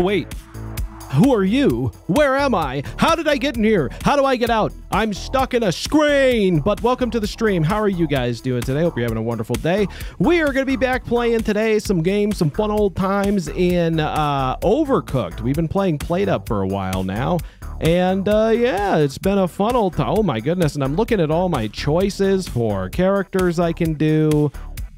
Oh, wait. Who are you? Where am I? How did I get in here? How do I get out? I'm stuck in a screen, but welcome to the stream. How are you guys doing today? Hope you're having a wonderful day. We are going to be back playing today some games, some fun old times in Overcooked. We've been playing Plate Up for a while now. And yeah, it's been a fun old time. Oh my goodness. And I'm looking at all my choices for characters I can do.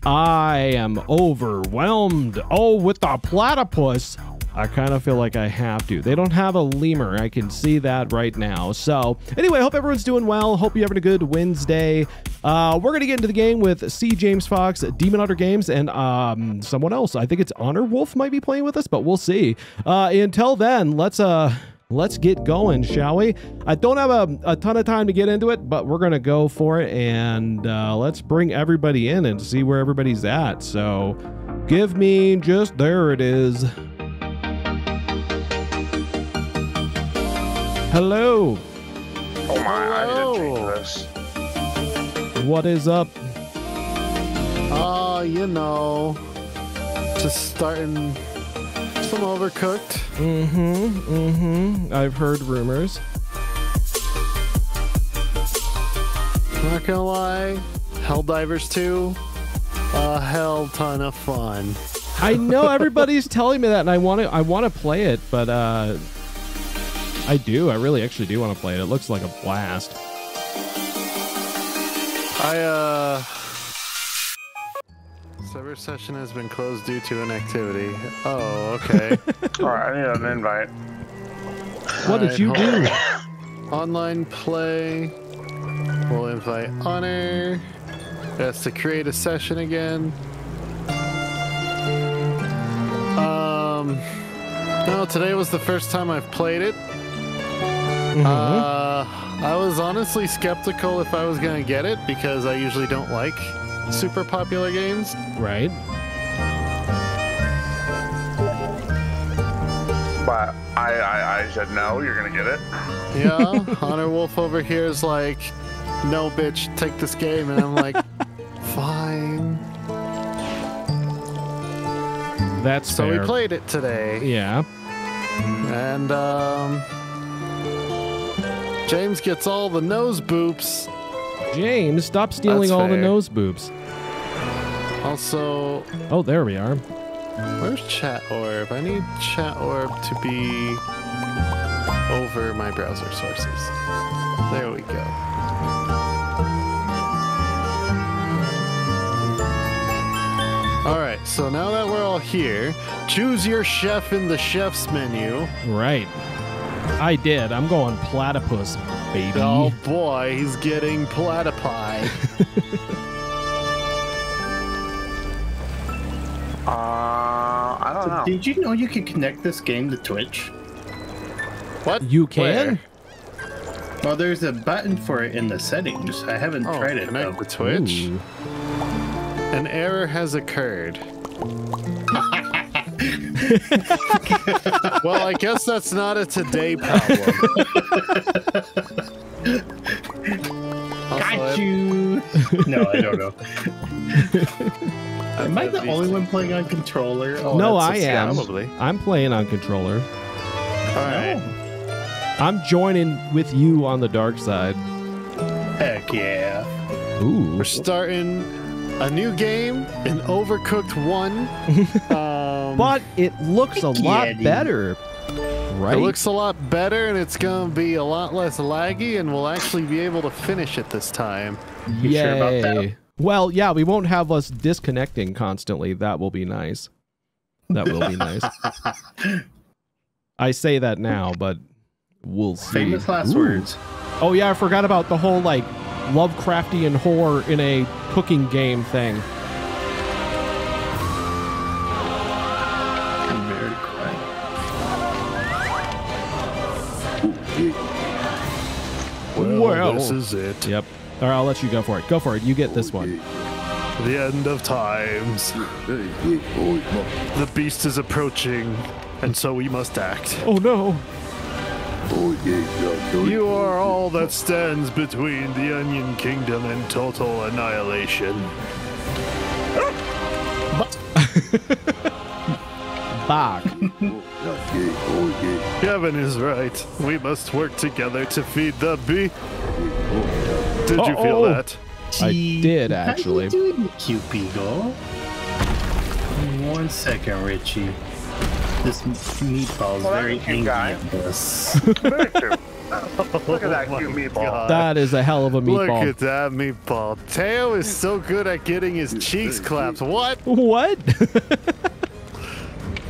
I am overwhelmed. Oh, with the platypus. I kind of feel like I have to. They don't have a lemur. I can see that right now. So anyway, hope everyone's doing well. Hope you're having a good Wednesday. We're going to get into the game with CjamesFox, Demon Otter Games, and someone else. I think it's Honor Wolf might be playing with us, but we'll see. Until then, let's get going, shall we? I don't have a ton of time to get into it, but we're going to go for it, and let's bring everybody in and see where everybody's at. So give me just, there it is. Hello. Oh my, hello. I didn't drink this. What is up? Oh, you know, just starting some Overcooked. I've heard rumors. Not gonna lie, Helldivers 2, a hell ton of fun. I know everybody's telling me that, and I want to play it, but I do. I really actually do want to play it. It looks like a blast. Server session has been closed due to inactivity. Oh, okay. All right, I need an invite. What did you do? Online play. We'll invite Honor. That's to create a session again. No, today was the first time I've played it. I was honestly skeptical if I was gonna get it because I usually don't like super popular games. Right. But I said no, you're gonna get it. Yeah, Honor Wolf over here is like, no bitch, take this game, and I'm like, fine. That's so fair. We played it today. Yeah. And James gets all the nose boops. James, stop stealing all the nose boops. Also... Oh, there we are. Where's Chat Orb? I need Chat Orb to be over my browser sources. There we go. Alright, so now that we're all here, choose your chef in the chef's menu. Right. I did. I'm going platypus, baby. Oh boy, he's getting platypi. I don't know. Did you know you can connect this game to Twitch? What? You can? Where? Well, there's a button for it in the settings. I haven't tried it. Connect to Twitch? Ooh. An error has occurred. Well, I guess that's not a today problem. Got you. No, I don't know. Am I the only one playing on controller? Oh, no, I am. Probably. I'm playing on controller. All right. I'm joining with you on the dark side. Heck yeah. Ooh. We're starting a new game, an Overcooked one. But it looks a lot better, right? It looks a lot better, and it's going to be a lot less laggy, and we'll actually be able to finish it this time. You sure about that? Well, yeah, we won't have us disconnecting constantly. That will be nice. That will be nice. I say that now, but we'll see. Famous last words. Oh, yeah, I forgot about the whole, like, Lovecraftian horror in a cooking game thing. Well, this is it. Yep. All right, I'll let you go for it. Go for it. You get this one. The end of times. The beast is approaching, and so we must act. Oh, no. You are all that stands between the Onion Kingdom and total annihilation. Fuck. Kevin is right. We must work together to feed the bee. Did you feel that? I did, actually. How you doing, Cupido? One second, Richie. This meatball is very angry at us. Look at that cute meatball. God. That is a hell of a meatball. Look at that meatball. Teo is so good at getting his cheeks clapped. What? What?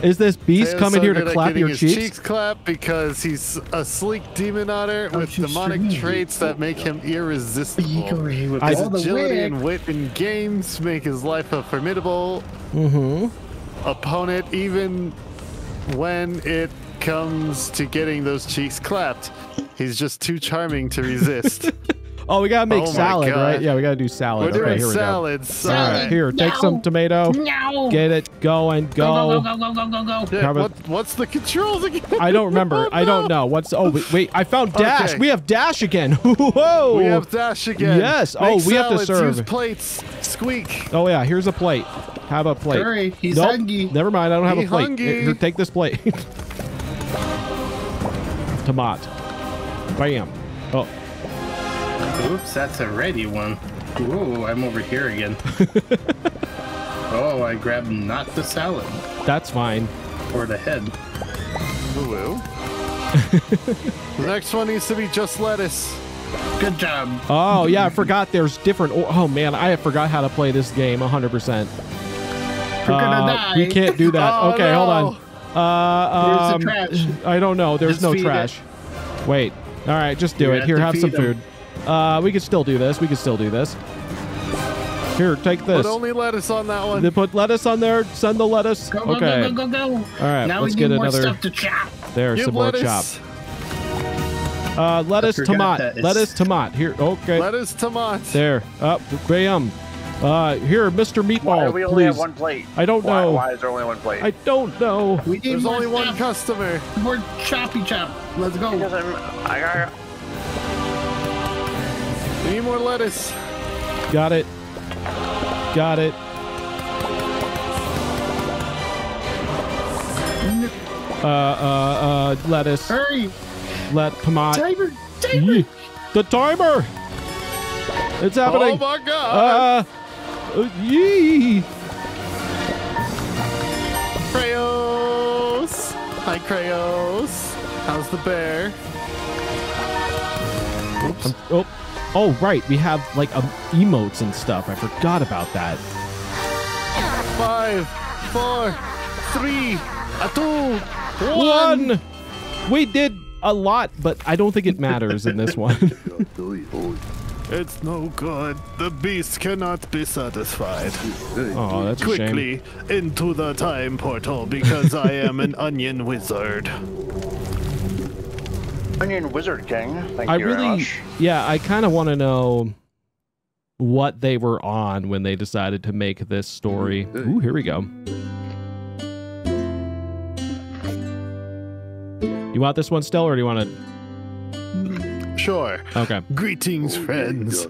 Is this beast coming here to clap your cheeks? His cheeks clap because he's a sleek demon otter with demonic traits that make him irresistible. His agility and wit in games make his life a formidable opponent, even when it comes to getting those cheeks clapped. He's just too charming to resist. Oh, we gotta make salad, right? Yeah, we gotta do salad. We're doing salads. All right, here, take some tomato. Get it going. Go. What's the controls again? I don't remember. I don't know. What's? Oh, wait. I found dash. Okay. We have dash again. Whoa. We have dash again. Yes. Make we have to serve. Use plates. Squeak. Oh yeah. Here's a plate. Have a plate. Hurry. He's hungry. Never mind. I don't have a plate. Here, take this plate. Tomato. Bam. Oh. Oops, that's a ready one. Whoa, I'm over here again. Oh, I grabbed not the salad. That's fine. Or the head. Hello. The next one needs to be just lettuce. Good job. Oh, yeah, I forgot there's different... Oh, man, I forgot how to play this game 100%. We're gonna die. We can't do that. Oh, okay, hold on. Here's the trash. I don't know. There's no trash. Wait. All right, just do it. Here, have some food. We could still do this. Here, take this. Put only lettuce on that one. They put lettuce on there. Send the lettuce. Go, go, okay. Go. All right, now let's get another. Stuff to chop. There's some lettuce. Lettuce, tomato. Lettuce, tomato. Here, okay. Lettuce, tomato. There. Up, bam. Here, Mr. Meatball, why do we only have one plate? I don't know. Why is there only one plate? I don't know. There's only one customer. More choppy chop. Let's go. Need more lettuce. Got it. Got it. Lettuce. Hurry. Let tomato. Timer. Timer. The timer. It's happening. Oh my god. Yee. Crayos. Hi, Crayos. How's the bear? Oops. Oh, right. We have, like, emotes and stuff. I forgot about that. 5, 4, 3, 2, 1. We did a lot, but I don't think it matters in this one. It's no good. The beast cannot be satisfied. Oh, that's quickly a shame. Into the time portal because I am an onion wizard. Onion Wizard King. Thank you very much. Yeah, I kind of want to know what they were on when they decided to make this story. Ooh, here we go. You want this one still, or do you want to? Sure. Okay. Greetings, friends.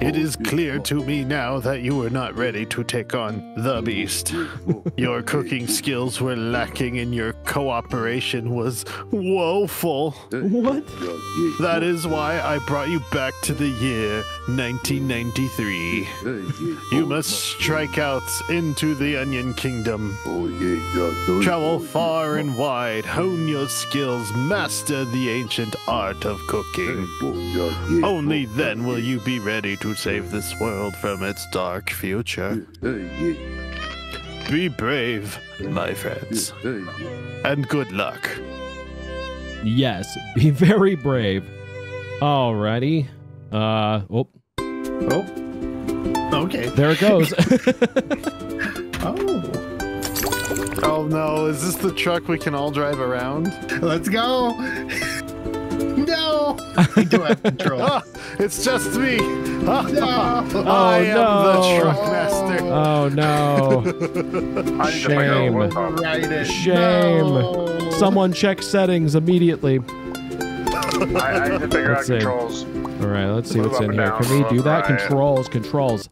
It is clear to me now that you were not ready to take on the beast. Your cooking skills were lacking and your cooperation was woeful. What? That is why I brought you back to the year 1993. You must strike out into the Onion Kingdom. Travel far and wide, hone your skills, master the ancient art of cooking. Only then will you be ready to save this world from its dark future. Be brave, my friends, and good luck. Yes, be very brave. Alrighty. Okay. There it goes. Oh no! Is this the truck we can all drive around? Let's go. No. I do have control. It's just me. I am the truck master. Oh no. Shame. Shame. No. Someone check settings immediately. I need to figure out controls. All right, let's see what's in here. Can we do that? Controls.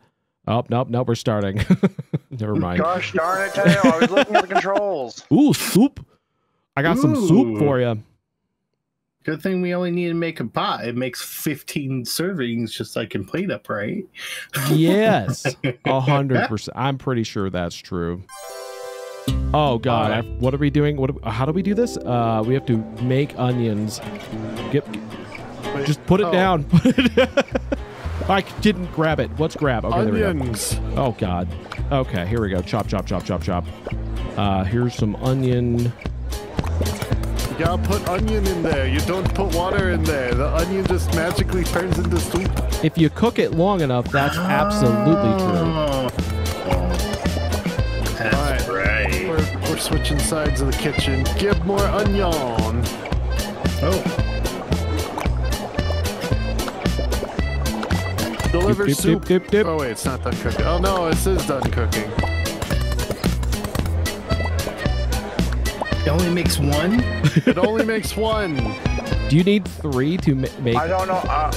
Oh, nope, we're starting. Never mind. Gosh darn it, Tail. I was looking at the controls. Ooh, soup. I got some soup for you. Good thing we only need to make a pot. It makes 15 servings just like in Plate Up, right? Yes. 100%. I'm pretty sure that's true. Oh, God. Right. What are we doing? How do we do this? We have to make onions. Just put it down. I didn't grab it. Let's grab. Okay, onions. There we go. Oh, God. Okay, here we go. Chop, chop, chop, chop, chop. Here's some onion. You gotta put onion in there. You don't put water in there. The onion just magically turns into soup. If you cook it long enough, that's absolutely true. That's right. We're switching sides of the kitchen. Give more onion. Oh. Deliver dip, soup. Dip, dip, dip. Oh, wait, it's not done cooking. Oh, no, this is done cooking. It only makes one? It only makes one. Do you need three to make? I don't know. I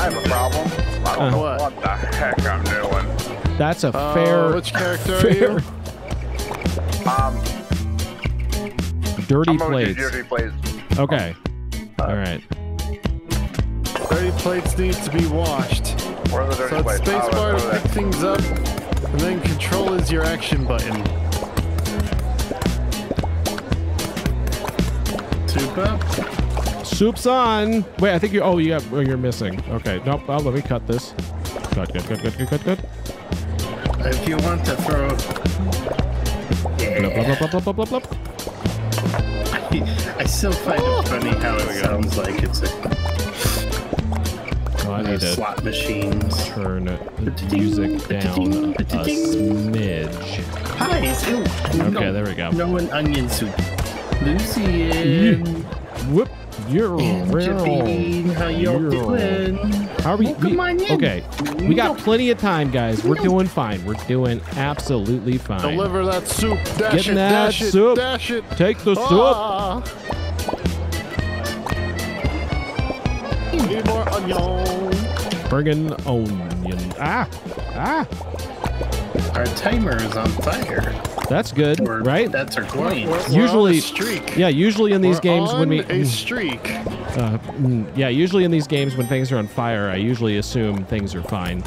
have a problem. I don't know what the heck I'm doing. That's a fair. Which character are you? Dirty Plates. Dirty Plates. Okay. All right. Dirty Plates need to be washed. Where are the dirty plates? Spacebar to pick things up, and then control is your action button. Soup up. Soup's on. Wait, I think you. Oh, yeah. Oh, you're missing. Okay. Nope. Oh, let me cut this. Cut. If you want to throw. Yeah. Blup, blup, blup, blup, blup, blup. I still find it funny how it sounds like it's a. I need slot machines. Turn the music down a smidge. Pies. Okay, there we go. No an onion soup. Lucy and whoop, you're real. How y'all doing? How are we? Okay, we got plenty of time, guys. We're doing fine. We're doing absolutely fine. Deliver that soup. Dash it, dash it, dash it. Take the soup. Need more onion. Bring an onion. Our timer is on fire. That's good, right? That's our coin. Usually, usually in these games when we a streak. Yeah, usually in these games when things are on fire, I usually assume things are fine.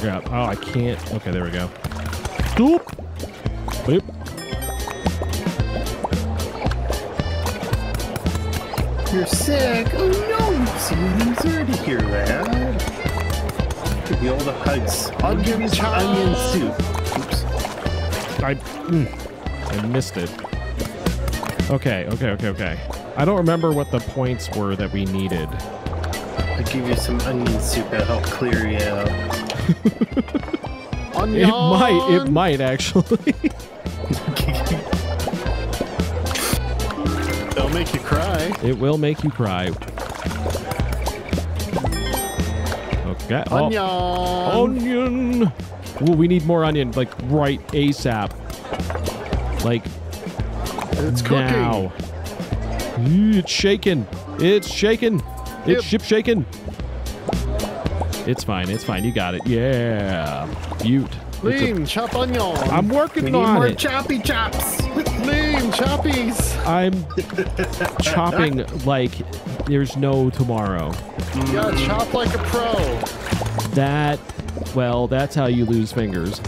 Okay. Oh, I can't. Okay, there we go. Boop. Boop. You're sick. Oh no! Something's already here, man. Give me all the hugs. I'll give you some onion soup. Oops. I missed it. Okay. I don't remember what the points were that we needed. I'll give you some onion soup. That'll help clear you out. Onion. It might actually. Make you cry. It will make you cry. Okay. Onion. Oh. Onion. Ooh, we need more onion, like right ASAP. Like it's now. Cooking. It's shaking. It's shaking. It's ship shaking. It's fine. It's fine. You got it. Yeah. Butte. Lean, chop onion. I'm working on more choppy chops. Lean, choppies. I'm chopping like there's no tomorrow. You gotta chop like a pro. That's how you lose fingers.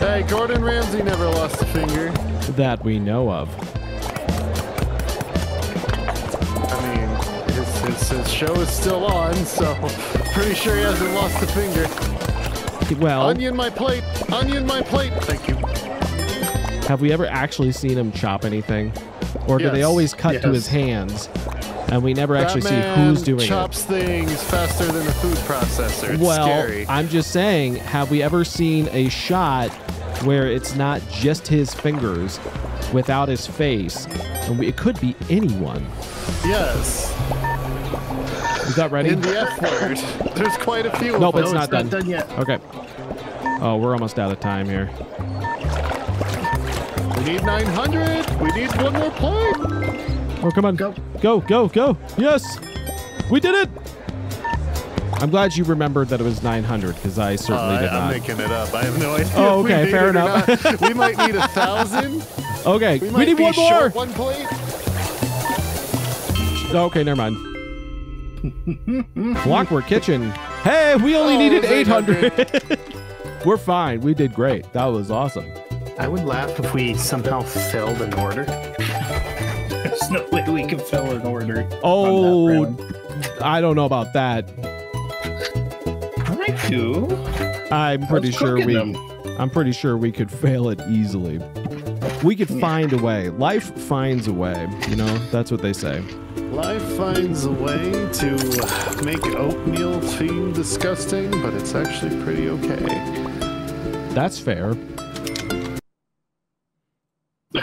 Hey, Gordon Ramsay never lost a finger. That we know of. I mean, his show is still on, so pretty sure he hasn't lost a finger. Well, onion my plate. Onion my plate. Thank you. Have we ever actually seen him chop anything? Or do they always cut to his hands and we never actually see who's doing it? Chops things faster than the food processor. It's scary. I'm just saying, have we ever seen a shot where it's not just his fingers without his face? And it could be anyone. Yes. Is that ready? In the F word. There's quite a few. Nope, it's not done yet. Okay. Oh, we're almost out of time here. need 900. We need one more point. Oh, come on. Go. Go, go, go. Yes. We did it. I'm glad you remembered that it was 900 because I certainly did not. I'm making it up. I have no idea. Oh, okay. Fair enough. We might need 1,000. Okay. We need one more. One point. Okay, never mind. Clockwork Kitchen. Hey, we only needed 800. We're fine. We did great. That was awesome. I would laugh if we somehow failed an order. There's no way we can fail an order. Oh, I don't know about that. I do. I'm pretty sure we could fail it easily. We could find a way. Life finds a way. You know, that's what they say. Life finds a way to make oatmeal seem disgusting, but it's actually pretty okay. That's fair.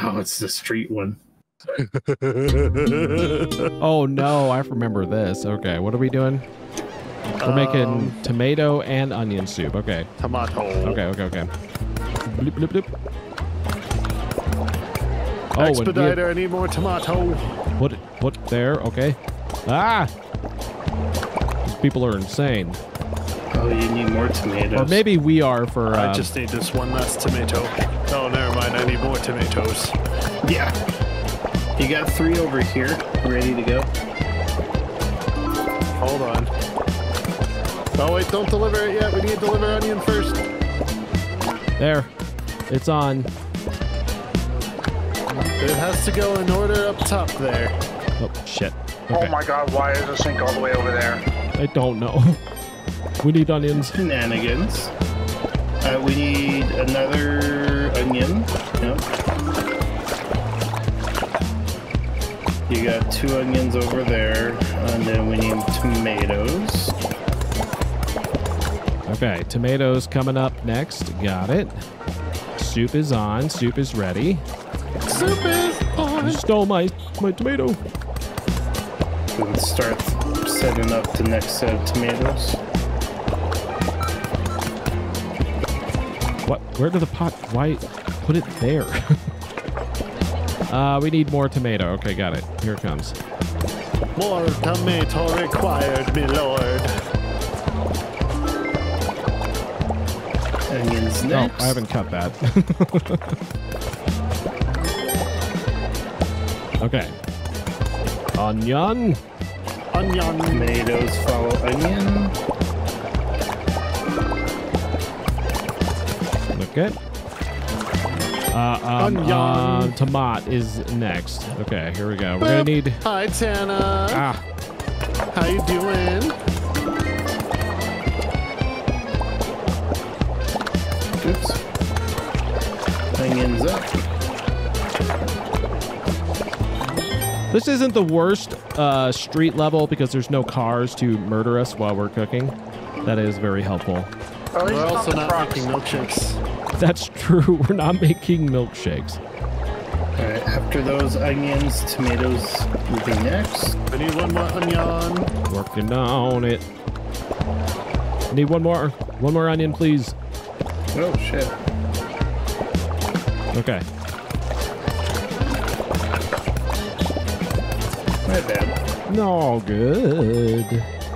Oh, it's the street one. Oh no, I remember this. Okay, what are we doing? We're making tomato and onion soup. Okay. Tomato. Okay, okay, okay. Bloop, bloop, bloop. Oh, expediter, I need more tomato. Put it, put there, okay. Ah! These people are insane. Oh, you need more tomatoes. Or maybe we are for... I just need this one less tomato. Oh, never mind, I need more tomatoes. Yeah. You got 3 over here, ready to go. Hold on. Oh, wait, don't deliver it yet. We need to deliver onion first. There. It's on. It has to go in order up top there. Oh, shit. Okay. Oh, my God. Why is the sink all the way over there? I don't know. We need onions. Shenanigans. We need another onion. Yep. You got 2 onions over there. And then we need tomatoes. Okay, tomatoes coming up next. Got it. Soup is on. Soup is ready. Soup is on. You stole my tomato. We can start setting up the next set of tomatoes. What? Where did the pot? Why put it there? We need more tomato. Okay, got it. Here it comes. More tomato required, me lord. Onions next. Oh, I haven't cut that. Okay. Onion. Onion. Tomatoes follow onion. Okay. Onion. Tomat is next. Okay, here we go. We're gonna need... Hi, Tana. Ah. How you doing? Oops. Onions up. This isn't the worst street level because there's no cars to murder us while we're cooking. That is very helpful. We're also not making milkshakes. That's true. We're not making milkshakes. All right. After those onions, tomatoes will be next. I need one more onion. Working on it. I need one more. One more onion, please. Oh, shit. Okay. My bad. No good.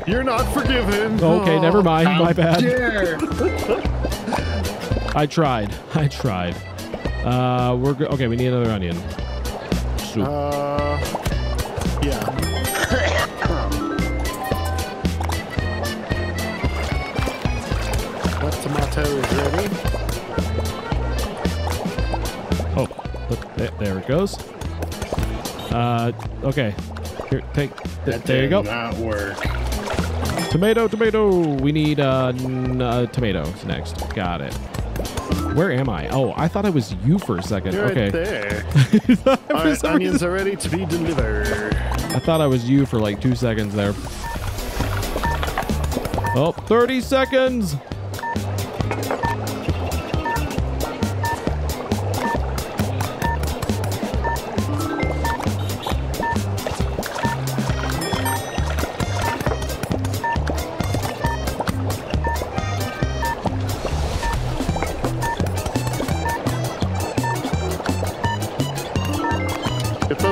You're not forgiven. Okay, never mind. My bad. I tried. I tried. We're good. Okay, we need another onion. Soup. Yeah. What tomato is ready? Oh, look, there it goes. Okay. Here, take. There you go. That did not work. Tomato, tomato. We need tomatoes next. Got it. Where am I? Oh, I thought I was you for a second. You're okay. Right there. All right, onions are ready to be delivered. I thought I was you for like 2 seconds there. Oh, 30 seconds.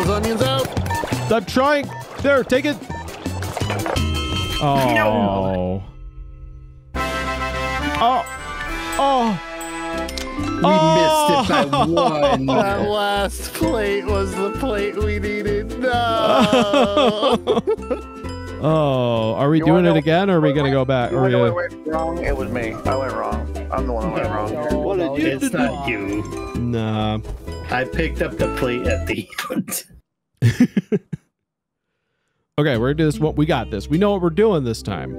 those onions out. Stop trying. There, take it. Oh. No. Oh. Oh. We missed it by one. That last plate was the plate we needed. No. Oh, are we doing it again, or are we gonna go back? Or we went wrong. It was me. I went wrong. I'm the one who went wrong. What did you do? It's not you. Nah. I picked up the plate at the end. Okay, we're doing this. What we got? This. We know what we're doing this time.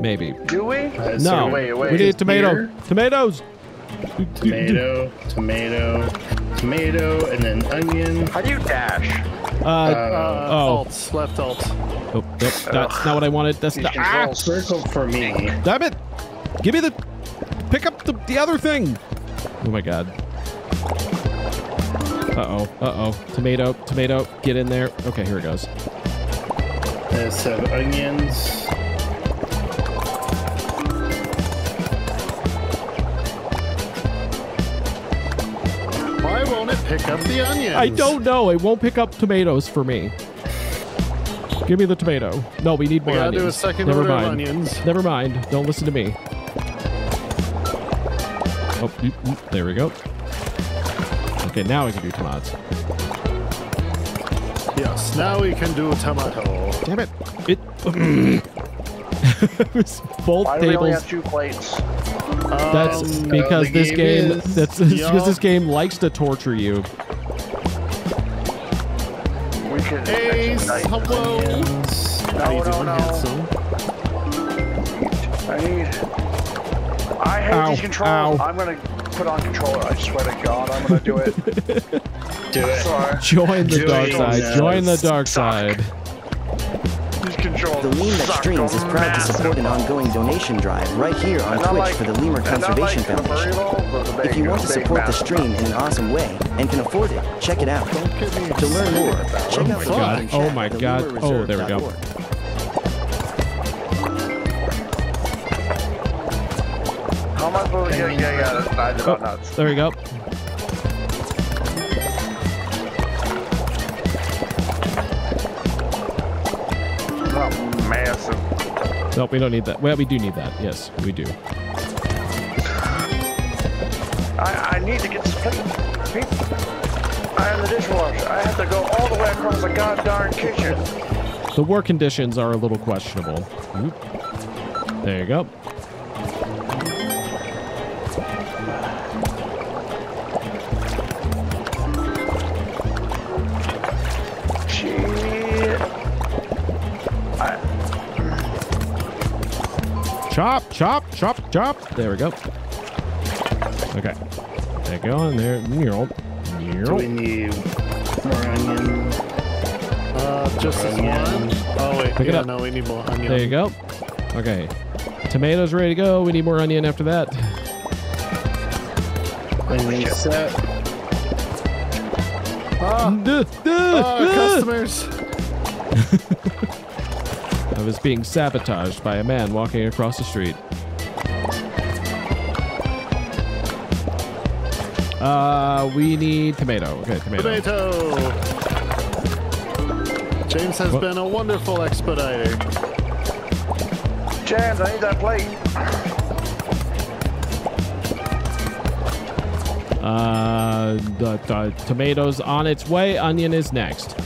Maybe. Do we? No. We need tomato. Tomatoes. Tomato, tomato, tomato, and then onion. How do you dash? Alt, left alt. Oh, nope, that's not what I wanted. That's the circle for me. Damn it! Give me the. Pick up the other thing. Oh my god. Uh oh. Tomato, tomato. Get in there. Okay, here it goes. Let's have onions. Why won't it pick up the onions? I don't know. It won't pick up tomatoes for me. Give me the tomato. No, we need more onions. We gotta do a second order of onions. Never mind. Don't listen to me. Oh, there we go. Okay, now we can do tomatoes. Yes, now we can do a tomato. Damn it. It's both tables. We only have two plates? That's because this game likes to torture you. We should hello. No. I hate these controls. I'm gonna put on controller. I swear to God, I'm gonna do it. Do it. Sorry. Join the dark side. Yes. Join the dark side. The Lean That Streams is proud to support an ongoing donation drive right here on Twitch for the Lemur Conservation Foundation. If you want to support the stream in an awesome way and can afford it, check it out. To learn more, check out the Lemur Chat. Oh my god. Oh, there we go. How am I supposed to get about nuts? There we go. Massive. Nope, we don't need that. Well, we do need that. Yes, we do. I need to get this I am the dishwasher. I have to go all the way across the goddamn kitchen. The work conditions are a little questionable. Oop. There you go. Chop, chop, chop, chop. There we go. Okay. There you go. And there. Do we need more onion? Just this one. Oh, wait. Pick it up. No, we need more onion. There you go. Okay. Tomatoes ready to go. We need more onion after that. Onion set. Customers. I was being sabotaged by a man walking across the street. We need tomato. Okay, tomato. Tomato! James has been a wonderful expediter. James, I need that plate. The tomato's on its way. Onion is next.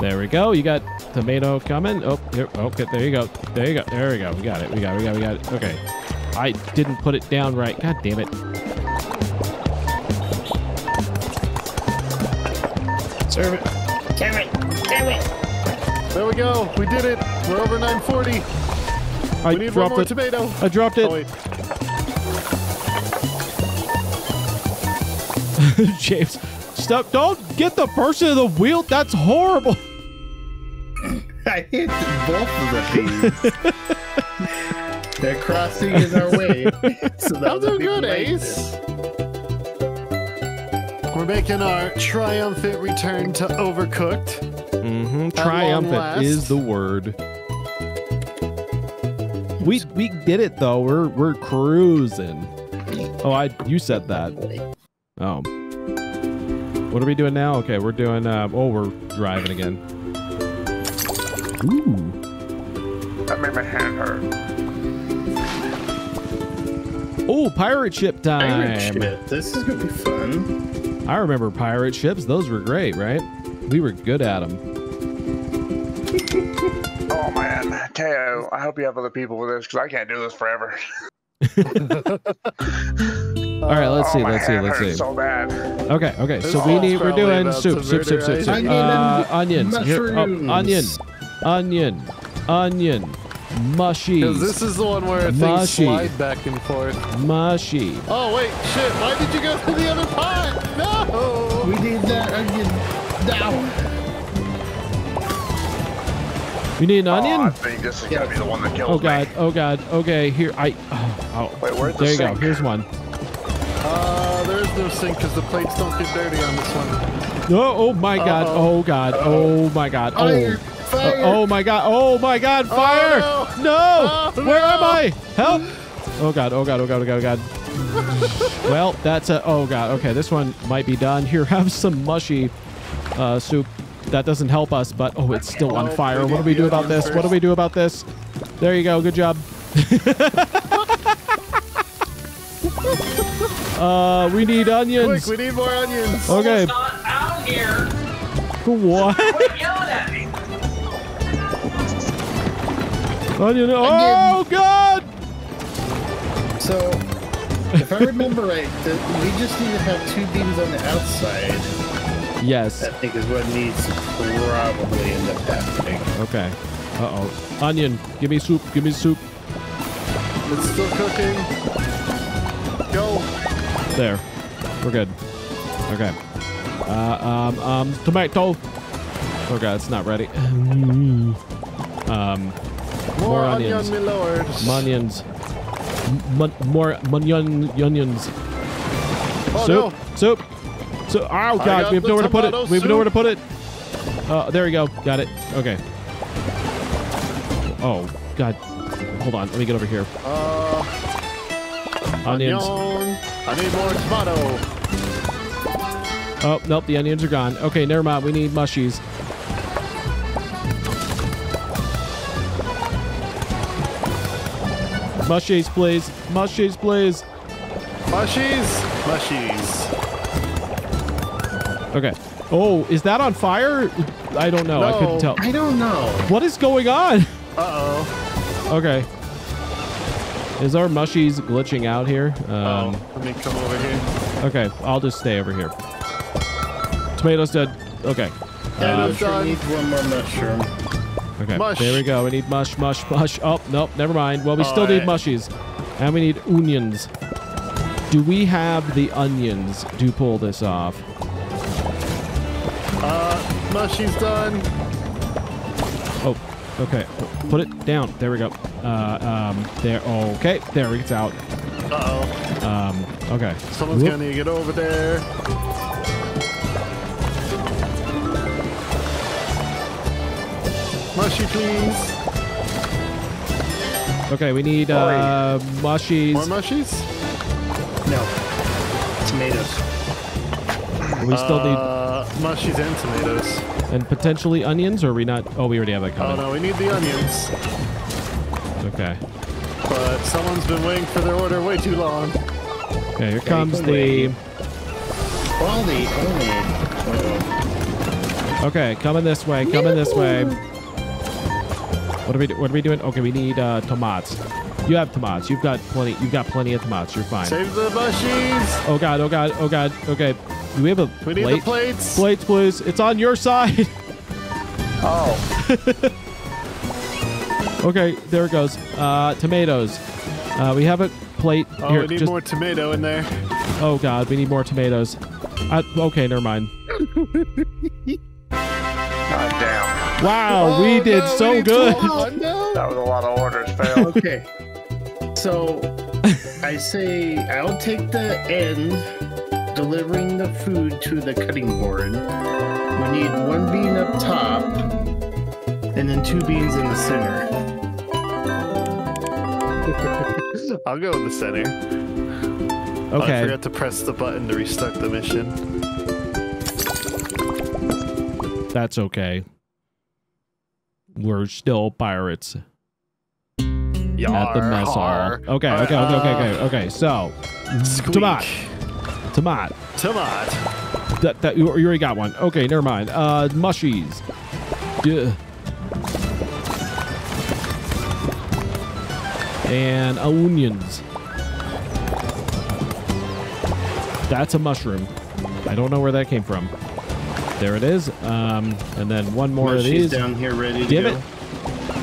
There we go. You got tomato coming. Oh, here, okay. There you go. There you go. There we go. We got it. We got it. Okay. I didn't put it down right. God damn it. Serve it. Damn it. Damn it. There we go. We did it. We're over 940. I need one more tomato. I dropped it. Oh, James. Stop. Don't get the person at the wheel. That's horrible. I hit both of the things. They're crossing in our way. So that'll do good, Ace. We're making our triumphant return to Overcooked. Mm-hmm. Triumphant is the word. We did it though. We're cruising. Oh, you said that. Oh. What are we doing now? Okay, we're doing, oh, we're driving again. Ooh. That made my hand hurt. Oh, pirate ship time. Pirate ship. This is going to be fun. I remember pirate ships. Those were great, right? We were good at them. Oh, man. Teo, I hope you have other people with this, because I can't do this forever. All right, let's see. Let's see. So bad. Okay, okay. So we're doing soup. Onions. Here, onion. Mushy. Because this is the one where things slide back and forth. Mushy. Oh, wait. Shit. Why did you go to the other pot? No. We need that onion now. You need an onion? I think this is gonna be the one that kills me. Oh god, okay, here, wait, where's the sink? There you go, here's one. There is no sink because the plates don't get dirty on this one. No, oh my god, oh god, oh my god, oh. Fire. Oh my god, fire! Oh, no! Where am I? Help! Oh god. Well, that's a, oh god, okay, this one might be done. Here, have some mushy soup. That doesn't help us, but oh, it's still on fire. What do we do about this? What do we do about this? There you go. Good job. We need onions. Quick, we need more onions. Okay. It's not out here. What? Onion. Oh god. So, if I remember right, we just need to have two beams on the outside. Yes. I think is what needs to probably end up happening. Okay. Uh-oh. Onion. Give me soup. Give me soup. It's still cooking. Go. There. We're good. Okay. Tomato. Oh, God. It's not ready. More onions. Onion, my lord. Onions. More onions. Oh, soup. No. Soup. So, oh god, we have nowhere to put it. We have nowhere to put it. There we go. Got it. Okay. Oh god. Hold on. Let me get over here. Onions. Onion. I need more tomato. Oh nope, the onions are gone. Okay, never mind. We need mushies. Mushies, please. Mushies, please. Mushies. Mushies. Okay. Oh, is that on fire? I don't know. No, I couldn't tell. I don't know. What is going on? Uh-oh. Okay. Is our mushies glitching out here? Let me come over here. Okay. I'll just stay over here. Tomato's dead. Okay. We need one more mushroom. Okay. Mush. There we go. We need mush. Oh, nope. Never mind. Well, we still need mushies. And we need onions. Do we have the onions to pull this off? Mushy's done. Oh, okay. Put it down. There we go. There. Okay. There it's out. Uh-oh. Okay. Someone's gonna need to get over there. Mushy, please. Okay, we need mushies. More mushies? No. Tomatoes. We still need mushies and tomatoes. And potentially onions, or are we not? Oh, we already have that coming. Oh, no, we need the onions. Okay. But someone's been waiting for their order way too long. Okay, here comes the... Okay, coming this way. What are we doing? Okay, we need tomatoes. You have tomatoes. You've got plenty of tomatoes. You're fine. Save the mushies! Oh, God. Okay. Do we have a plate? We need the plates. Plates, please. It's on your side. Oh. Okay, there it goes. Tomatoes. We have a plate. Oh, here, we need more tomato in there. Oh, God. We need more tomatoes. Okay, never mind. God damn. Wow, we did so good. That was a lot of orders, fail. Okay. So, I say I'll take the end. Delivering the food to the cutting board. We need one bean up top, and then two beans in the center. I'll go in the center. Okay. I forgot to press the button to restart the mission. That's okay. We're still pirates. Yar, at the mess hall. Okay, okay. So, Tomat. That you already got one. Okay, never mind. Mushies. Yeah. And onions. That's a mushroom. I don't know where that came from. There it is. And then one more of these. Down here ready to go.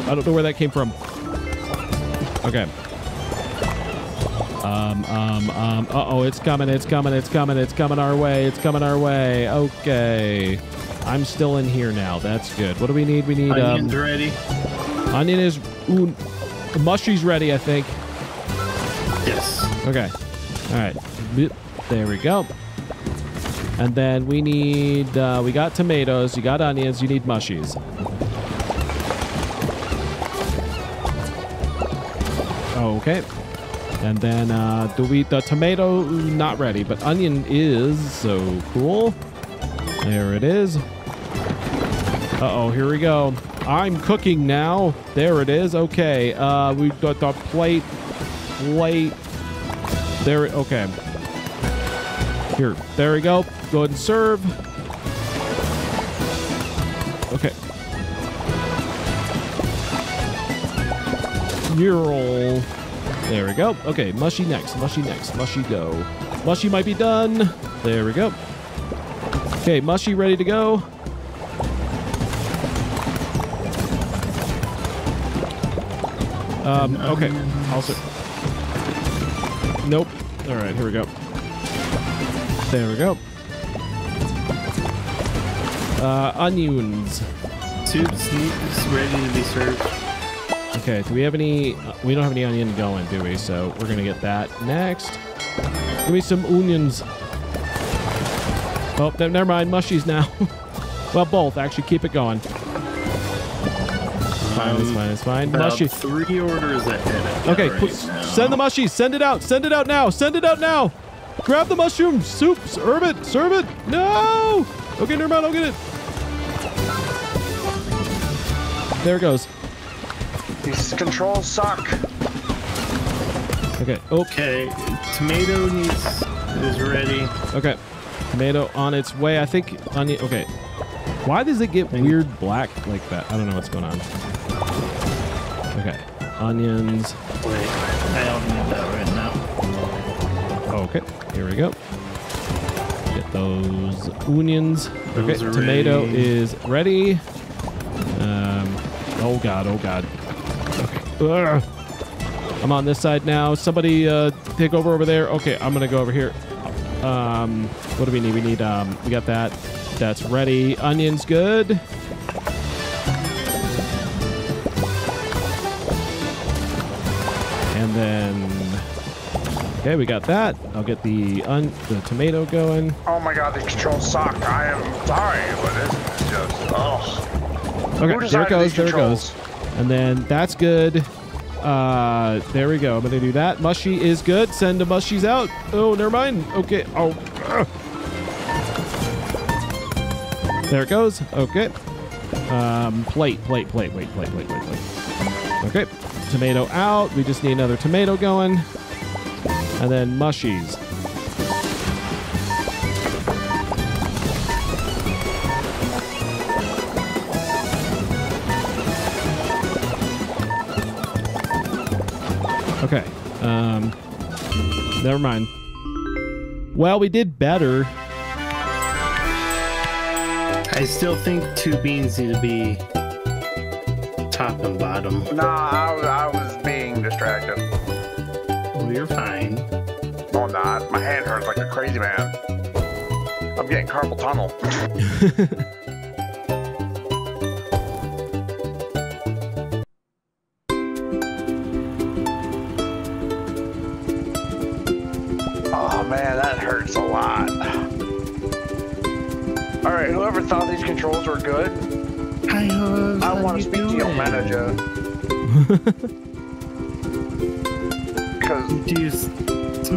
I don't know where that came from. Okay. Uh-oh, it's coming our way. Okay. I'm still in here now. That's good. What do we need? We need onion's ready. Onion is mushy's ready, I think. Yes. Okay. All right. There we go. And then we need we got tomatoes, you got onions, you need mushies. Okay. And then do we the tomato not ready, but onion is so cool. There it is. Uh-oh, here we go. I'm cooking now. There it is. Okay. We've got the plate. There it okay. Here, there we go. Go ahead and serve. Okay. Mural. There we go. Okay, mushy next. Mushy go. Mushy might be done. There we go. Okay, mushy ready to go. Okay. Also. Nope. All right, here we go. There we go. Onions. Soup's ready to be served. Okay, do we have any... we don't have any onion going, do we? So we're going to get that next. Give me some onions. Oh, never mind. Mushies now. Well, both. Actually, keep it going. It's fine. Mushy. Three orders ahead. Okay, right send the mushies. Send it out. Send it out now. Grab the mushroom soup. Serve it. No. Okay, never mind. I'll get it. There it goes. These controls suck. Okay. Tomato is ready. Okay. Tomato on its way. I think onion. Okay. Why does it get weird black like that? I don't know what's going on. Okay. Onions. Wait. I don't need that right now. Okay, here we go. Get those onions. Okay, tomato is ready. Oh god. Okay. Ugh. I'm on this side now. Somebody take over there. Okay, I'm gonna go over here. What do we need? We need we got that. That's ready. Onions good. And then okay, we got that. I'll get the tomato going. Oh my god, the controls suck. I am dying with it. Just, oh. Okay, there it goes. And then that's good. There we go. I'm gonna do that. Mushy is good. Send the mushies out. Oh, never mind. Okay. Oh. There it goes. Okay. Plate. Okay. Tomato out. We just need another tomato going. And then mushies. Okay. Never mind. Well, we did better. I still think two beans need to be top and bottom. No, I was being distracted. Well, you're fine. No, I'm not. My hand hurts like a crazy man. I'm getting carpal tunnel. Oh man, that hurts a lot. All right, whoever thought these controls were good, I want to speak to your manager. Because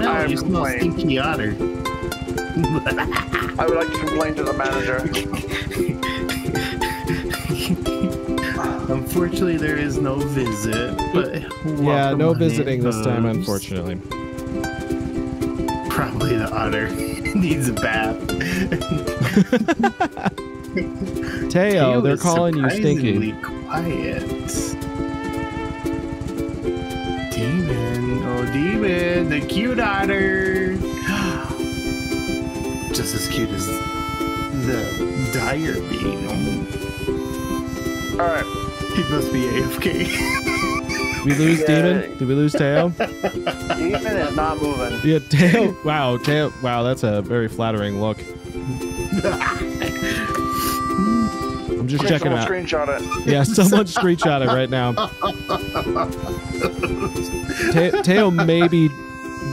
smell. You smell stinky otter. I would like to complain to the manager. Unfortunately, there is no visit. But yeah, no visiting this time, unfortunately. Probably the otter needs a bath. Teo, they're calling you stinky. Quiet. Demon, oh Demon, the cute otter. Just as cute as the dire beetle. All right, he must be AFK. We lose Demon. Did we lose Teo? Demon is not moving. Yeah, Teo. Wow, Teo. Wow, that's a very flattering look. I'm just checking out. Screenshot it. Yeah, someone screenshot it right now. Teo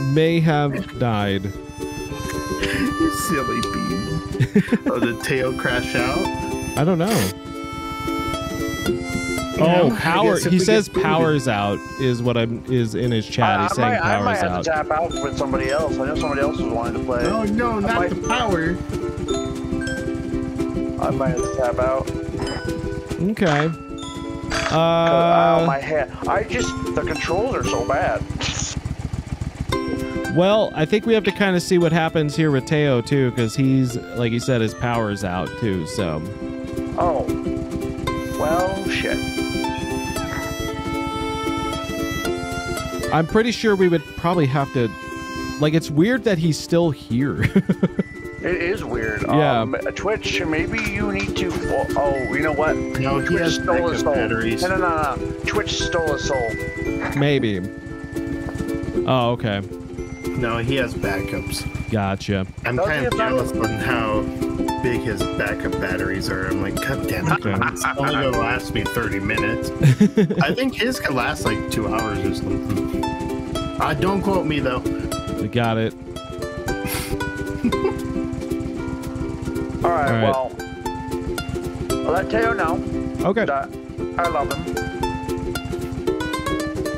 may have died. You silly bee. Oh, did Teo crash out? I don't know. Oh, yeah, power! He says "powers out" is what is in his chat. He's saying "powers out." I might have to tap out with somebody else. I know somebody else was wanting to play. Oh no, not the power! I might have to tap out. Okay. Oh, my head. The controls are so bad. Well, I think we have to kind of see what happens here with Teo, too, because he's, like he said, his power's out, too, so. Oh. Well, shit. I'm pretty sure we would probably have to. Like, it's weird that he's still here. It is weird. Yeah. Twitch, maybe you need to. Oh, you know what? No, Twitch stole his soul. No. Twitch stole his soul. Maybe. Oh, okay. No, he has backups. Gotcha. I'm kind of jealous on how big his backup batteries are. I'm like, god damn it. Okay. It's only going to last me 30 minutes. I think his could last like 2 hours or something. Don't quote me, though. We got it. All right. Well, I'll let Teo know. Okay. I love him.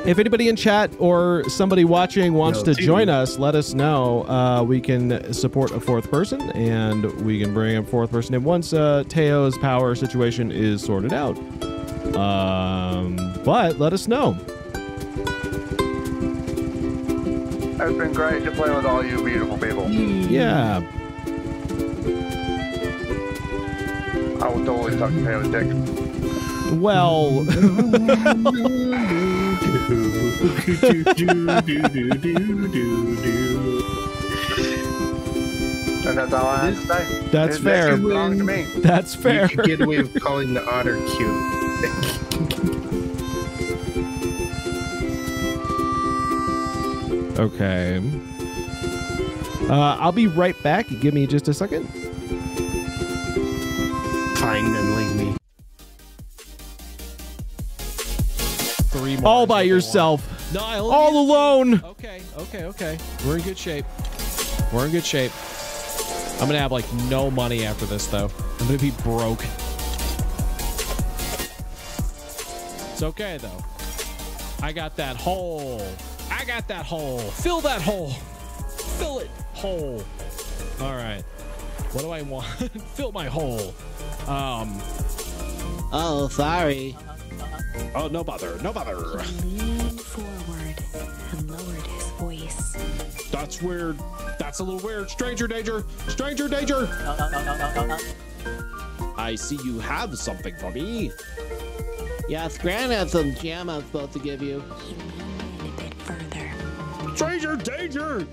If anybody in chat or somebody watching wants to join us, let us know. We can support a fourth person, and we can bring a fourth person in once Teo's power situation is sorted out. But let us know. It's been great to play with all you beautiful people. Yeah. I would totally talk to Taylor's dick. Well. And that's all I have to say. That's fair. That's fair. You can get away with calling the otter cute. Okay. I'll be right back. Give me just a second. And leave me. Three more all by yourself. No, all alone. Okay. We're in good shape. I'm gonna have like no money after this though. I'm gonna be broke. It's okay though. I got that hole. Fill that hole. Fill it. Hole. All right. What do I want? Fill my hole. Oh, sorry. Oh, no bother, He leaned forward and lowered his voice. That's weird. That's a little weird. Stranger danger! I see you have something for me. Yes, Gran has some jam I'm supposed to give you. He leaned a bit further. Stranger danger!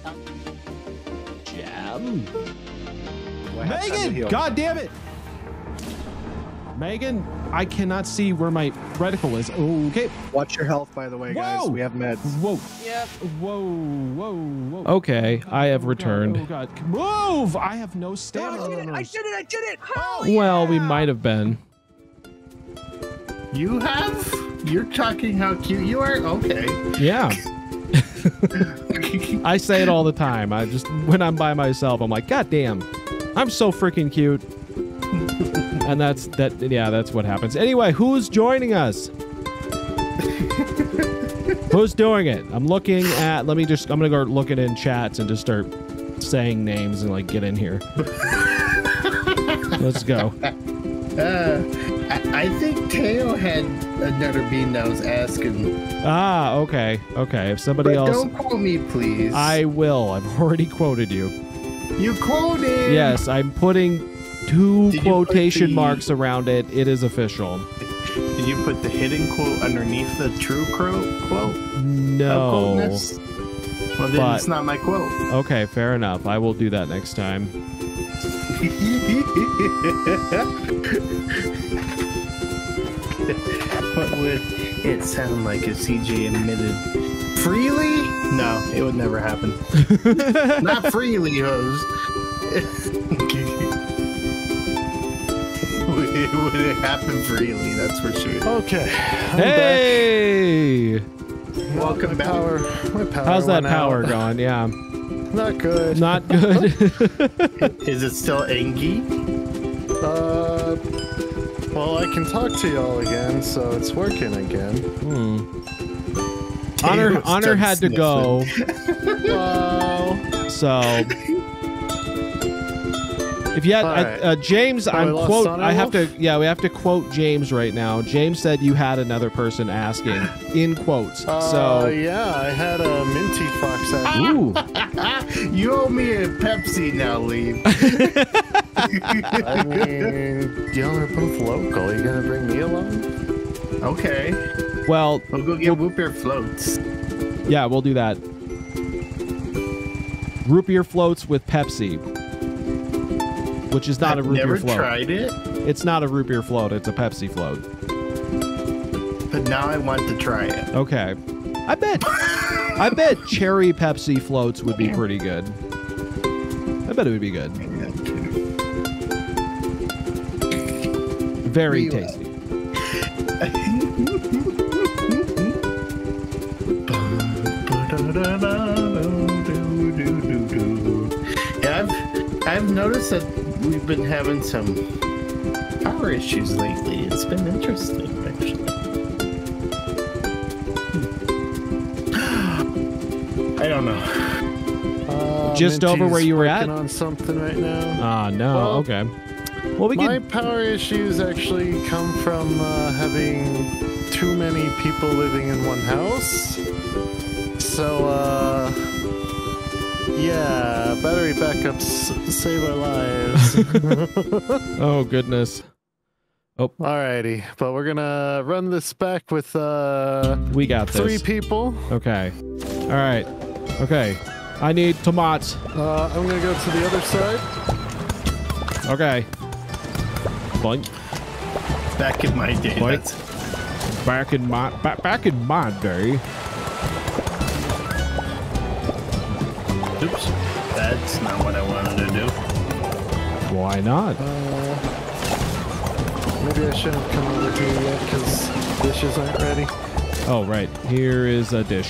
Jam? Megan! God damn it! Megan, I cannot see where my reticle is. Okay. Watch your health, by the way, guys. Whoa. We have meds. Whoa. Yep. Whoa. Okay, I have returned. Oh, God. Move! I have no stamina. No, I did it! Oh, well, yeah. We might have been. You have? You're talking how cute you are? Okay. Yeah. I say it all the time. I just, when I'm by myself, I'm like, God damn, I'm so freaking cute. And that's that. Yeah, that's what happens. Anyway, who's joining us? Who's doing it? I'm looking at, let me just, I'm going to go look it in chats and just start saying names and like get in here. Let's go. I think Tao had another bean that was asking. Ah, okay. Okay. If somebody else. Don't quote me, please. I will. I've already quoted you. You quoted. Yes, I'm putting two quotation marks around it. It is official. Did you put the hidden quote underneath the true quote? No. Well, then it's not my quote. Okay, fair enough. I will do that next time. What would it sound like if CJ admitted freely? No, it would never happen. Not freely, hoes. It would happen freely, that's for sure. Okay. I'm back. Welcome back. My power How's that power gone? Yeah. Not good. Not good. Is it still Angie? Well, I can talk to y'all again, so it's working again. Hmm. Honor had to go. Wow. So, if you had James, we have to quote James right now. James said you had another person asking in quotes. So yeah, I had a MintiiFaux asking. Ooh. You owe me a Pepsi now, Lee. I mean, y'all are both local. Are you gonna bring me along? Okay. Well, we'll go get root beer floats. Yeah, we'll do that. Root beer floats with Pepsi, which is not a root beer float. Never tried it. It's not a root beer float. It's a Pepsi float. But now I want to try it. Okay. I bet cherry Pepsi floats would be pretty good. I bet it would be good. Very tasty. Yeah, I've noticed that we've been having some power issues lately. It's been interesting, actually. I don't know. Just over where you were at? On something right now. Ah, no. Well, okay. Well, my power issues actually come from having too many people living in one house. So, yeah, battery backups save our lives. Oh, goodness. Oh. Alrighty, but we're gonna run this back with we got this. 3 people. Okay. All right. Okay, I need tomats. I'm gonna go to the other side. Okay. Boink. Back in my day. Back in my day. Oops, that's not what I wanted to do. Why not? Maybe I shouldn't come over here yet because dishes aren't ready. Oh right, here is a dish.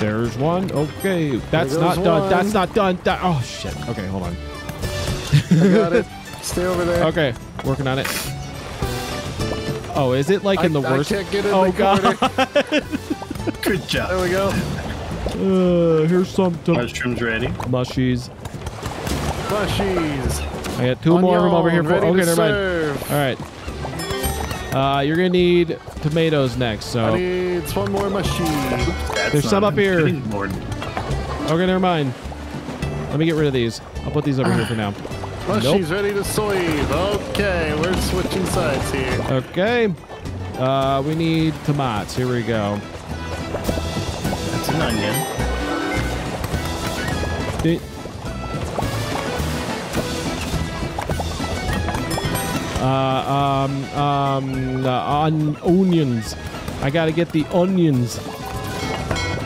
There's one. Okay, that's not done. That's not done. Oh shit. Okay, hold on. I got it. Stay over there. Okay, working on it. Oh, is it like in the worst? I can't get in the corner. God. Good job. There we go. Here's some mushrooms ready. Mushies. I got 2 more of them over here. Okay, never mind. All right. You're gonna need tomatoes next, so. I need 1 more mushy. There's some up here. Okay, never mind. Let me get rid of these. I'll put these over here for now. Mushy's ready to sleeve. Okay, we're switching sides here. Okay. We need tomats. Here we go. That's an onion. Onions. I gotta get the onions.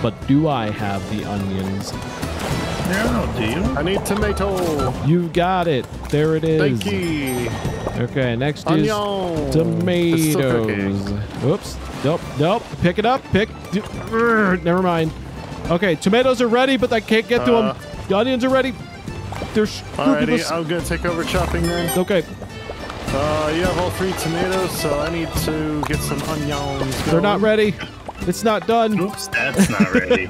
But do I have the onions? No, do you? I need tomato. You got it. There it is. Thank you. Okay, next is tomatoes. Oops. Nope. Pick it up. Never mind. Okay, tomatoes are ready, but I can't get to them. The onions are ready. They're scrupulous. Alrighty, I'm gonna take over chopping then. Okay. You have all 3 tomatoes, so I need to get some onions going. They're not ready. It's not done. Oops, that's not ready.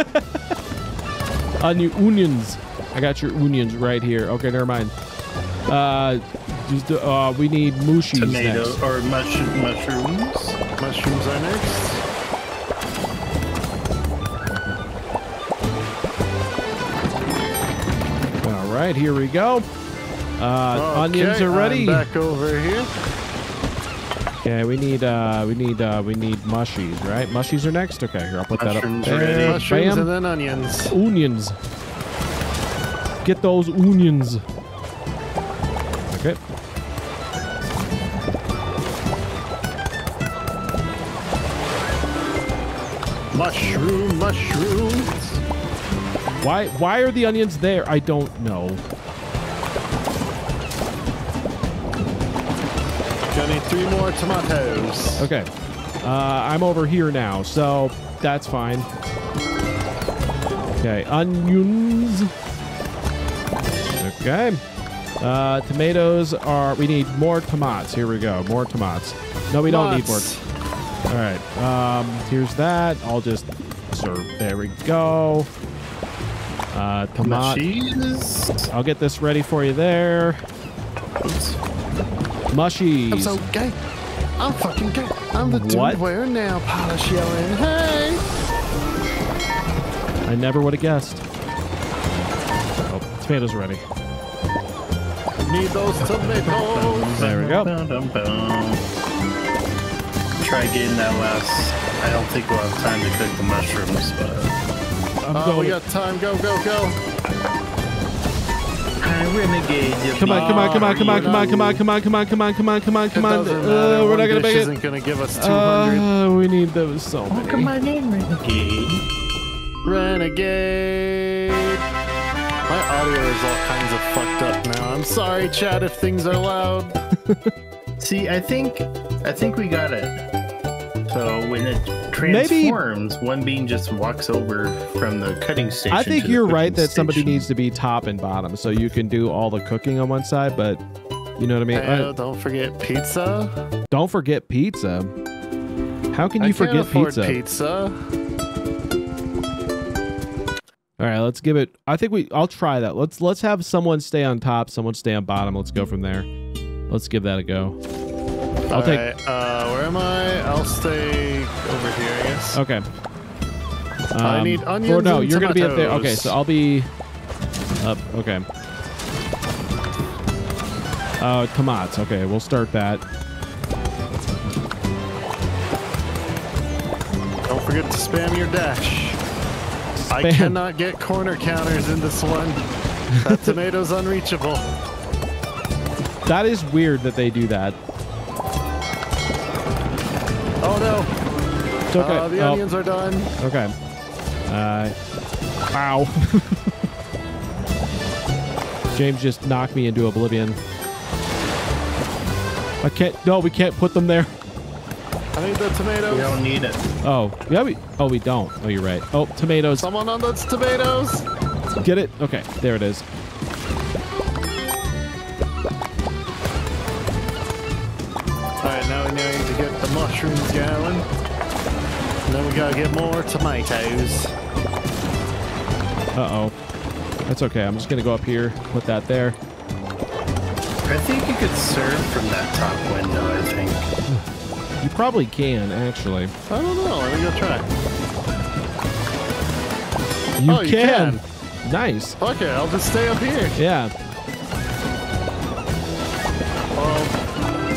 Onions. I got your onions right here. Okay, never mind. We need mushies. Tomato next. Or mushrooms. Mushrooms are next. All right, here we go. Okay, onions are ready. I'm back over here. Yeah, we need mushies, right? Mushies are next. Okay, here I'll put mushrooms that up. Ready. Bam. Mushrooms and then onions. Onions. Get those onions. Okay. Mushrooms. Why are the onions there? I don't know. Gonna need 3 more tomatoes. Okay. I'm over here now, so that's fine. Okay, onions. Okay. Tomatoes are... We need more tomatoes. Here we go. More tomatoes. No, we don't need more. All right. Here's that. I'll just serve. There we go. Tomatoes. I'll get this ready for you there. Oops. Mushies. I'm so gay. I'm fucking gay. I'm the dude wearing nail polish yelling, hey! I never would have guessed. Oh, tomatoes are ready. Need those tomatoes. There we go. Try getting that last. I don't think we'll have time to cook the mushrooms, but... we got time. Go, go, go. Come on. We're not going to make it. This isn't going to give us 200. We need those so many. Look at my name, Renegade. Renegade. My audio is all kinds of fucked up now. I'm sorry, chat, if things are loud. See, I think we got it. So when it... transforms, maybe one bean just walks over from the cutting station. I think you're right that somebody needs to be top and bottom, so you can do all the cooking on one side, but you know what I mean? Don't forget pizza. Don't forget pizza. How can you forget pizza? All right, let's give it. I think I'll try that. Let's have someone stay on top, someone stay on bottom. Let's go from there. Let's give that a go. I'll take. Right. Where am I? I'll stay over here, I guess. Okay. I need onions. Or no, you're going to be up there. Okay, so I'll be up. Okay. Tomatoes. Okay, we'll start that. Don't forget to spam your dash. Spam. I cannot get corner counters in this one. That tomato's unreachable. That is weird that they do that. Oh no! It's okay. The onions are done. Okay. Ow. James just knocked me into oblivion. I can't. No, we can't put them there. I need the tomatoes. We don't need it. Oh, yeah. We don't. Oh, you're right. Oh, tomatoes. Someone on those tomatoes. Get it? Okay. There it is. Get the mushrooms going. And then we gotta get more tomatoes. Uh-oh. That's okay. I'm just gonna go up here, put that there. I think you could serve from that top window, I think. You probably can, actually. I don't know. Let me go try. You can. Nice. Okay, I'll just stay up here. Yeah.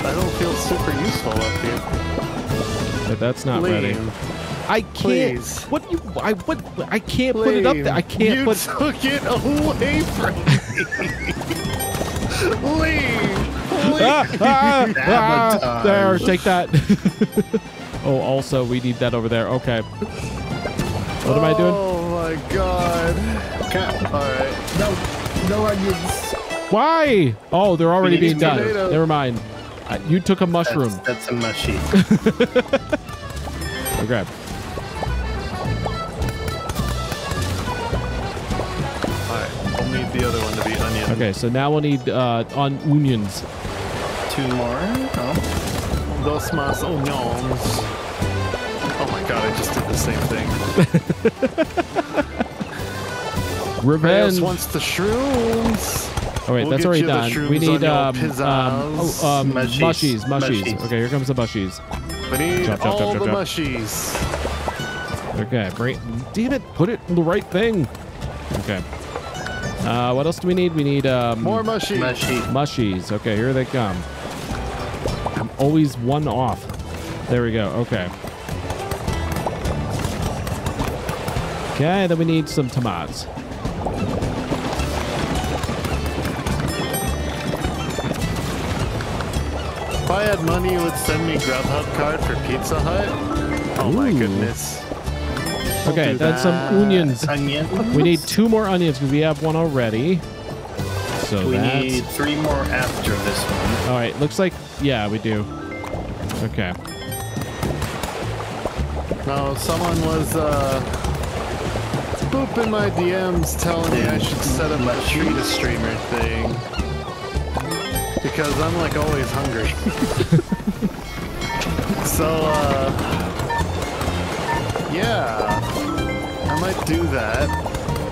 I don't feel super useful up here. But that's not ready. I can't. Please. What do you? I can't put it up there. I can't. You took it away from me. Leave. There, take that. Oh, also we need that over there. Okay. What am I doing? Oh my god. Okay. All right. No onions. Why? Oh, they're already being done. Tomatoes. Never mind. You took a mushroom. That's a mushy. Okay. All right, we'll need the other one to be onion. Okay, so now we'll need onions. two more. Oh. Those mas o gnomes. Oh my god, I just did the same thing. Revenge. Wants the shrooms. Oh wait, that's already done. We need mushies. Mushies. Okay, here comes the mushies. We need all the mushies. Okay, great. Damn it, put it in the right thing. Okay. What else do we need? We need more mushies. Mushies. Okay, here they come. I'm always one off. There we go. Okay. Okay, then we need some tomatoes. If I had money, you would send me Grubhub card for Pizza Hut. Oh my goodness. Okay, that's some onions. We need two more onions because we have one already. So we need three more after this one. All right, looks like yeah, we do. Okay. No, someone was booping my DMs, telling me I should set up my street a streamer thing because I'm like always hungry. So yeah. I might do that,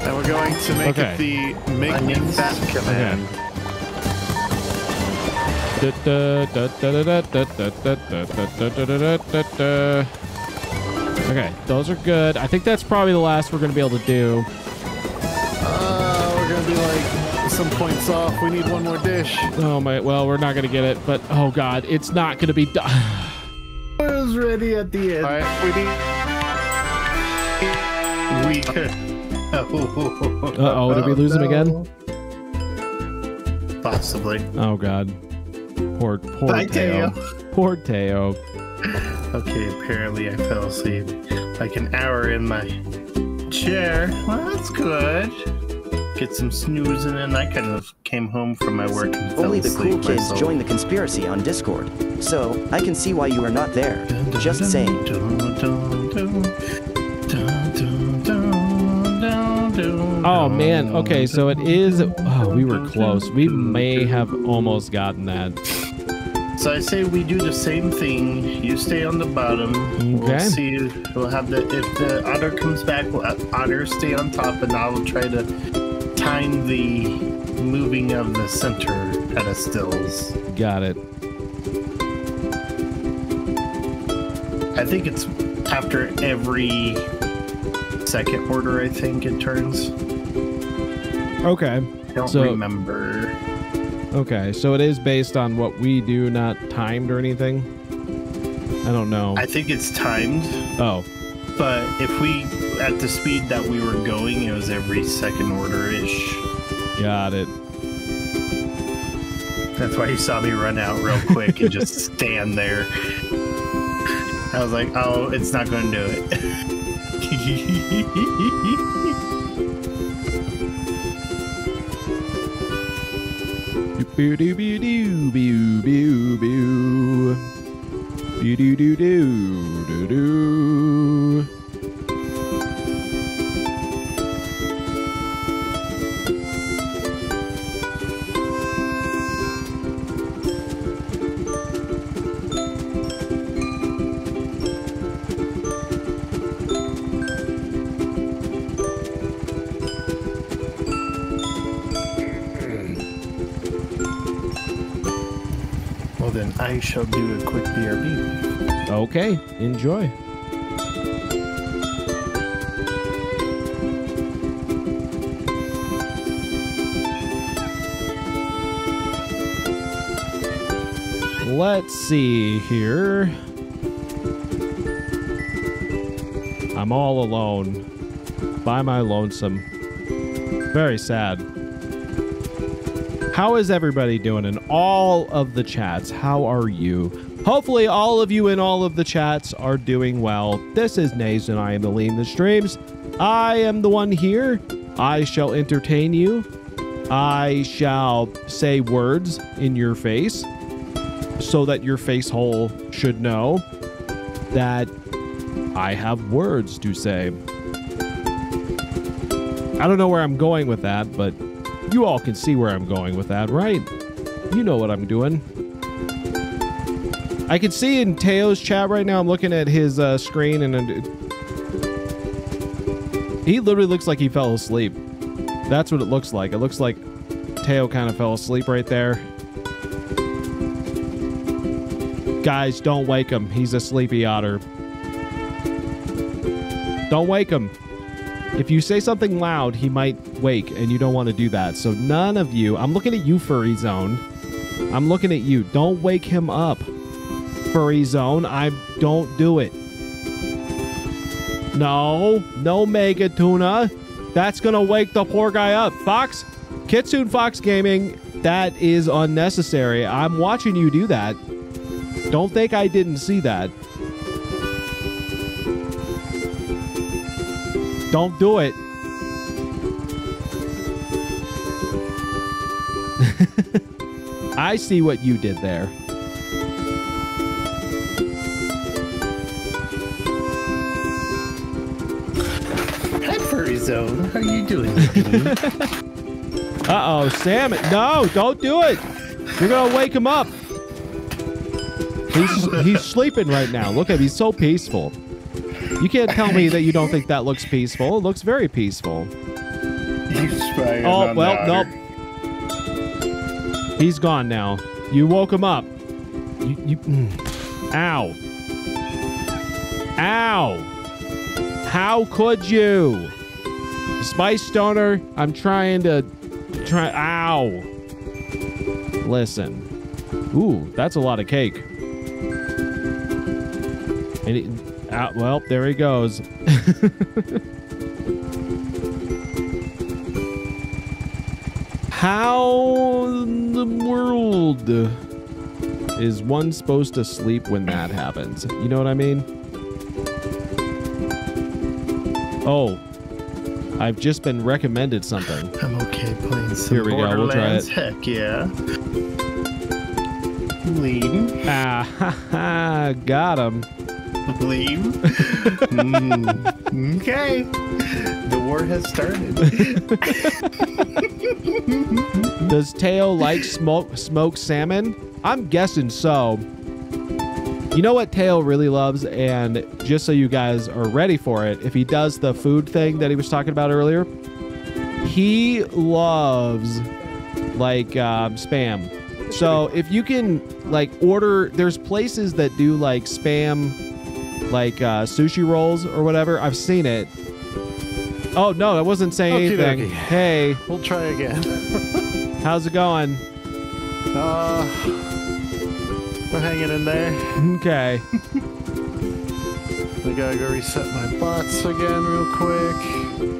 and we're going to make it the make me fat command. Okay, those are good. I think that's probably the last we're going to be able to do. We're going to be like some points off. We need one more dish. Oh my! Well, we're not going to get it, but oh god, it's not going to be done. I was ready at the end. All right, we need. Uh-oh, did we lose him again? Possibly. Oh, god. Poor Bye, Teo. Poor Teo. Okay, apparently I fell asleep like an hour in my chair. Well, that's good. Get some snoozing in. I kind of came home from my work and fell asleep. Only the cool kids joined the conspiracy on Discord, so I can see why you are not there. Just saying. Oh man, okay, so it is. Oh, we were close. We may have almost gotten that. So I say we do the same thing. You stay on the bottom. Okay. We'll see. We'll have the. If the otter comes back, we'll otter stay on top, and I will try to time the moving of the center pedestals. Got it. I think it's after every second order, I think it turns. Okay. Don't remember. Okay, so it is based on what we do, not timed or anything? I don't know. I think it's timed. Oh. But if we, at the speed that we were going, it was every second order-ish. Got it. That's why you saw me run out real quick and just stand there. I was like, oh, it's not going to do it. I shall do a quick BRB. Okay, enjoy. Let's see here. I'm all alone. By my lonesome. Very sad. How is everybody doing in all of the chats? How are you? Hopefully all of you in all of the chats are doing well. This is Naze and I am the Lean the Streams. I am the one here. I shall entertain you. I shall say words in your face so that your face hole should know that I have words to say. I don't know where I'm going with that, but you all can see where I'm going with that, right? You know what I'm doing. I can see in Teo's chat right now. I'm looking at his screen, and he literally looks like he fell asleep. That's what it looks like. It looks like Teo kind of fell asleep right there. Guys, don't wake him. He's a sleepy otter. Don't wake him. If you say something loud, he might wake, and you don't want to do that. So none of you. I'm looking at you, Furry Zone. I'm looking at you. Don't wake him up, Furry Zone. Don't do it. No Mega Tuna. That's going to wake the poor guy up. Fox, Kitsune Fox Gaming, that is unnecessary. I'm watching you do that. Don't think I didn't see that. Don't do it. I see what you did there. Hi, Furry Zone. How are you doing? Uh-oh, Sam. No, don't do it. You're going to wake him up. He's sleeping right now. Look at him. He's so peaceful. You can't tell me that you don't think that looks peaceful. It looks very peaceful. Oh, well, nope. He's gone now. You woke him up. Ow. Ow. How could you? Spice Stoner, I'm trying to... Ow. Listen. Ooh, that's a lot of cake. Well, there he goes. How in the world is one supposed to sleep when that happens? You know what I mean? Oh, I've just been recommended something. I'm okay playing some Here we go. We'll try it. Heck yeah. Lean. Ah, ha, ha. Got him. Leave. Okay. The war has started. Does Teo like smoked salmon? I'm guessing so. You know what Teo really loves, and just so you guys are ready for it, if he does the food thing that he was talking about earlier, he loves like spam. So if you can like order, there's places that do like spam, like sushi rolls or whatever. I've seen it. Oh no, I wasn't saying anything. Dokey. Hey, we'll try again. How's it going? We're hanging in there. Okay. I gotta go reset my bots again real quick.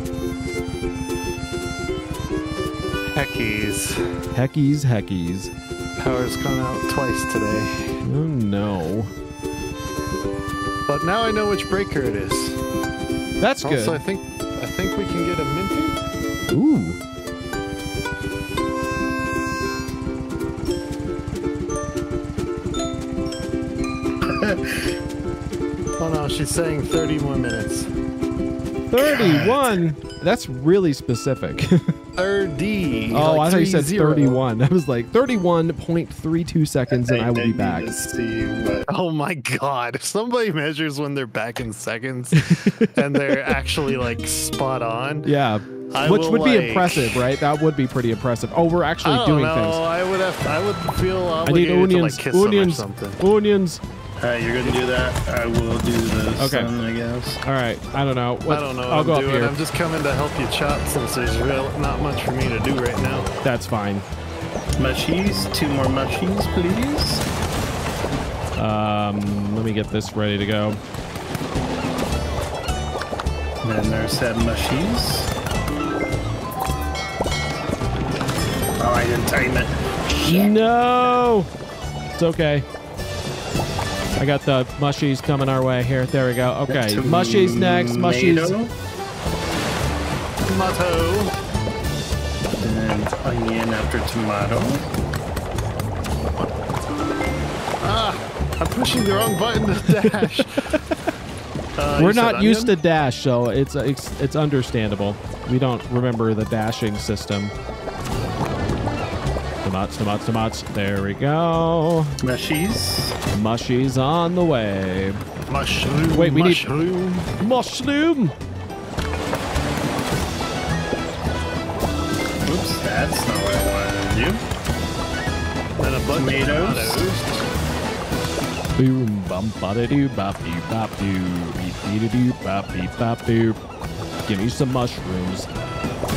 Heckies. Heckies, heckies. Power's gone out twice today. Oh no. But now I know which breaker it is. That's also good. Also, I think we can get a Minty. Ooh. Oh no, she's saying 31 minutes. 31? God. That's really specific. 30. Oh, like I thought you said 31. I was like 31.32 seconds, and I will be back. Oh my God! If somebody measures when they're back in seconds, and they're actually like spot on. Yeah, which would be impressive, right? That would be pretty impressive. Oh, we're actually doing things. I would feel obligated to like kiss them or something. Onions. You're gonna do that. I will do this. Okay. I guess. All right. I don't know. I don't know. I'll go up here. I'm just coming to help you chop since there's not much for me to do right now. That's fine. Mushies. 2 more mushies, please. Let me get this ready to go. Then there's that mushies. Oh, I didn't time it. Shit. No. It's okay. I got the mushies coming our way here. There we go. Okay. Mushies next. Mushies. Tomato. And onion after tomato. Ah! I'm pushing the wrong button to dash. We're not used to dash, so it's understandable. We don't remember the dashing system. Stomats. There we go. Mushies. Mushies on the way. Mushroom. Wait, we mushroom. Need mushroom. Oops, that's not what I wanted to do. And a bunch tomatoes. Of tomatoes. Boom, bum, ba da doo, bop, doo, bop, doo, beep, dee, doo, bop, beep, bop, doo. Give me some mushrooms.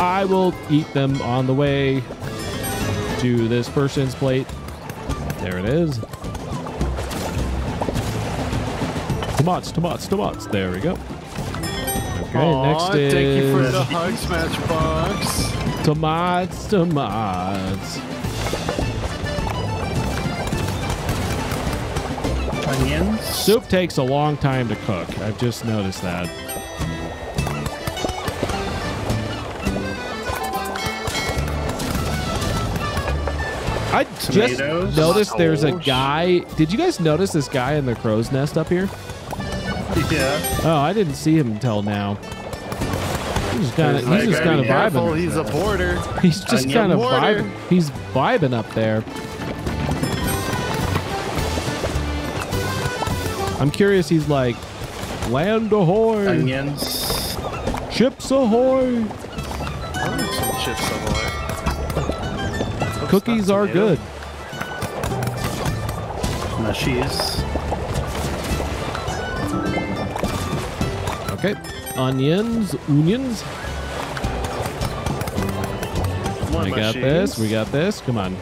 I will eat them on the way to this person's plate. There it is. Tomatoes. There we go. Okay, aww, next thank is. Thank you for the hug, Smashbox. Tomatoes. Onions. Soup takes a long time to cook. I've just noticed that. I tomatoes. Just noticed there's a guy. Did you guys notice this guy in the crow's nest up here? Yeah. Oh, I didn't see him until now. He's just kind of vibing. He's a border. He's just kind of vibing. He's vibing up there. I'm curious, he's like, land ahoy! Onions. Chips ahoy! I wanted some chips ahoy. Cookies are good. Mushies. Okay. Onions. We got this, come on.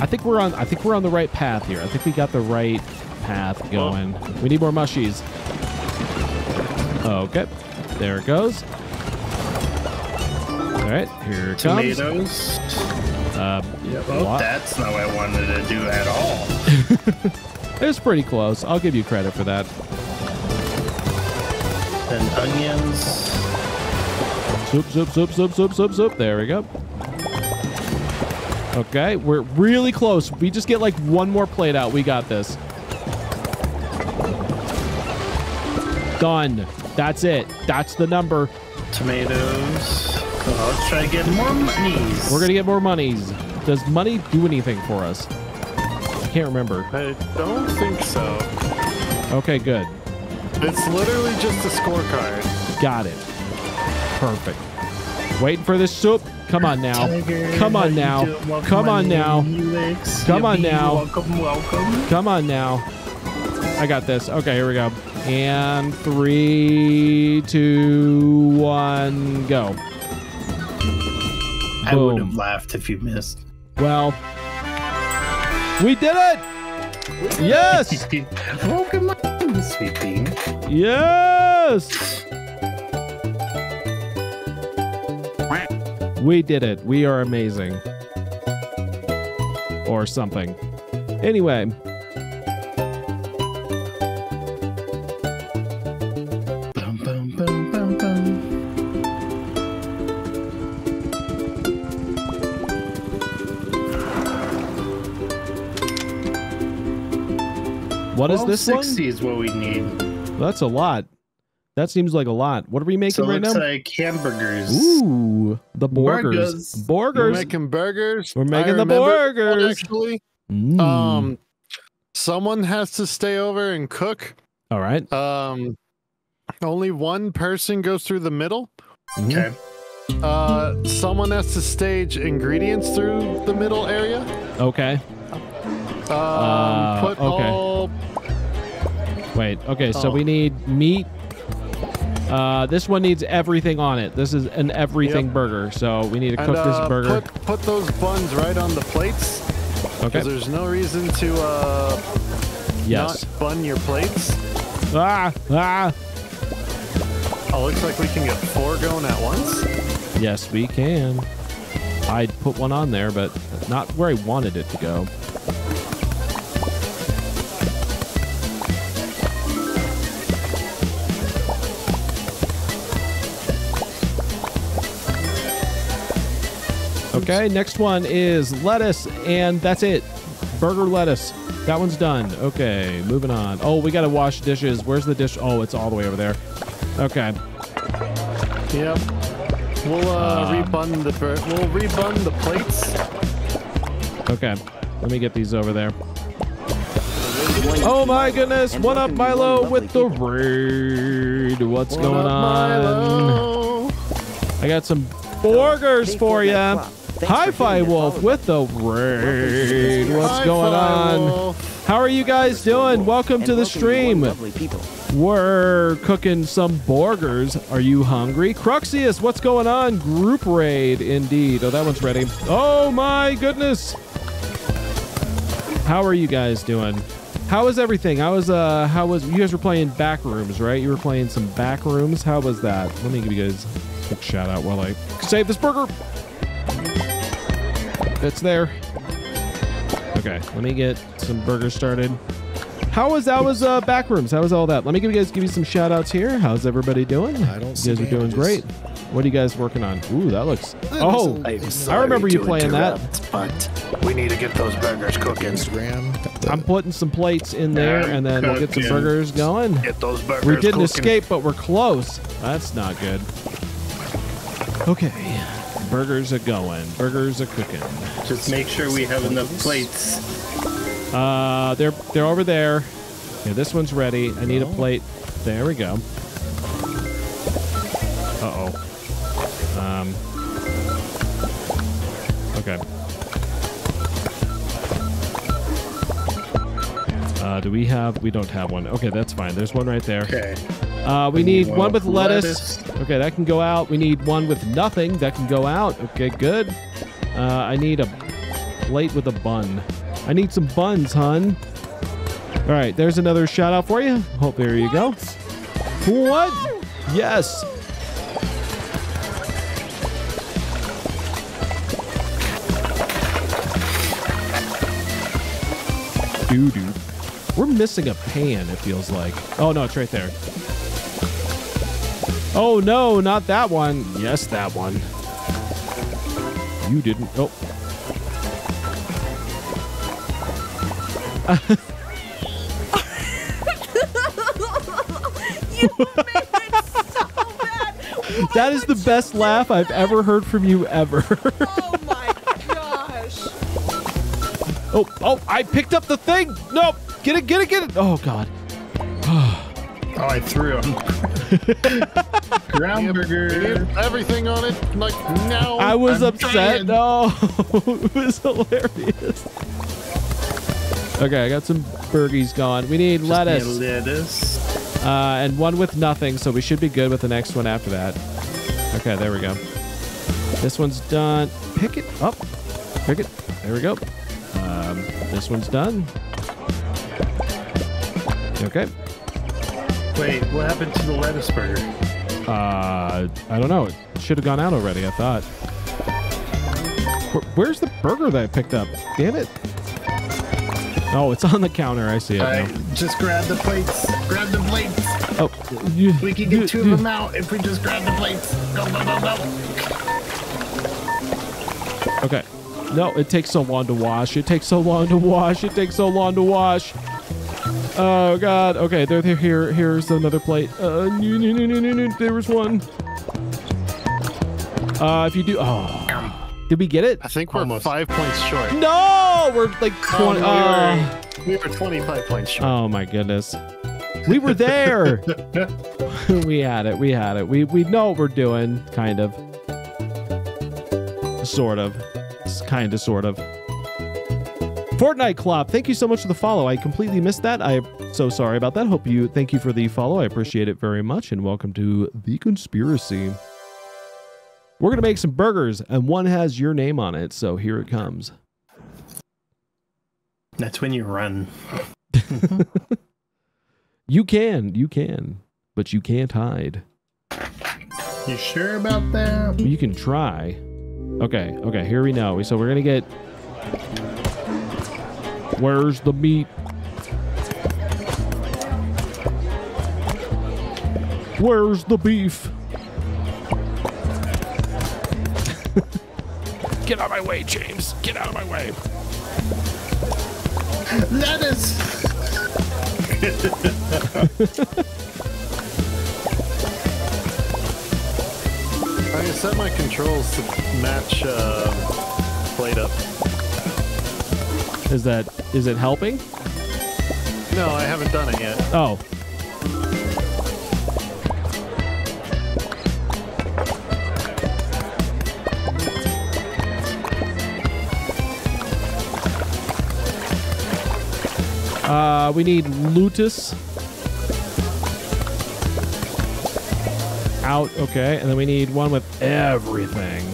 I think we're on the right path here. I think we got the right path going. Oh. We need more mushies. Okay, there it goes. All right, here it comes. Tomatoes. Yep. Oh, that's not what I wanted to do at all. It's pretty close. I'll give you credit for that. And onions. Soup. There we go. Okay, we're really close. We just get like one more plate out. We got this. Done. That's it. That's the number. Tomatoes. Oh, let's try to get more monies. We're going to get more monies. Does money do anything for us? I can't remember. I don't think so. Okay, good. It's literally just a scorecard. Got it. Perfect. Waiting for this soup. Come on now. Tiger, Come on now. I got this. Okay, here we go. And 3, 2, 1, go. I would have laughed if you missed. Well, we did it! Yes! Welcome on, sweet bean. Yes! We did it. We are amazing. Or something. Anyway. What is this one? 60 is what we need. That's a lot. That seems like a lot. What are we making right now? So looks like hamburgers. Ooh, the burgers. Burgers. We're making burgers. We're making the burgers. Actually, someone has to stay over and cook. All right. Only one person goes through the middle. Okay. Someone has to stage ingredients through the middle area. Okay. Put okay. All... Wait. Okay. So we need meat. This one needs everything on it. This is an everything burger. So we need to cook this burger. Put those buns right on the plates. Okay. Because there's no reason to not bun your plates. Oh, looks like we can get 4 going at once. Yes, we can. I put one on there, but not where I wanted it to go. Okay, next one is lettuce, and that's it. Burger lettuce. That one's done. Okay, moving on. Oh, we got to wash dishes. Where's the dish? Oh, it's all the way over there. Okay. Yep. We'll rebun the plates. Okay, let me get these over there. Oh my goodness, what up Milo with the raid? What's going on? I got some burgers for ya. Hifi Wolf with the raid. What's going on? How are you guys doing? Welcome to the stream. We're cooking some burgers. Are you hungry? Cruxius, what's going on? Group raid indeed. Oh, that one's ready. Oh my goodness. How are you guys doing? How was everything? How was you guys were playing back rooms, right? You were playing some back rooms. How was that? Let me give you guys a quick shout out while I save this burger. It's there. Okay, let me get some burgers started. How was back rooms? How was all that? Let me give you some shout outs here. How's everybody doing? I don't see you guys are doing great. What are you guys working on? Ooh, that looks... Oh, I remember you playing that. But we need to get those burgers cooking. I'm putting some plates in there, and then we'll get some burgers going. Get those burgers cooking. We didn't escape, but we're close. That's not good. Okay. Burgers are going. Burgers are cooking. Just make sure we have enough plates. They're over there. Yeah, this one's ready. I need a plate. There we go. Okay. We don't have one. Okay, that's fine. There's one right there. Okay. We need one with lettuce. Okay, that can go out. We need one with nothing. That can go out. Okay, good. I need a plate with a bun. I need some buns, hun. All right, there's another shout out for you. Hope there you go. What? Yes. Doo-doo. We're missing a pan, it feels like. Oh, no, it's right there. Oh, no, not that one. Yes, that one. You didn't. Oh. You made it so bad. That is the best laugh I've ever heard from you ever. Oh, my gosh. Oh, I picked up the thing. Nope. Get it. Oh, God. Oh, I threw him. Ground burger. Everything on it. Like, now. I was upset. No. It was hilarious. Okay, I got some burgies gone. We need lettuce. Just need lettuce. And one with nothing, so we should be good with the next one after that. Okay, there we go. This one's done. Pick it up. Pick it. There we go. This one's done. Okay. Wait, what happened to the lettuce burger? I don't know. It should have gone out already, I thought. Where's the burger that I picked up? Damn it. Oh, it's on the counter. I see it. Now. Just grab the plates. Grab the plates. Oh, we can get two of them out if we just grab the plates. Go. Okay. No, it takes so long to wash. Oh, God. Okay, they're here. Here's another plate. No. There was one. If you do... Oh. Did we get it? I think we're almost 5 points short. No! We're like 20... we were 25 points short. Oh, my goodness. We were there! We had it. We know what we're doing. Kind of. Sort of. Kind of, sort of. Fortnite Clop, thank you so much for the follow. I completely missed that. I'm so sorry about that. Thank you for the follow. I appreciate it very much, and welcome to The Conspiracy. We're going to make some burgers, and one has your name on it, so here it comes. That's when you run. You can, but you can't hide. You sure about that? You can try. Okay, here we know. So we're going to get... Where's the meat? Where's the beef? Get out of my way, James. Get out of my way. Lettuce. I set my controls to match Plate Up. Is it helping? No, I haven't done it yet. Oh. We need Lutus. Out, okay. And then we need one with everything.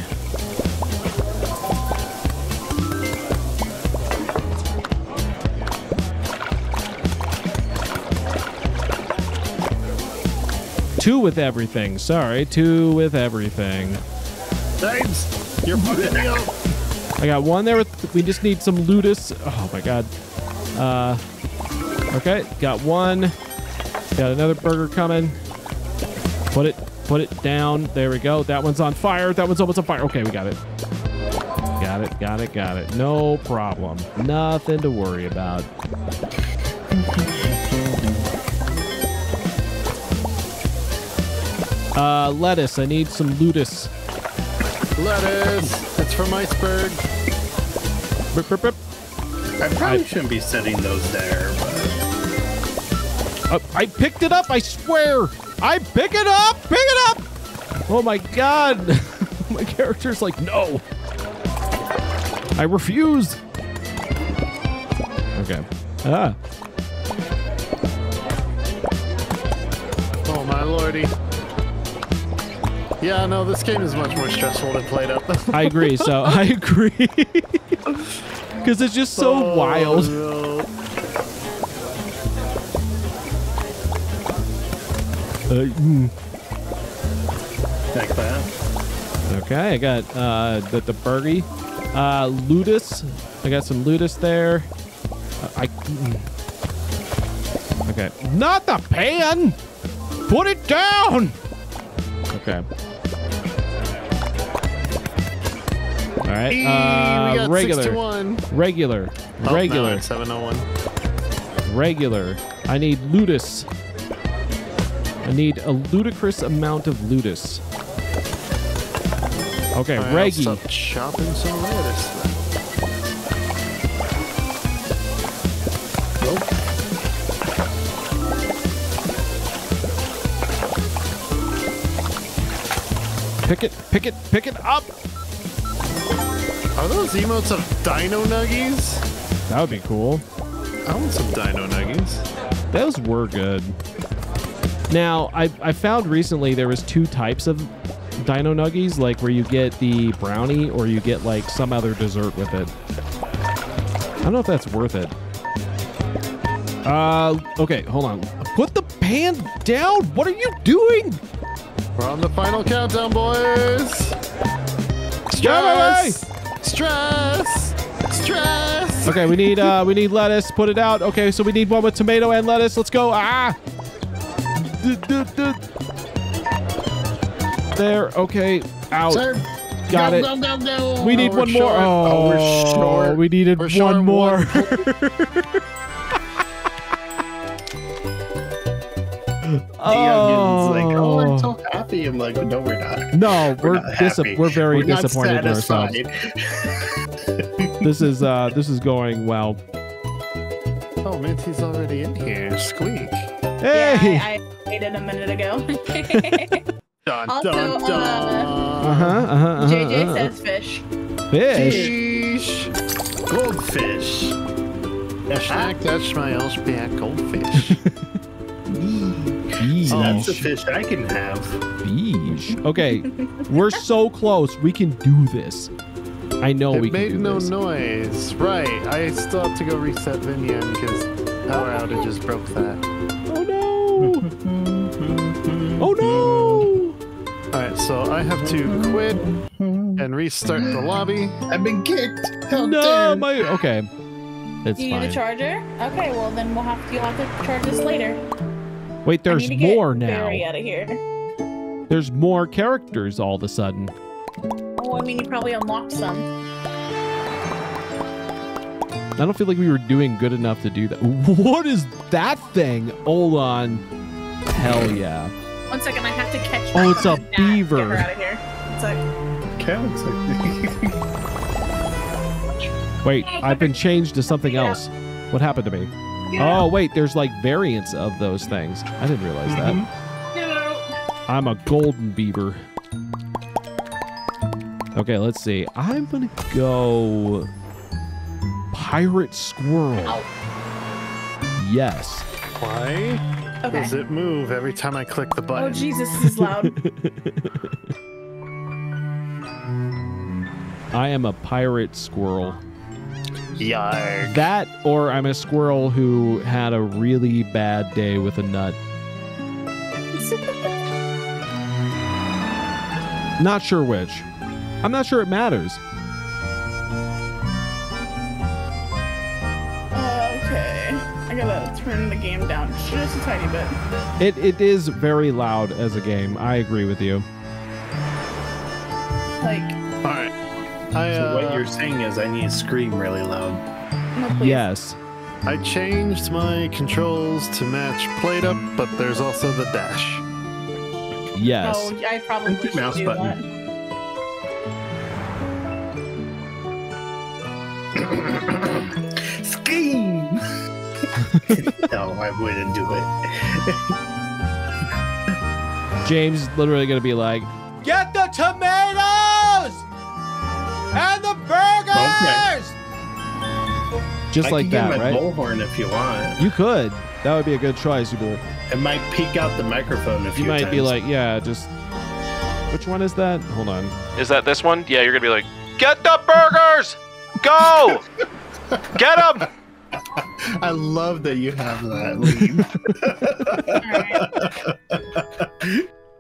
Two with everything. Sorry, two with everything. Thanks. You're fucking me up. I got one there with... We just need some Lutus. Oh, my God. Okay, got one. Got another burger coming. Put it down. There we go. That one's on fire. That one's almost on fire. Okay, we got it. Got it. No problem. Nothing to worry about. Lettuce. I need some lutus. Lettuce. It's from iceberg. Rip, rip, rip. I probably shouldn't be setting those there, but... I picked it up, I swear! I pick it up! Oh my God! My character's like, no! I refuse! Okay. Ah. Oh my lordy. Yeah, no, this game is much more stressful than Plate Up. I agree. Because it's just so wild. No. Like that. Okay, I got the burger. Lutus. I got some Lutus there. Okay. Not the pan! Put it down! Okay. All right. We got regular. 6-1. Regular. Oh, regular. No, 701. Regular. I need lutus. I need a ludicrous amount of lutus. Okay, right, Reggie. Stop chopping some lettuce. Oh. Pick it up. Are those emotes of dino nuggies? That would be cool. I want some dino nuggies. Those were good. Now, I found recently there was two types of dino nuggies, like where you get the brownie or you get like some other dessert with it. I don't know if that's worth it. Okay, hold on. Put the pan down. What are you doing? We're on the final countdown, boys. Stress! Stress. Okay, we need lettuce. Put it out. Okay, so we need one with tomato and lettuce. Let's go. Ah. There. Okay. Out. Sir. Got it. No. We need one more. Oh, we're short. We needed one more. Oh. The like, oh, I'm so happy. I'm like, no, we're not. No, we're very disappointed in ourselves. This is going well. Oh, Mintii's already in here. Squeak. Hey! Yeah, I waited a minute ago. Dun, also, dun, dun. JJ says fish. Fish. Goldfish. That's my LSP goldfish. Beach. Oh, that's the fish I can have. Beach. Okay, we're so close. We can do this. I know we can do this. It made no noise. Right. I still have to go reset Vinian because power outage just broke that. Oh no! All right, so I have to quit and restart the lobby. I've been kicked. No, my okay. It's fine. You need a charger? Okay, well then you'll have to charge this later. Wait, there's more now. Out of here. There's more characters all of a sudden. Oh, I mean, you probably unlocked some. I don't feel like we were doing good enough to do that. What is that thing? Hold on. Hell yeah. One second, I have to catch her. Oh, it's a beaver. Get her out of here. It's like... Okay, Wait, I've been changed to something else. What happened to me? Oh, wait, there's like variants of those things. I didn't realize that. I'm a golden beaver. Okay, let's see. I'm gonna go pirate squirrel. Yes. Why does it move every time I click the button? Oh, Jesus, this is loud. I am a pirate squirrel. Yarg. That, or I'm a squirrel who had a really bad day with a nut. Not sure which. I'm not sure it matters. Okay. I gotta turn the game down just a tiny bit. It is very loud as a game. I agree with you. Like... Alright. So what you're saying is I need to scream really loud. No, yes. I changed my controls to match Plate Up, but there's also the dash. Yes. Oh, I probably should mouse do button. That. Scheme. No, I wouldn't do it. James is literally gonna be like, get the tomatoes and the burgers. Okay. Just I like that, get my right? Bullhorn if you want. You could. That would be a good choice. You could. It might peek out the microphone if you might times. Be like, yeah, just. Which one is that? Hold on. Is that this one? Yeah, you're gonna be like, get the burgers. Go! Get him! I love that you have that,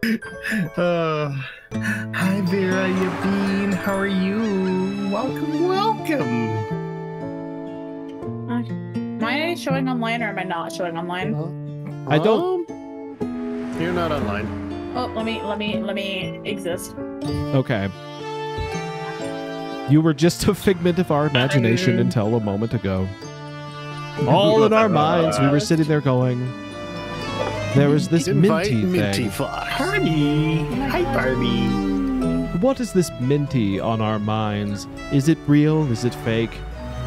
Liam. Hi, Vera, you bean. How are you? Welcome, welcome. Okay. Am I showing online or am I not showing online? I don't. You're not online. Oh, let me exist. Okay. You were just a figment of our imagination until a moment ago. All in our minds, we were sitting there going, there was this Minty thing. Barbie. Hi, Barbie. What is this Minty on our minds? Is it real? Is it fake?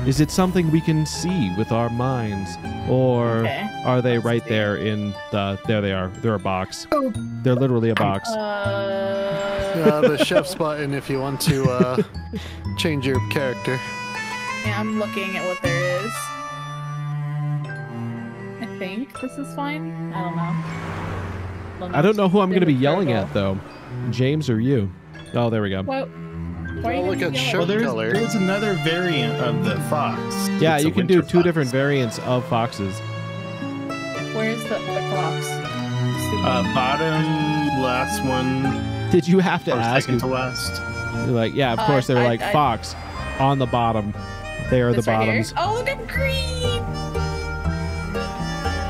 Is it something we can see with our minds? Or are they right there in the... There they are. They're a box. They're literally a box. The chef's button if you want to change your character. Yeah, I'm looking at what there is. I think this is fine. I don't know. I don't know who I'm going to be yelling at, though. James or you? Oh, there we go. Well, look at shirt color. There's another variant of the fox. Yeah, you can do two different variants of foxes. Where's the fox? Bottom last one. Did you have to ask? To last. You're like, yeah, of course. They were like, fox on the bottom. They are the bottoms. Right, oh, look at green.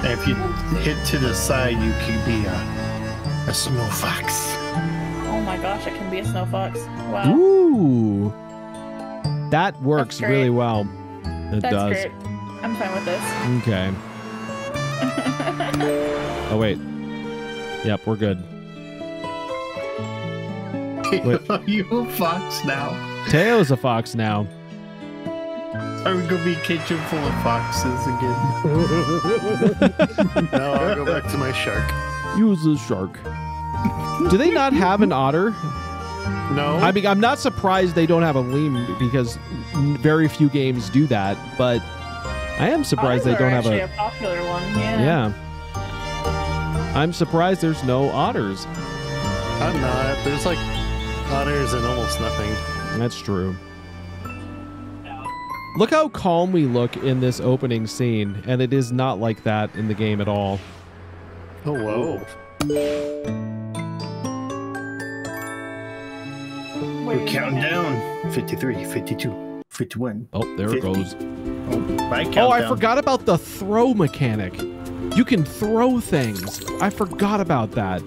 And if you hit to the side, you can be a snow fox. Oh my gosh, I can be a snow fox. Wow. Ooh. That works really well. It does. Great. I'm fine with this. Okay. Oh, wait. Yep, we're good. Are you a fox now? Teo's a fox now. I'm gonna be a kitchen full of foxes again. No, I'll go back to my shark. Use a shark. Do they not have an otter? No. I mean, I'm not surprised they don't have a lemur because very few games do that, but I am surprised they don't have a popular one. Yeah. Yeah. I'm surprised there's no otters. I'm not. There's like otters and almost nothing. That's true. Look how calm we look in this opening scene, and it is not like that in the game at all. Oh, whoa. We're counting down. 53, 52, 51. Oh, there 50. It goes. Oh, I forgot about the throw mechanic. You can throw things. I forgot about that.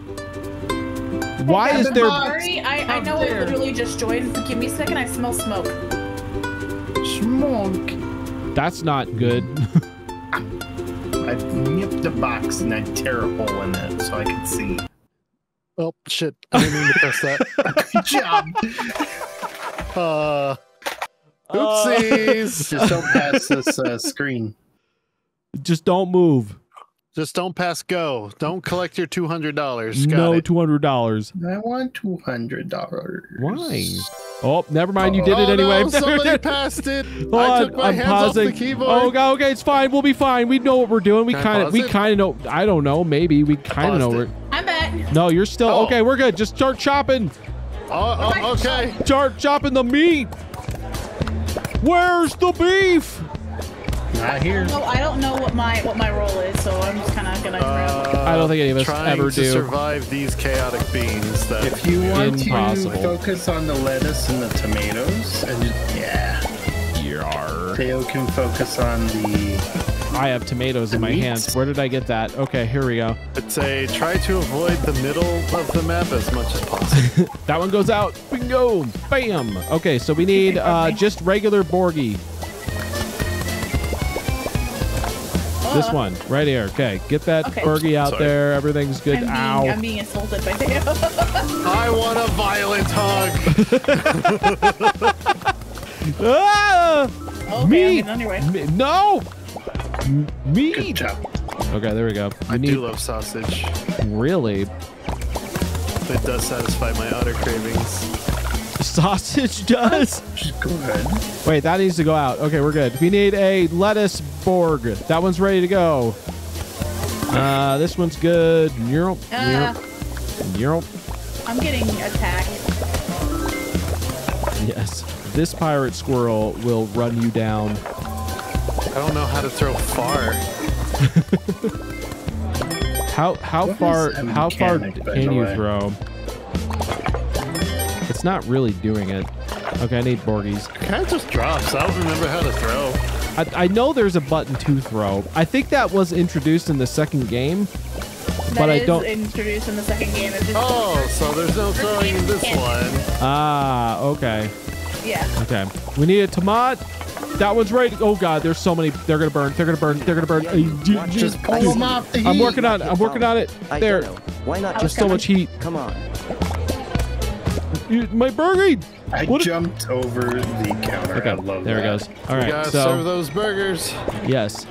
Why is there... Sorry, I know it literally just joined. Give me a second, I smell smoke. Smoke. That's not good. I nipped the box and I'm terrible in it, so I can see. Oh, shit. I didn't mean to press that. Good job. Oopsies! Just don't pass this screen. Just don't move. Just don't pass go. Don't collect your $200. No $200. I want $200. Why? Oh, never mind. You did it anyway. No, somebody passed it. I took my hands off the keyboard. Oh, God, okay, it's fine. We'll be fine. We know what we're doing. We kind of, know. I don't know. Maybe we kind of know. I'm back. No, you're still okay. We're good. Just start chopping. Oh, okay. Start chopping the meat. Where's the beef? Not here. No, I don't know what my role is, so I'm just kind of gonna. I don't think any of us ever do. Survive these chaotic beans. That if you want impossible. To focus on the lettuce and the tomatoes, and just, Theo can focus on the. I have tomatoes in my hands. Where did I get that? Okay, here we go. It's a try to avoid the middle of the map as much as possible. That one goes out. Bingo, bam. Okay, so we need just regular Borgie. This one right here. Okay, get that Bergie out there. Everything's good. I'm being insulted by Theo. I want a violent hug. Meat. No. Meat. Good job. Okay, there we go. I do love sausage. Really? It does satisfy my utter cravings. Sausage does. Go ahead. Wait, that needs to go out. Okay, we're good. We need a lettuce Borg. That one's ready to go. This one's good. I'm getting attacked. Yes, this pirate squirrel will run you down. I don't know how to throw far. how far can you throw? It's not really doing it. Okay, I need Borgies. It kind of just drops. I don't remember how to throw. I know there's a button to throw. I think that was introduced in the second game. Introduced in the second game. So there's no throwing in this one. Ah, okay. Yeah. Okay. We need a tomato. That one's right. Oh God, there's so many. They're gonna burn. They're gonna burn. They're gonna burn. Just pull them off the heat. I'm working on it. I'm working on it. There. Why not? There's so much heat. Come on. My burger! I jumped over the counter. Okay, I love there that. It goes. All right, so serve those burgers. Yes.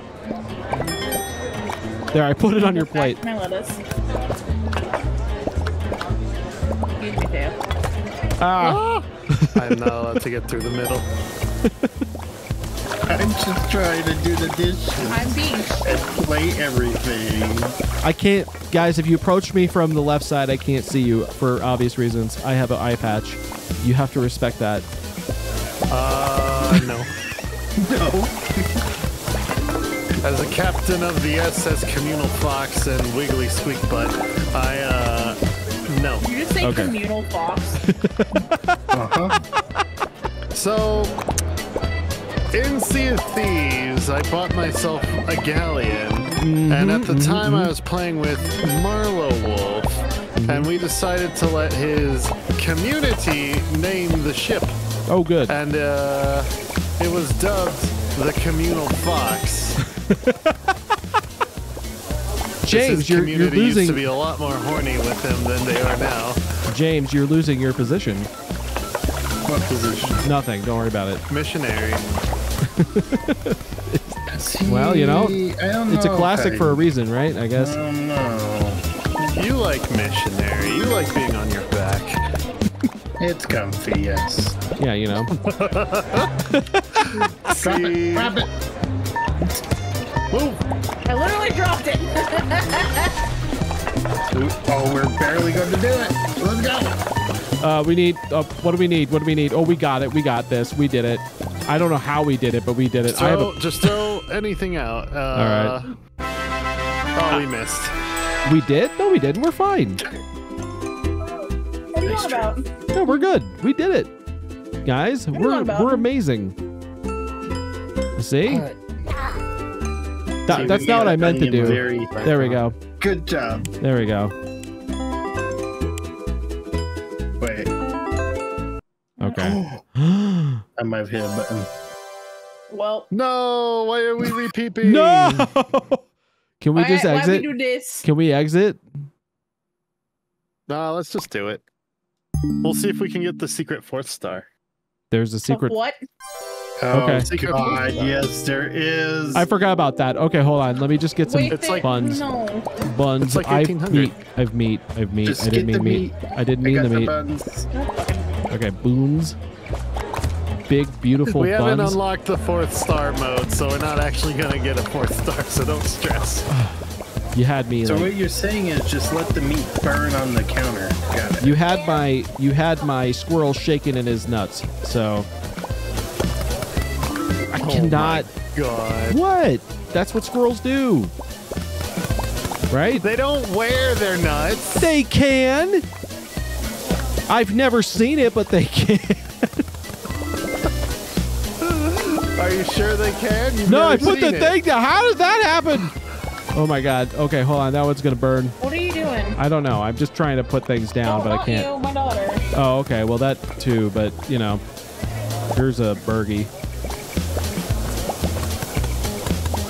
There, I put it on your plate. My lettuce. Ah! I'm not allowed to get through the middle. I'm just trying to do the dishes. I'm being play everything. I can't, guys. If you approach me from the left side, I can't see you for obvious reasons. I have an eye patch. You have to respect that. No. No. As a captain of the SS Communal Fox and Wiggly Squeak Butt, I no. You just say Communal Fox. So. In Sea of Thieves, I bought myself a galleon, and at the time I was playing with Marlow Wolf, and we decided to let his community name the ship. Oh, good. And it was dubbed the Communal Fox. James, his community you're losing. Used to be a lot more horny with him than they are now. James, you're losing your position. What position? Nothing. Don't worry about it. Missionary. Well, you know, it's a classic for a reason, right? I guess. I don't know. You like missionary. You like being on your back. It's comfy, yes. Yeah, you know. See? Drop it. Move. I literally dropped it. Oh, we're barely going to do it. Let's go. We need. What do we need? What do we need? Oh, we got it. We got this. We did it. I don't know how we did it, but we did it. Just throw anything out. All right. Oh, we missed. We did? No, we didn't. We're fine. What are you on about? No, we're good. We did it, guys. We're amazing. See? That's not what I meant to do. There we go. Good job. There we go. Wait. Okay. I might have hit a button. Well, no. Why are we repeeping? No. Can we just exit? Why we do this? Can we exit? Nah, let's just do it. We'll see if we can get the secret 4th star. There's a secret. What? Okay. God, yes, there is. I forgot about that. Okay, hold on. Let me just get some buns. No. Buns. It's like I have meat. Just I didn't mean meat. I didn't mean the meat. Buns. Okay, boons. Big, beautiful buns. We haven't unlocked the 4-star mode, so we're not actually going to get a 4-star, so don't stress. You had me. So like, what you're saying is just let the meat burn on the counter. Got it. You had my squirrel shaking in his nuts. So I cannot. Oh my God. What? That's what squirrels do, right? They don't wear their nuts. They can. I've never seen it, but they can. Are you sure they can? You've no, I put the thing down. How did that happen? Oh my God. Okay, hold on. That one's going to burn. What are you doing? I don't know. I'm just trying to put things down, but I can't. You, my daughter. Oh, okay. Well, that too, but you know, here's a burgie.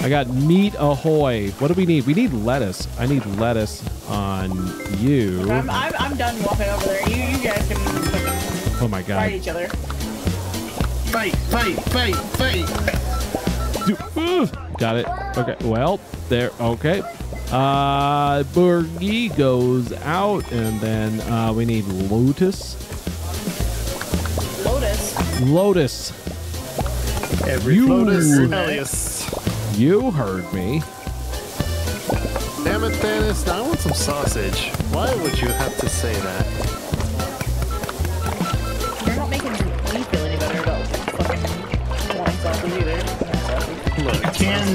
I got meat ahoy. What do we need? We need lettuce. I need lettuce on you. I'm done walking over there. You guys can oh my God. Fight each other. Fight. Got it. Okay. Well, there. Okay. Burgie goes out, and then we need lotus. Lotus. Lotus. You heard me. Damn it, Thanos! Now I want some sausage. Why would you have to say that?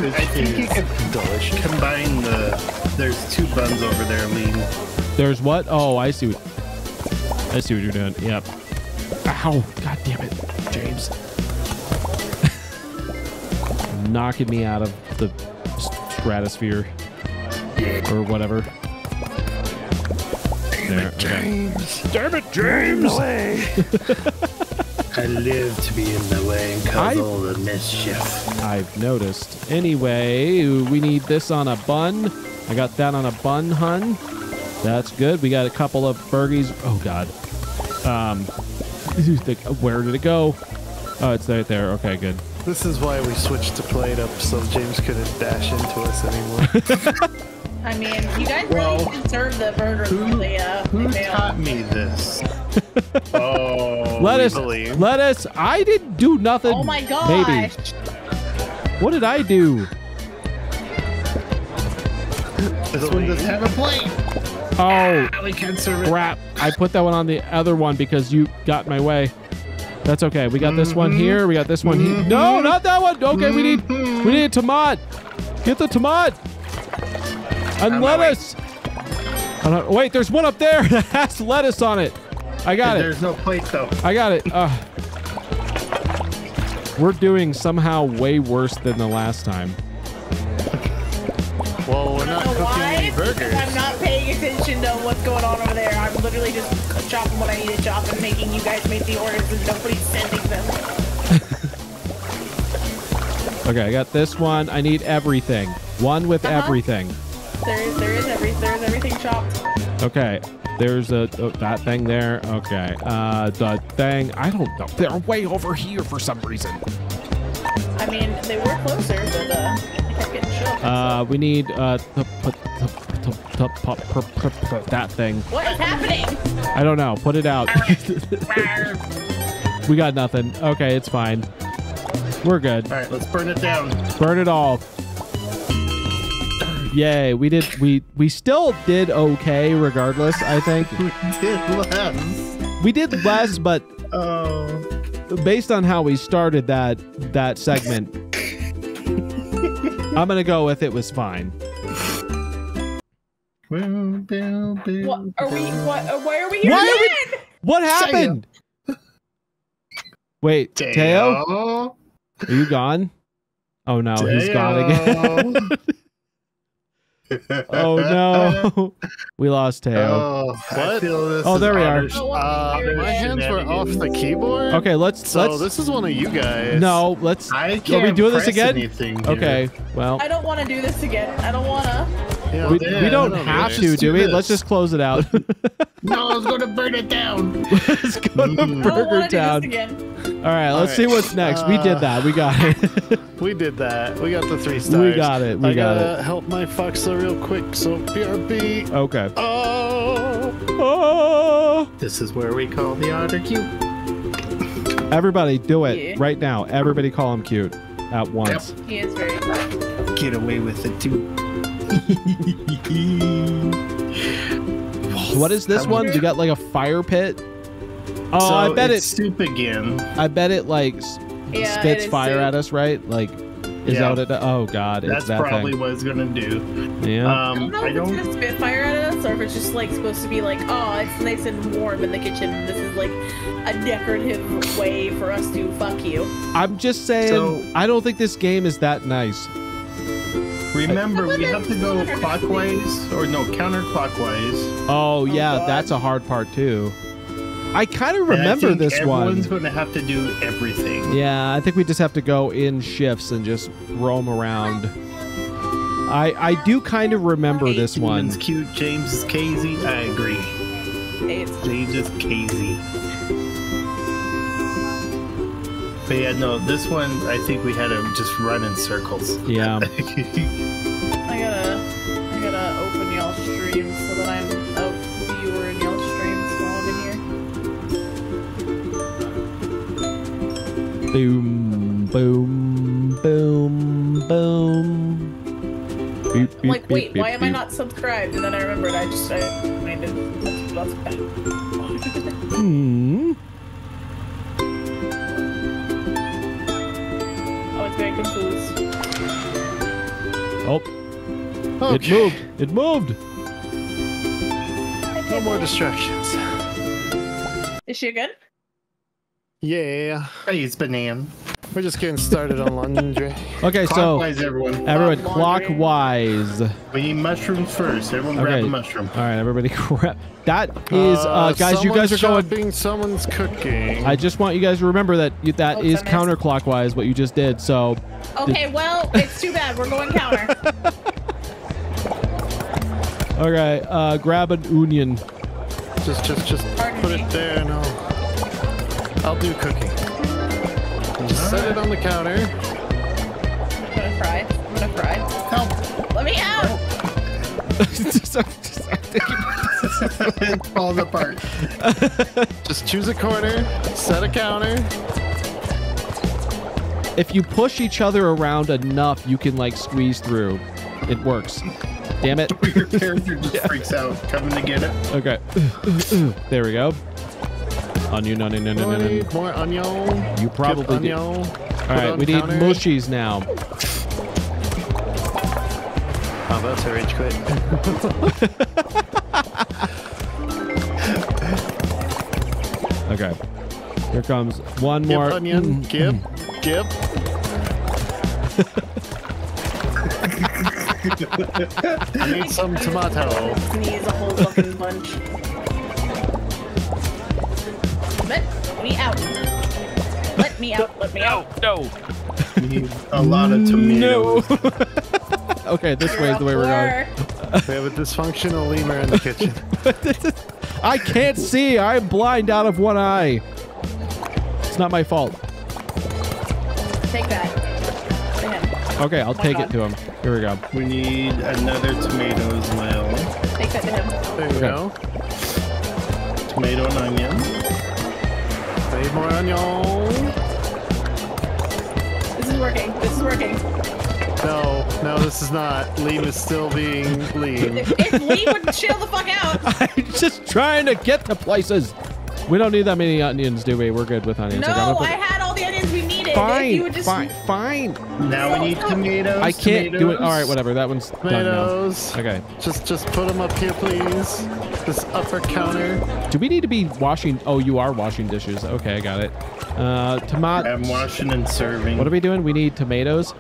I think you can combine the. There's two buns over there, Lean. There's what? Oh, I see. I see what you're doing. Yep. Ow! God damn it, James! Knocking me out of the stratosphere or whatever. Damn it, James! Damn it, James! I live to be in the way and cause all the mischief. I've noticed. Anyway, we need this on a bun. I got that on a bun, hun. That's good. We got a couple of burgies. Oh, God. Where did it go? Oh, it's right there. Okay, good. This is why we switched to Plate Up, so James couldn't dash into us anymore. I mean, you guys really deserve the burger. Who taught me this? Oh, lettuce. I didn't do nothing. Oh my gosh. Maybe. What did I do? This one doesn't have a plate. Oh, crap. I put that one on the other one because you got in my way. That's okay. We got this one here. We got this one here. No, not that one. Okay, we need a tomato. Get the tomato. And lettuce. Wait, there's one up there that has lettuce on it. I got it. There's no plate though. I got it. We're doing somehow way worse than the last time. Well, we're not cooking any burgers. I'm not paying attention to what's going on over there. I'm literally just chopping what I need to chop and making you guys make the orders and nobody's sending them. Okay, I got this one. I need everything. One with everything. There is everything chopped. Okay, there's that thing there. Okay, the thing. I don't know. They're way over here for some reason. I mean, they were closer, but I kept getting shoved. We need that thing. What is happening? I don't know. Put it out. We got nothing. Okay, it's fine. We're good. All right, let's burn it down. Burn it all. Yay, we still did okay regardless, I think. We did less. We did less, but based on how we started that segment, I'm gonna go with it was fine. Why are we here again? What happened? Wait, Teo? Are you gone? Oh no, Teo. He's gone again. Oh no, we lost Teo. Oh, there we are. My hands were off the keyboard. Okay, let's. This is one of you guys. No, let's. I can't. Are we doing this again? Okay, well. I don't want to do this again. I don't want to. Yeah, we don't have to, do we? Let's just close it out. No, I was going to burn it down. Let's go to Burger Town. Alright, let's see what's next. We did that. We got it. We did that. We got the 3 stars. We got it. We got it. I gotta help my foxler real quick, so BRB. Okay. Oh. Oh. This is where we call the otter cute. Everybody do it right now. Everybody call him cute at once. Yep. He is very cute. Get away with it, too. What is this one? You got like a fire pit? Oh, so I bet it's soup again. I bet it like spits fire at us, right? Like, is that what it does? Oh god, that's that probably thing. What it's gonna do. Yeah. I don't know if it's gonna spit fire at us, or if it's just like supposed to be like, oh, it's nice and warm in the kitchen. And this is like a decorative way for us to fuck you. I'm just saying, I don't think this game is that nice. Remember, we have to go clockwise, or no, counterclockwise. Oh yeah, that's a hard part too. I kind of remember this one. Everyone's going to have to do everything. Yeah, I think we just have to go in shifts and just roam around. I do kind of remember this one. It's cute. James is crazy. I agree. James is crazy. But yeah, no, this one, I think we had to just run in circles. Yeah. I gotta open y'all's streams so that I'm a viewer in y'all's streams while I'm in here. Boom, boom, boom, boom. I'm like, wait, why am I not subscribed? And then I remembered I did lots of time. Hmm. Very confused. Oh. Okay. It moved. It moved. No more distractions. Is she good? Yeah. I use banana. We're just getting started on laundry. Okay, clockwise, so everyone clockwise. We need mushrooms first. Everyone grab the mushroom. All right, everybody grab. That is, guys, you guys are going. Someone's cooking. I just want you guys to remember that that is counterclockwise what you just did. So. Okay, well, it's too bad we're going counter. All right, grab an onion. Just put it there. No, I'll do cooking. Set it on the counter. I'm gonna fry. Help! Let me out! It falls apart. Just choose a corner, set a counter. If you push each other around enough, you can like squeeze through. It works. Damn it. Your character just freaks out. Coming to get it. Okay. There we go. Onion, onion, onion, onion. More onion. You probably do. Alright, we need mushies now. Oh, that's her rage quit. Okay. Here comes one more. Onion. Gib. I need some tomato. Sneeze a whole fucking bunch. Let me out. No. We need a lot of tomatoes. No. Okay, this way is the way we're going. We have a dysfunctional lemur in the kitchen. I can't see. I'm blind out of one eye. It's not my fault. Take that. Okay, I'll take it to him. Here we go. We need another tomato as well. Take that to him. There you go. Tomato and onion. More onion. This is working. No, this is not. Liam is still being Liam. If Liam would chill the fuck out. I'm just trying to get to places. We don't need that many onions, do we? We're good with onions. No, I had all the onions we needed. Fine. Now we need tomatoes. I can't do it. All right, whatever. That one's done now. Okay. Just put them up here, please. This upper counter. Do we need to be washing? Oh, you are washing dishes. Okay, I got it. Tomato. I'm washing and serving. What are we doing? We need tomatoes.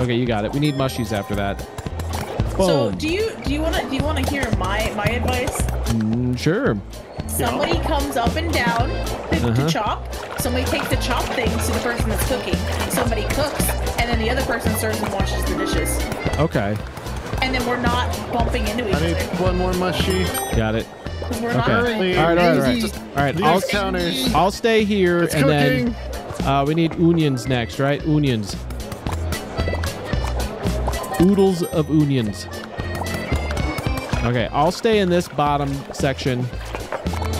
Okay, you got it. We need mushies after that. Boom. So do you wanna hear my advice? Sure. Somebody comes up and down to chop. Somebody takes the chop things to the person that's cooking. Somebody cooks, and then the other person serves and washes the dishes. Okay. And then we're not bumping into each other. I need one more mushy. Got it. We're not. All right. All right. All right. I'll stay here, and then We need onions next, right? Onions. Oodles of onions. Okay, I'll stay in this bottom section,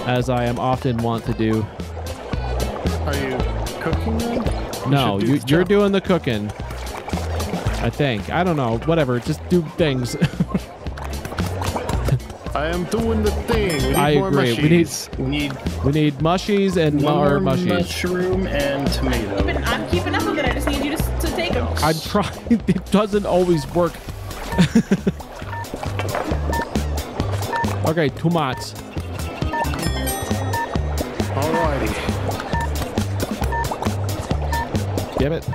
as I am often wont to do. Are you cooking them? No, you're doing the cooking. I think. I don't know. Whatever. Just do things. I am doing the thing. We need more mushies. We need mushies and more mushies. Mushroom and tomato. I'm keeping up with it. I just need you to take them. I'm trying. It doesn't always work. Okay, tomats. Alrighty. Damn it.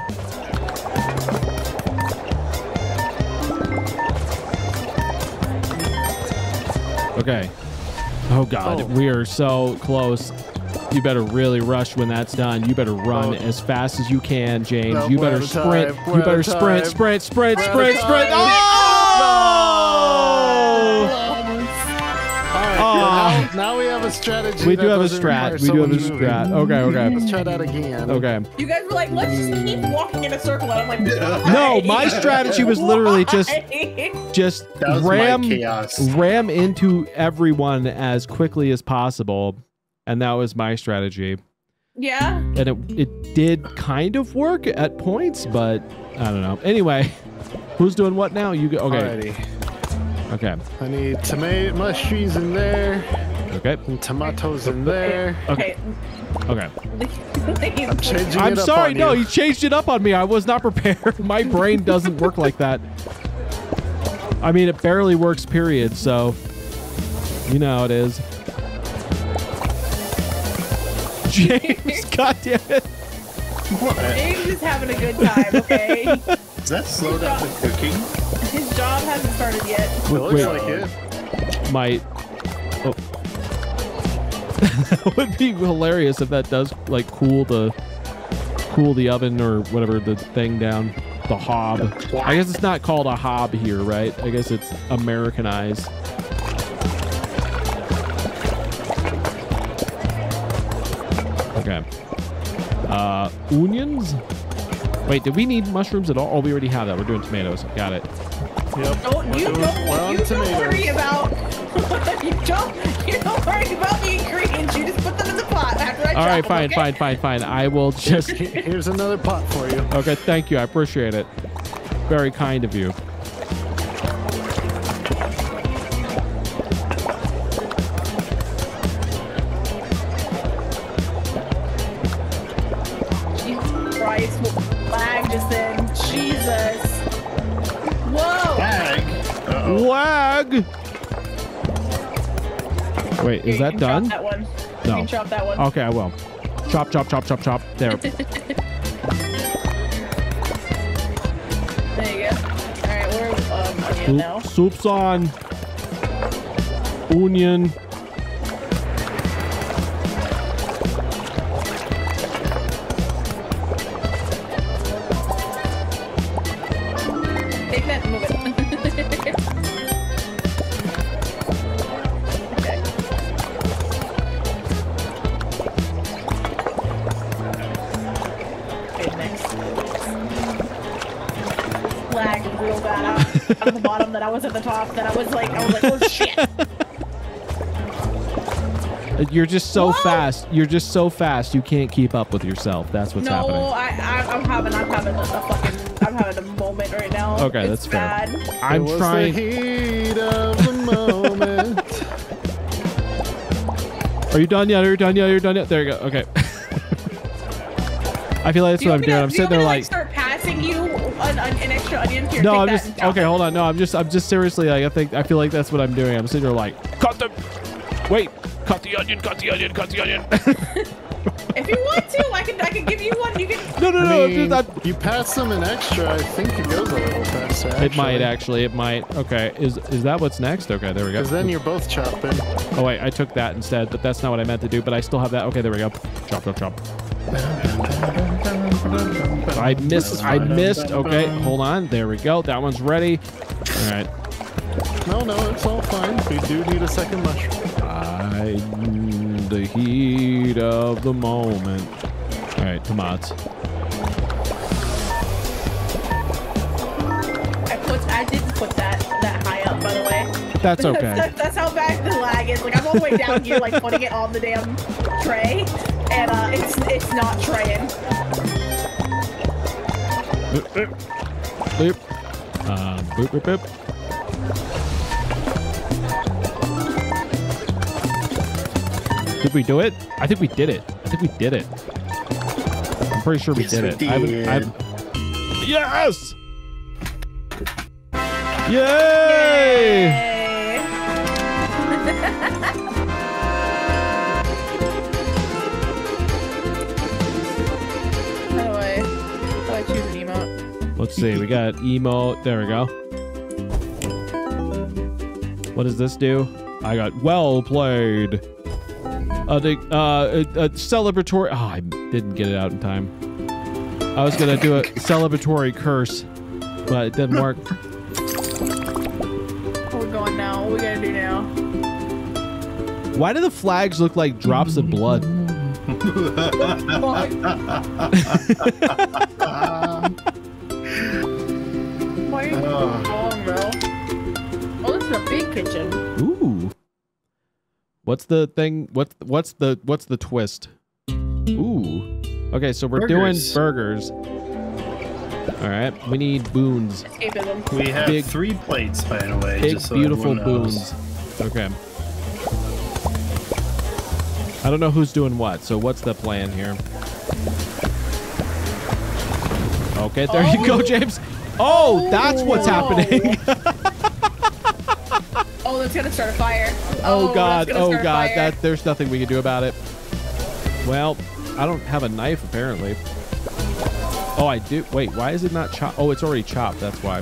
Okay. Oh God, oh. We are so close. You better really rush when that's done. You better run as fast as you can, James. No, you better sprint. You better sprint, sprint, sprint, sprint, sprint. Oh! No! Oh. Now we have a strategy. We do have a strat. We do have a strat. Okay, okay. Let's try that again. Okay. You guys were like, let's just keep walking in a circle. And I'm like, no, my strategy was literally just ram into everyone as quickly as possible. And that was my strategy. Yeah. And it did kind of work at points, but I don't know. Anyway, who's doing what now? You go. Okay. Alrighty. Okay. I need tomato mushies in there. Okay. And tomatoes in there. Okay. Okay. I'm sorry. No, you changed it up on me. I was not prepared. My brain doesn't work like that. I mean, it barely works, period. So, you know how it is. James, God damn it. What? James is having a good time, okay? Does that slow down the cooking? His job hasn't started yet. Wait. Like it. Oh. That would be hilarious if that does like cool the oven or whatever the thing down. The hob. I guess it's not called a hob here, right? I guess it's Americanized. Okay. Onions? Wait, did we need mushrooms at all? Oh, we already have that. We're doing tomatoes. Got it. Yep. You don't worry about you don't worry about the ingredients. You just put them in the pot after I chop. All right, fine. I will just here's another pot for you. Okay, thank you. I appreciate it. Very kind of you. Wait, is that done? That one. No. You can chop that one. Okay, I will. Chop, chop, chop, chop, chop. There. There you go. All right, we're onion now. Soup's on. Onion. I was at the top, then I was like, oh shit. You're just so fast. You're just so fast. You can't keep up with yourself. That's what's happening. No, I'm having a moment right now. Okay, it's that's bad. Fair. I'm trying. The heat of the moment. Are you done yet? There you go. Okay. I feel like that's what I'm doing. I'm sitting there like start passing you. An extra onion here. No, I'm just okay. Hold on. No, I'm just seriously like I feel like that's what I'm doing. I'm sitting here like cut the onion, If you want to, I can give you one. You can. No. I mean, you pass them an extra. I think it goes a little faster. Actually. It might actually. It might. Okay. Is that what's next? Okay. There we go. Because then you're both chopping. Oh wait, I took that instead, but that's not what I meant to do. But I still have that. Okay. There we go. Chop, chop, chop. I missed. Okay, hold on. There we go. That one's ready. All right. No, it's all fine. We do need a second mushroom. The heat of the moment. Alright, tomatoes. I didn't put that high up, by the way. That's okay. That's how bad the lag is. Like, I'm all the way down here, like, putting it on the damn tray, and it's not traying. Boop, boop. Boop. Boop, boop, boop. Did we do it? I think we did it. I think we did it. I'm pretty sure we did it. Yes! Yay! Yay. How do I choose an emote? Let's see. We got emote. There we go. What does this do? I got well played. A celebratory... Oh, I didn't get it out in time. I was going to do a celebratory curse, but it didn't work. We're going now. What are we going to do now? Why do the flags look like drops of blood? Why are you wrong, bro? Oh, this is a big kitchen. Ooh. What's the thing? What's the twist? Ooh. Okay, so we're doing burgers. All right, we need boons. We have big, 3 plates, by the way. Big, just so beautiful boons. Okay. I don't know who's doing what. So what's the plan here? Okay, there you go, James. Oh, that's what's happening. Oh, that's gonna start a fire. Oh God, oh God, that there's nothing we can do about it. Well, I don't have a knife apparently. Oh, I do. Wait, why is it not chopped? Oh, it's already chopped, that's why.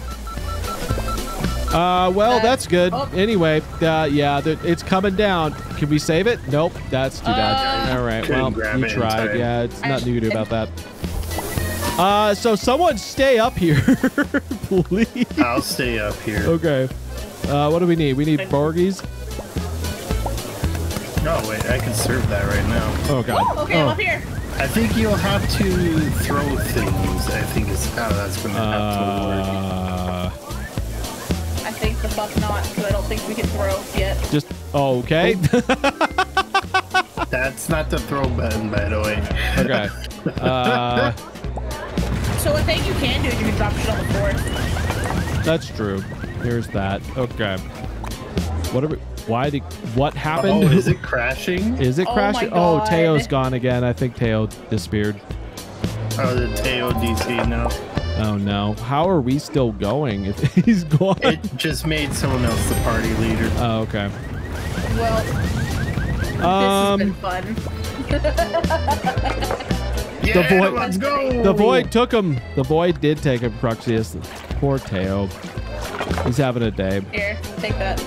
Well, that's good. Oh. Anyway, yeah, it's coming down. Can we save it? Nope, that's too bad. All right, well, you tried. Yeah, it's nothing you can do about that. So someone stay up here, please. I'll stay up here. Okay. What do we need? We need burgies. No, wait, I can serve that right now. Oh, God. Whoa, okay, I'm up here. I think you'll have to throw things. I think it's how that's going to have to work. I think the fuck not, because I don't think we can throw yet. Just, okay. That's not the throw button, by the way. Okay. So a thing you can do is you can drop shit on the board. That's true. Here's that. Okay. What are we? Why the? What happened? Oh, is it crashing? Is it crashing? Oh, Teo's gone again. I think Teo disappeared. Oh, the Teo DC now. Oh no! How are we still going if he's gone? It just made someone else the party leader. Oh, okay. Well, this has been fun. Yeah, the void, let's go. The void took him. The void did take him, Cruxius. Poor Teo. He's having a day. Here, take that.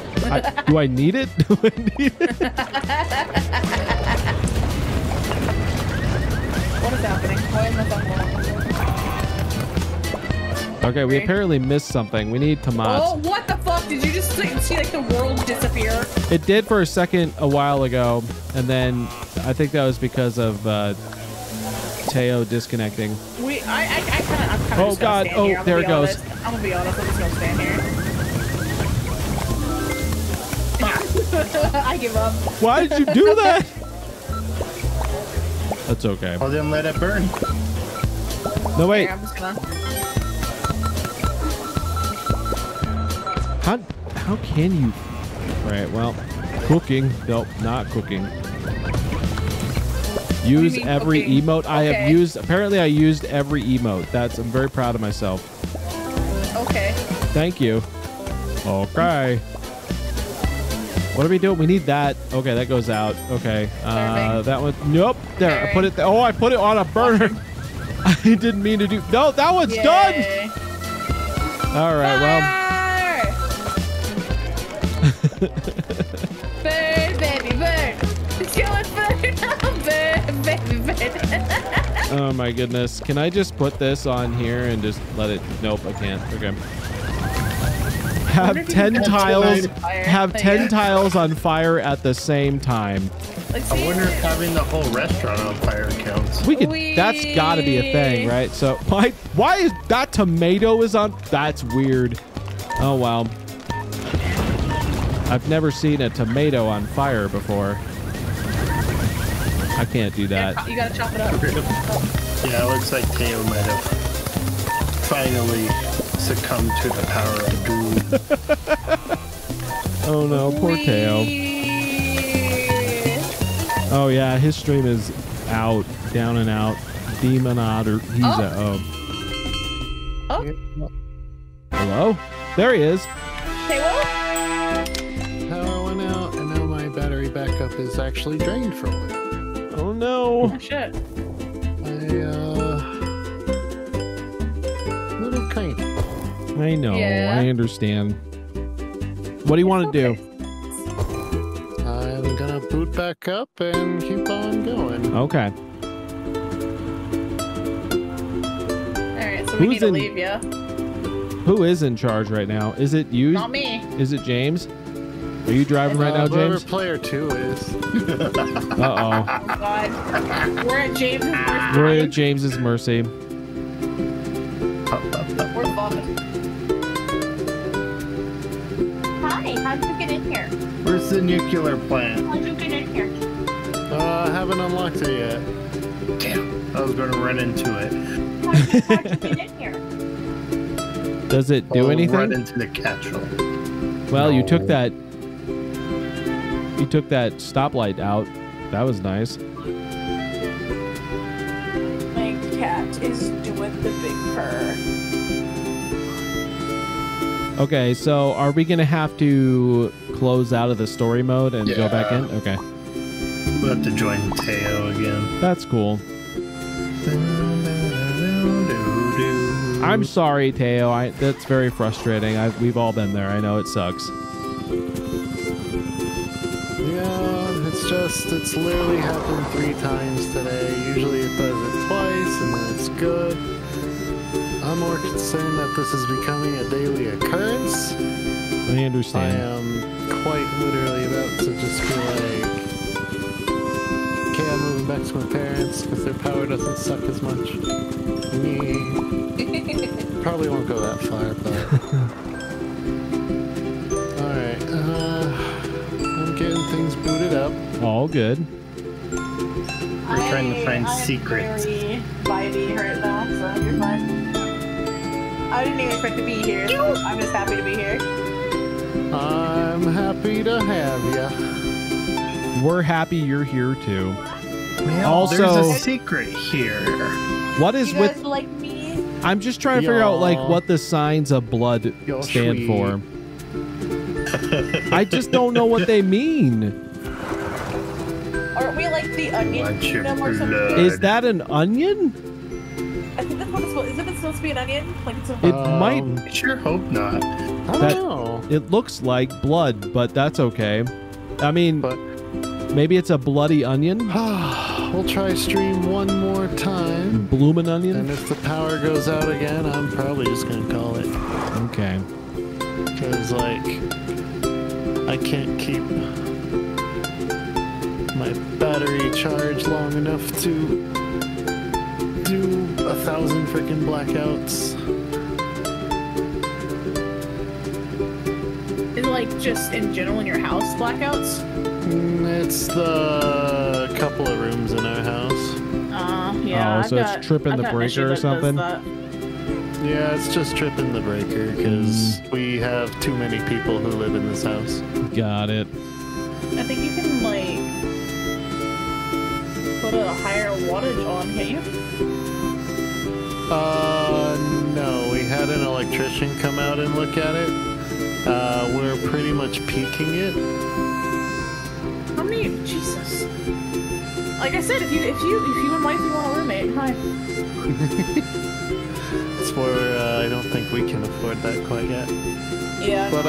Do I need it? Do I need it? What is happening? Why is that? Okay, we apparently missed something. We need tomats. Oh, what the fuck? Did you just see like the world disappear? It did for a second a while ago, and then I think that was because of Teo disconnecting. I'm kind of oh God! Oh, here. There it goes. I'm gonna be honest. I'm just gonna stand here. I give up. Why did you do that? That's okay. Well, then let it burn. No wait. Here, I'm just gonna... How can you? All right. Well, cooking. Nope, not cooking. Use every emote. Okay. I have used, apparently I used every emote. I'm very proud of myself. Okay. Thank you. Okay. What are we doing? We need that. Okay, that goes out. Okay. That one. Nope. There. Right. I put it. Oh, I put it on a burner. I didn't mean to do. No, that one's done. All right. Fire! Well. Burn, baby, burn. It's going burn. Oh my goodness. Can I just put this on here and just let it? Nope, I can't. Okay. Have 10 tiles on fire at the same time. I wonder if having the whole restaurant on fire counts. We could. Wee. That's got to be a thing, right? So why is that tomato is on? That's weird. Oh wow. I've never seen a tomato on fire before. I can't do that. Yeah, you gotta chop it up. Yeah, it looks like Teo might have finally succumbed to the power of doom. Oh no, poor Wee. Teo. Oh yeah, his stream is out, down and out. Demon Otter, he's oh. Oh. Hello? There he is. Say what? Oh, and now my battery backup is actually drained from it. Oh no. Oh shit. Little kind. I know, yeah. I understand. What do you want to do? I'm gonna boot back up and keep on going. Okay. Alright, so we need to leave, yeah? Who is in charge right now? Is it you? Not me. Is it James? Are you driving right now, James? Player 2 is. Uh-oh. God. We're at James's mercy. We're at James's mercy. We're bombing. Hi, how'd you get in here? Where's the nuclear plant? How'd you get in here? I haven't unlocked it yet. Damn, I was going to run into it. How'd you get in here? Does it do anything? Run into the capsule. Well, no. You took that stoplight out. That was nice. My cat is doing the big purr. Okay, so are we going to have to close out of the story mode and go back in? Okay. We'll have to join Teo again. That's cool. I'm sorry, Teo. That's very frustrating. We've all been there. I know it sucks. Yeah, it's literally happened 3 times today. Usually it does it twice and then it's good. I'm more concerned that this is becoming a daily occurrence. I understand. I am quite literally about to just be like, okay, I'm moving back to my parents because their power doesn't suck as much. Probably won't go that far, but... Alright, I'm getting things booted up. All good. We're trying to find secrets. I'm very bitey right now, so you're fine. I didn't even expect to be here, so I'm just happy to be here. I'm happy to have you. We're happy you're here too. Well, also, there's a secret here. What is you guys with? Like me? I'm just trying to figure out like what the signs of blood stand for. I just don't know what they mean. Aren't we like the Onion Kingdom or something? Is that an onion? I think that's what it's supposed. Isn't it supposed to be an onion? Like it's a... It might. I sure hope not. I don't know. It looks like blood, but that's okay. I mean, but maybe it's a bloody onion. We'll try stream one more time. Bloomin' onion. And if the power goes out again, I'm probably just gonna call it. Okay. Because like, I can't keep my battery charged long enough to do 1,000 freaking blackouts. Is it like just in general in your house blackouts? It's the couple of rooms in our house. Yeah. Oh, so it's tripping the breaker or something? Yeah, it's just tripping the breaker because we have too many people who live in this house. Got it. I think you can like put a higher wattage on, can't you? No, we had an electrician come out and look at it. We're pretty much peaking it. How many? Jesus. Like I said, if you and wifey want a roommate, hi. It's for, I don't think we can afford that quite yet. Yeah. But,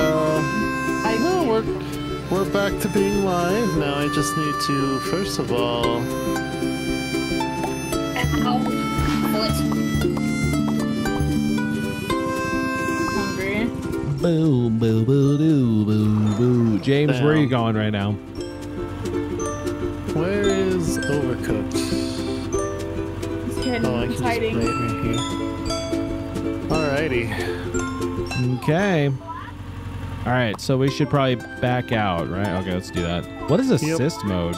we're back to being live now. I just need to, first of all... Boo, boo, boo, boo, boo, boo. James, where are you going right now? Well, Overcooked. Oh, I can hiding. Just play it right here. Alrighty. Okay. Alright, so we should probably back out, right? Okay, let's do that. What is assist mode?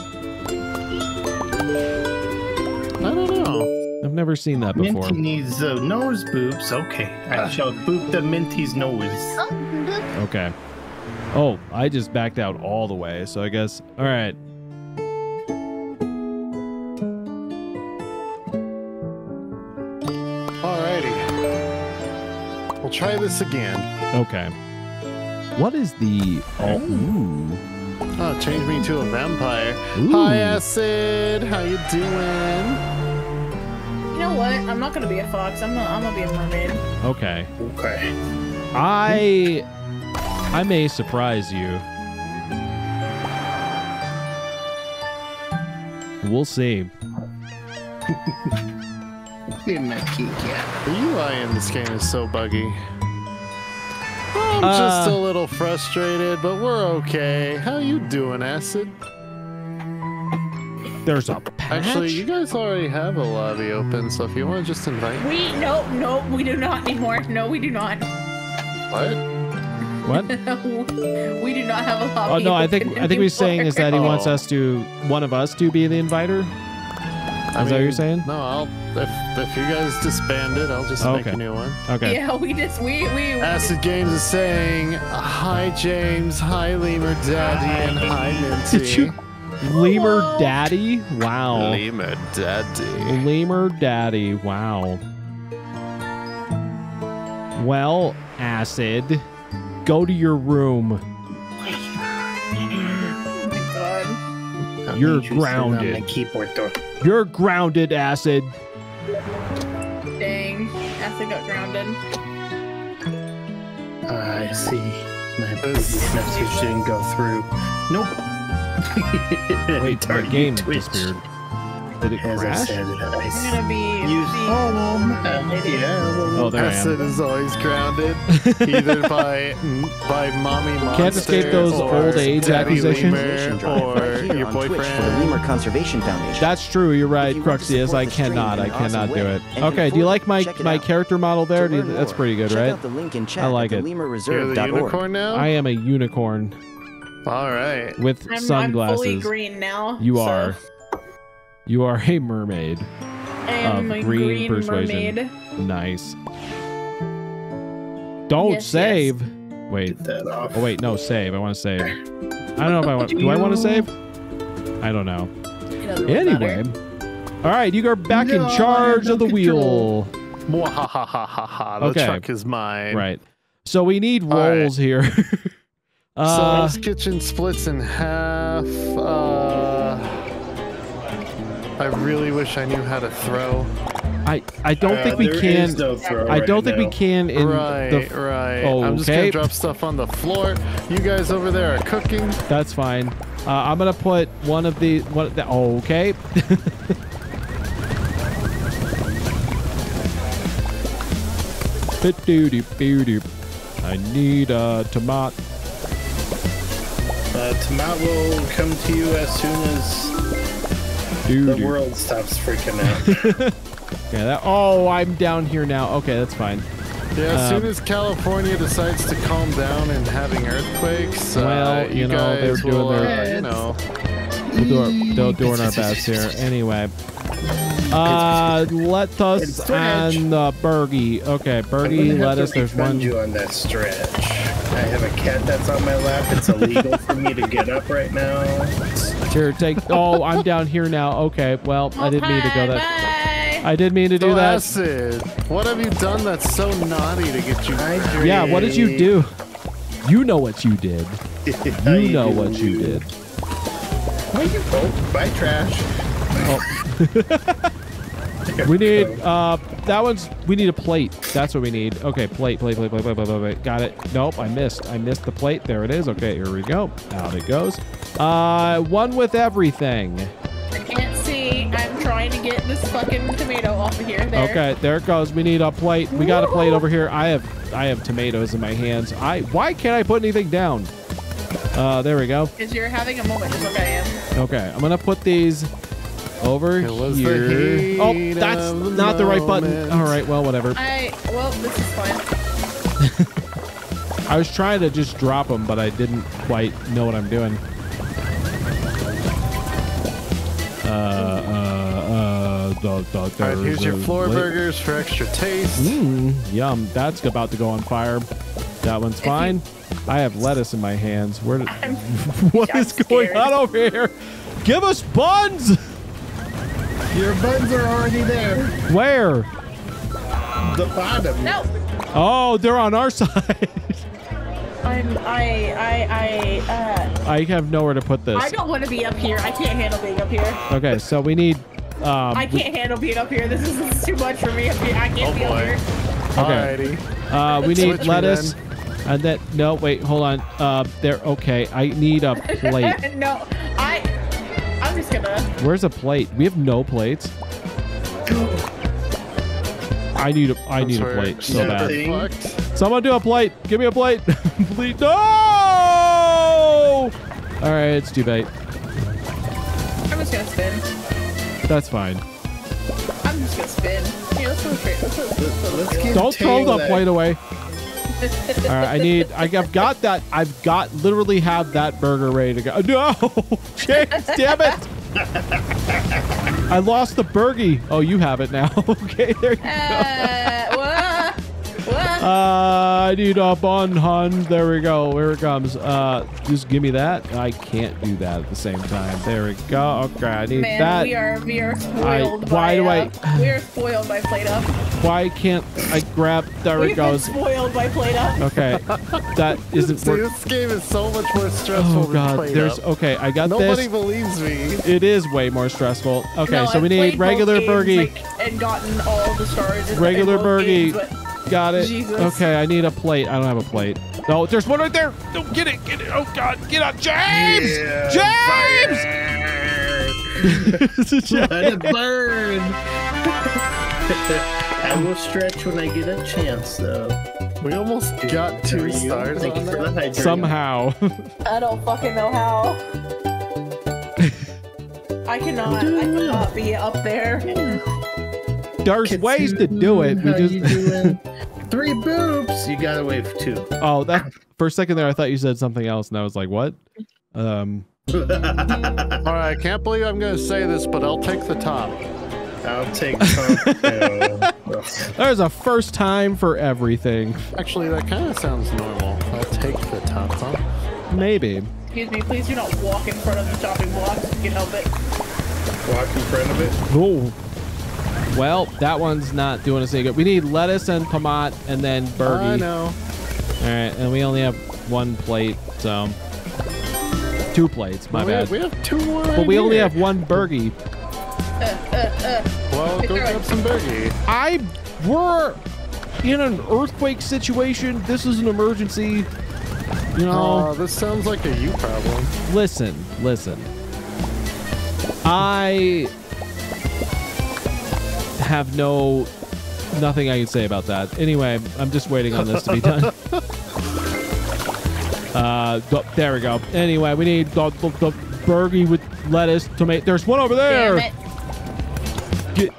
I don't know. I've never seen that before. Minty needs nose boobs. Okay. I shall boop the Minty's nose. Okay. Oh, I just backed out all the way, so I guess... Alright. Alrighty. We'll try this again. Okay. What is the... Oh, ooh. Oh, change me to a vampire. Ooh. Hi, Acid. How you doing? You know what? I'm not going to be a fox. I'm gonna be a mermaid. Okay. Okay. I may surprise you. We'll see. The UI in this game is so buggy. I'm just a little frustrated, but we're okay. How you doing, Acid? There's a patch. Actually, you guys already have a lobby open, so if you want to just invite me. No, we do not anymore. No, we do not. What? We do not have a lobby. Oh no, I think he's saying is that he wants us to, one of us to be the inviter. Is that what you're saying? No, if you guys disband it, I'll just make a new one. Okay. Yeah, we Acid Games is saying, hi James, hi Lemur Daddy, and hi Minty. Did you Lemur Daddy? Wow. Lemur Daddy. Lemur Daddy. Wow. Well, Acid, go to your room. You're grounded. On my keyboard door. You're grounded, Acid. Dang, Acid got grounded. I see. My message didn't go through. Nope. Wait, our game disappeared. Did it crash? As I said, I'm gonna be. Well, Acid is always grounded, either by mommy monster. Can't escape those old age accusations. Or your boyfriend. For the Lemur Conservation Foundation. That's true. You're right, Cruxius. I cannot do it. Okay. Do you like my character model there? That's pretty good, right? I like it. You're the unicorn now. I am a unicorn. All right. With sunglasses. I'm fully green now. You are. You are a mermaid. I am a green persuasion. Mermaid. Nice. Don't save. Yes. Wait. Get that off. Oh wait, no save. I want to save. I don't know if I want. Do I want to save? I don't know. Anyway. All right, you are back in charge of the wheel. The truck is mine. Right. So we need rolls here. Someone's kitchen splits in half. I really wish I knew how to throw. I don't think we can. No throw I don't right think now. We can. In right. Oh, I'm just gonna drop stuff on the floor. You guys over there are cooking. That's fine. I'm gonna put one of the okay. I need a tomato. Tomato will come to you as soon as. The world stops freaking out. Yeah, I'm down here now. Okay, that's fine. Yeah, as soon as California decides to calm down and having earthquakes, well, you know, they're doing their, you know, they're doing our best here. Anyway, let us and Bergie. Okay, Bergie, let us. There's one. You on that stretch. I have a cat that's on my lap. It's illegal for me to get up right now. Here, take. Oh, I'm down here now. Okay, well, I didn't mean to go that. Bye. I didn't mean to do that. Acid, what have you done that's so naughty to get you? Yeah, what did you do? You know what you did. You know what you did. Bye, trash. Oh. We need that one's. We need a plate. That's what we need. Okay, plate. Got it. Nope, I missed the plate. There it is. Okay, here we go. Out it goes. One with everything. I can't see. I'm trying to get this fucking tomato off of here. There. Okay, there it goes. We need a plate. We got a plate over here. I have tomatoes in my hands. Why can't I put anything down? There we go. Because you're having a moment. Is what I am. Okay, I'm gonna put these Over here. Oh, that's not the right button. All right, well, whatever. Well, this is fine. I was trying to just drop them, but I didn't quite know what I'm doing. All right, here's your floor burgers for extra taste. Yum. That's about to go on fire. That one's fine. I have lettuce in my hands. Where? What is going on over here? Give us buns! Your buns are already there. Where? The bottom. No. Oh, they're on our side. I have nowhere to put this. I don't want to be up here. I can't handle being up here. Okay, so we need. I can't handle being up here. This is too much for me up here. I can't be up here. Okay. Alrighty. We need lettuce. And then no, wait, hold on. They're okay. I need a plate. No, I'm just gonna. Where's a plate? We have no plates. I need a plate so bad. Someone do a plate. Give me a plate. Please. No. All right, it's too bait. I'm just gonna spin. That's fine. I'm just gonna spin. Yeah, let's don't throw the plate away. All right, I've got that. I've got literally have that burger ready to go. No, James, damn it! I lost the burgie. Oh, you have it now. Okay, there you go. I need a bun, hun. There we go. Here it comes. Just give me that. I can't do that at the same time. There we go. Okay, I need that. We are spoiled we are spoiled by Plate Up. Why can't I grab? There it goes. We've been spoiled by Plate Up. Okay, that isn't working. This game is so much more stressful. Oh God, okay. I got this. Nobody believes me. It is way more stressful. Okay, no, so we need regular burgie. And gotten all the stars. Regular burgie. Got it. Jesus. Okay, I need a plate. I don't have a plate. No, there's one right there. No, get it. Get it. Oh, God. Get up. James! Yeah, James! Let it burn. I will stretch when I get a chance, though. We almost got 2 stars on that. Somehow. I don't fucking know how. I cannot be up there. There's ways to do it. We just 3 boobs. You gotta wait for 2. Oh, that for a second there, I thought you said something else, and I was like, "What?" All right, I can't believe I'm gonna say this, but I'll take the top. I'll take top. There's a first time for everything. Actually, that kind of sounds normal. I'll take the top. Huh? Maybe. Excuse me, please do not walk in front of the chopping block. You can help it. Walk in front of it. Ooh. Well, that one's not doing us any good. We need lettuce and tomat and then burger. I know. All right, and we only have 1 plate, so 2 plates. My bad. We have 2 more. But we only have 1 burger. Well, go grab some burger. We're in an earthquake situation. This is an emergency. You know. This sounds like a you problem. Listen. I have nothing I can say about that. Anyway, I'm just waiting on this to be done. There we go. Anyway, we need the burger with lettuce, tomato. There's one over there. Damn it.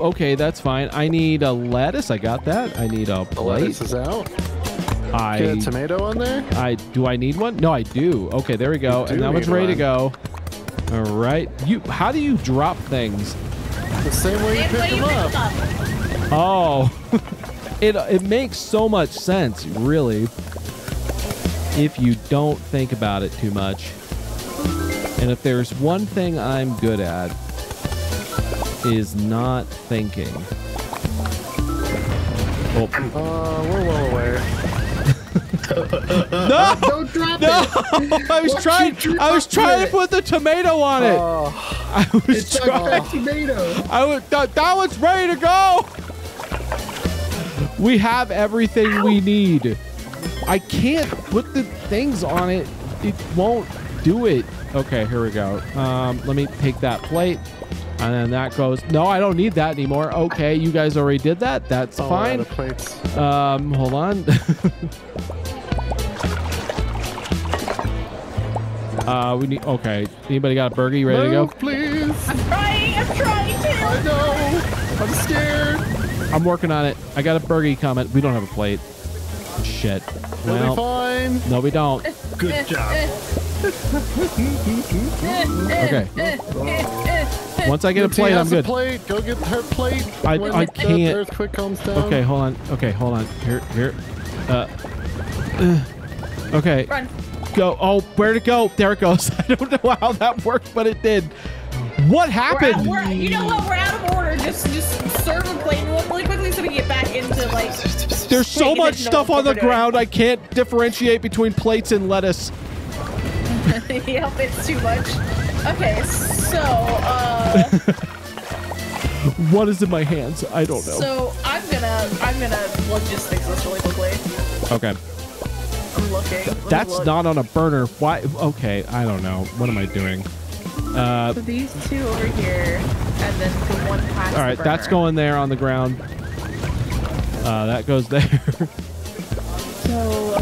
Okay, that's fine. I need a lettuce. I got that. I need a plate. The lettuce is out. Get a tomato on there. Do I need one? No, I do. Okay, there we go. And that one's ready to go. All right. How do you drop things? The same way you pick them up. Oh, it makes so much sense, really, if you don't think about it too much. And if there's one thing I'm good at, is not thinking. Oh, we're well aware. No! Don't drop it! I was trying to put the tomato on it. That one's ready to go. We have everything we need. I can't put the things on it. It won't do it. Okay, here we go. Let me take that plate, and then that goes. No, I don't need that anymore. Okay, you guys already did that. That's fine. Hold on. We need. Okay. Anybody got a burger? You ready to go? Please. please. I'm trying to. I know. I'm scared. I'm working on it. I got a burger comment. We don't have a plate. Shit. Well, fine. No, we don't. Good job. Okay. Once I get a plate, I'm good. Plate. Go get her plate. I can't. Earthquake comes down. Okay, hold on. Okay, hold on. Here. Okay. Run. Go. Oh, where'd it go? There it goes. I don't know how that worked, but it did. What happened? You know what? We're out of order. Just serve a plate really quickly so we get back into like. There's so much stuff on the ground. I can't differentiate between plates and lettuce. Yep, it's too much. Okay, so. What is in my hands? I don't know. So I'm gonna logistics this really quickly. Okay. I'm looking. That's not on a burner. Why? Okay, I don't know. What am I doing? So these two over here, and then the one past. All right, that's going there on the ground. That goes there. So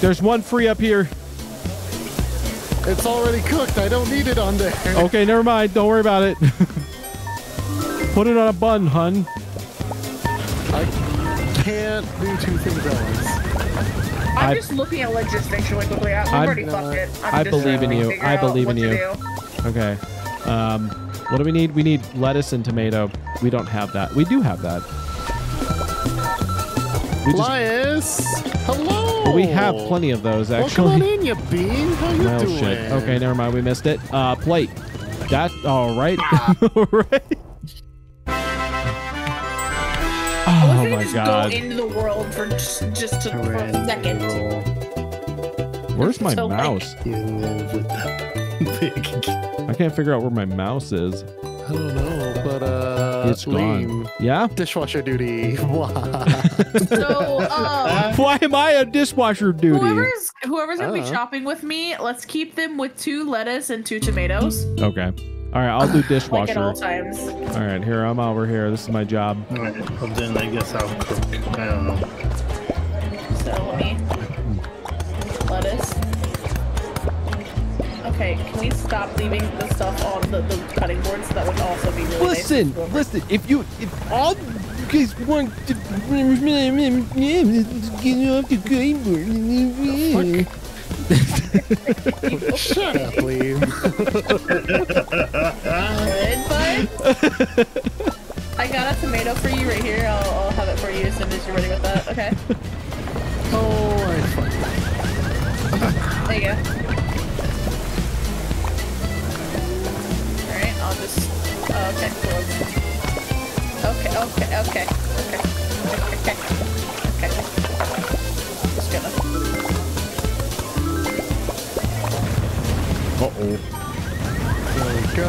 there's one free up here. It's already cooked. I don't need it on there. Okay, never mind. Don't worry about it. Put it on a bun, hun. I can't do two things at once. I'm just looking at logistics really quickly. I've already fucked it. I believe in you. I believe in you. Okay. What do we need? We need lettuce and tomato. We don't have that. We do have that. Elias! Hello! Well, we have plenty of those, actually. Welcome on in, you bean. How you doing? Shit. Okay, never mind. We missed it. Plate. That. All right. All right. Oh my god! Go into the world for just to, for a second. Where's my mouse? I can't figure out where my mouse is. I don't know, but it's gone. Yeah. Dishwasher duty. So why am I a dishwasher duty? Whoever's gonna be shopping with me, let's keep them with 2 lettuce and 2 tomatoes. Okay. All right, I'll do dishwasher. Like at all times. All right, here, I'm over here. This is my job. All right, well, then I guess I'll cook. I don't know. So let me lettuce. Okay, can we stop leaving the stuff on the cutting boards? That would also be really nice. Listen, if all you guys want to get off the cutting board. Shut up, Liam. Good, bud. I got a tomato for you right here. I'll have it for you as soon as you're ready with that. Okay. Oh, there you go. All right, I'll just. Oh, okay. Cool. Okay. Just gonna. Uh-oh. There we go.